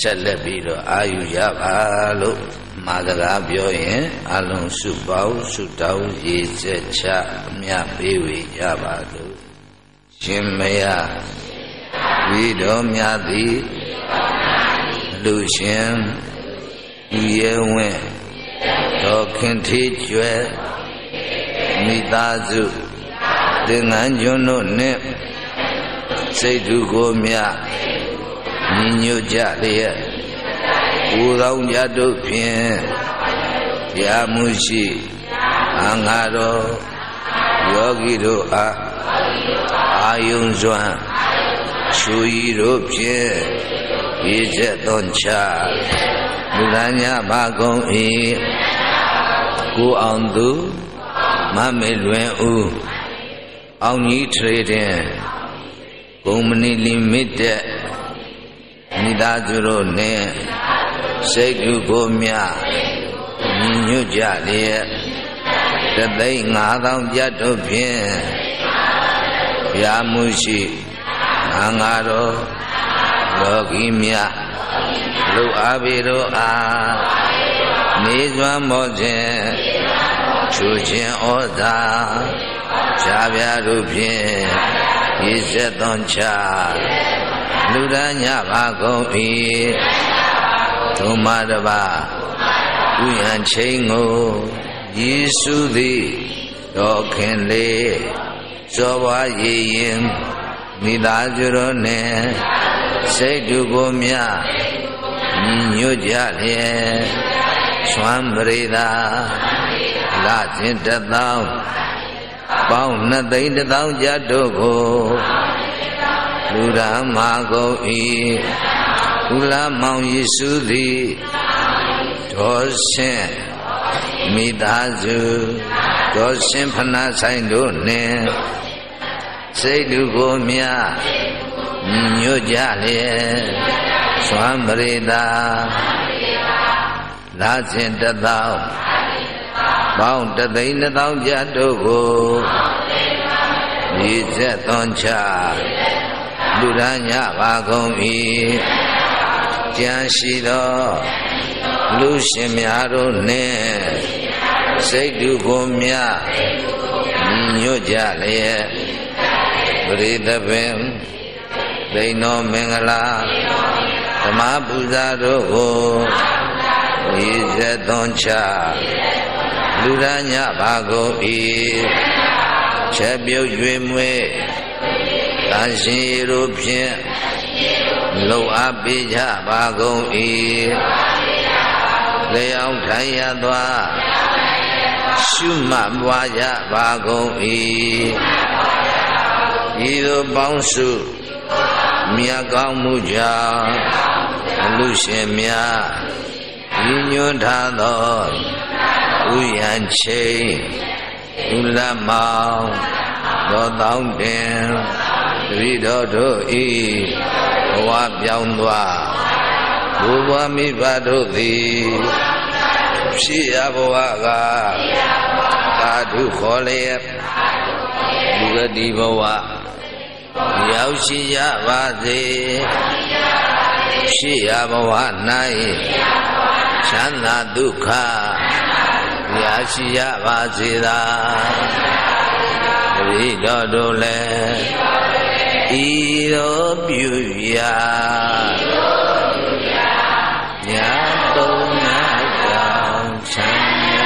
selle biro ayu yaba lu madaga bioye alun subau sudau yese cha amya bewe yaba lu. Cimaya, widom yadi, lucian, yewe, token tijue, mitazu, dengan jono ne, sejugo mia, ninyo jali, urau jadu pien, ya musi, angaro, yogi doa. Ayun Zuan, Sui Rupje, Ije Doncha, Mulanya Bagong I, Ku Andu, Mame Luen U, Auni Trading, Kumni Limited, Nidajuro Ne, Segu Gomya, Ninyu Jali, Tadai Ngadang Jadu Pien, Ya musi angaro logimia lu abiro a nizwa mojen chujen oda chabya rupien yise doncha luranya bagopi tumaraba uyan chengo yisu di doken le Jawa yeyem nidajuro ne sejugo mia ninyo jale swamreda lajin tatau paun natain tatau jadogo lurama go i ulamau yisudi dosen midaju dosen phana saindo ne Sedugo mia ninyo jale swamreda lajin tatau paun tatain tatau jadogo yise doncha luranya bagong i jian shido lu shimyaro ne sedugo mia ninyo jale Berita bem, dino mengala, sama buza rogo, ize doncha, luranya bago i, cebio jemwe, tansi rupje, lo abija bago i, leong kaya doa, suma buaya bago i. Ido bangsu mia kamu ja luce mia inyo dado uyan che ulama do dong den rido do i wa pyaung twa bua mi ba do di phia bwa ga sadu kho le bugadi bwa Yau siya bade, siya bawanai, sana duka, ya siya badida, rido dole, ido biuya, ya tona kau sana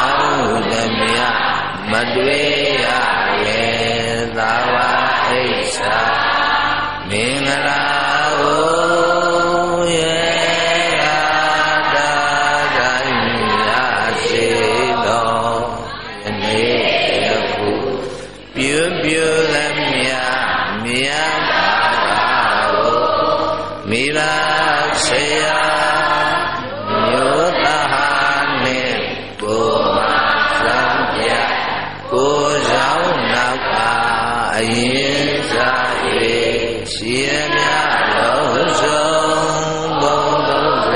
Bye. يبيو لم يعم يبعره بما الشياء يطهر من قماسا يكوزون قائد سائر سيما رسول بضوء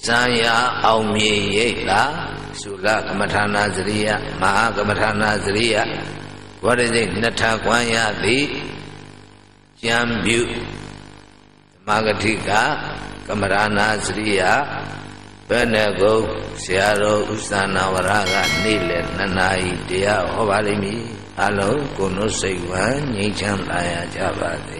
Saya Aumiyela Sula Kamatana Zriya Maha Kamatana Zriya Wadidik Natakwanya Di Jambu Magatika Kamatana Zriya Benego Siaro Ustana Waraga Nile Nanai Dia Ovalimi Halo Kuno Segwa Nyicam Laya Jabati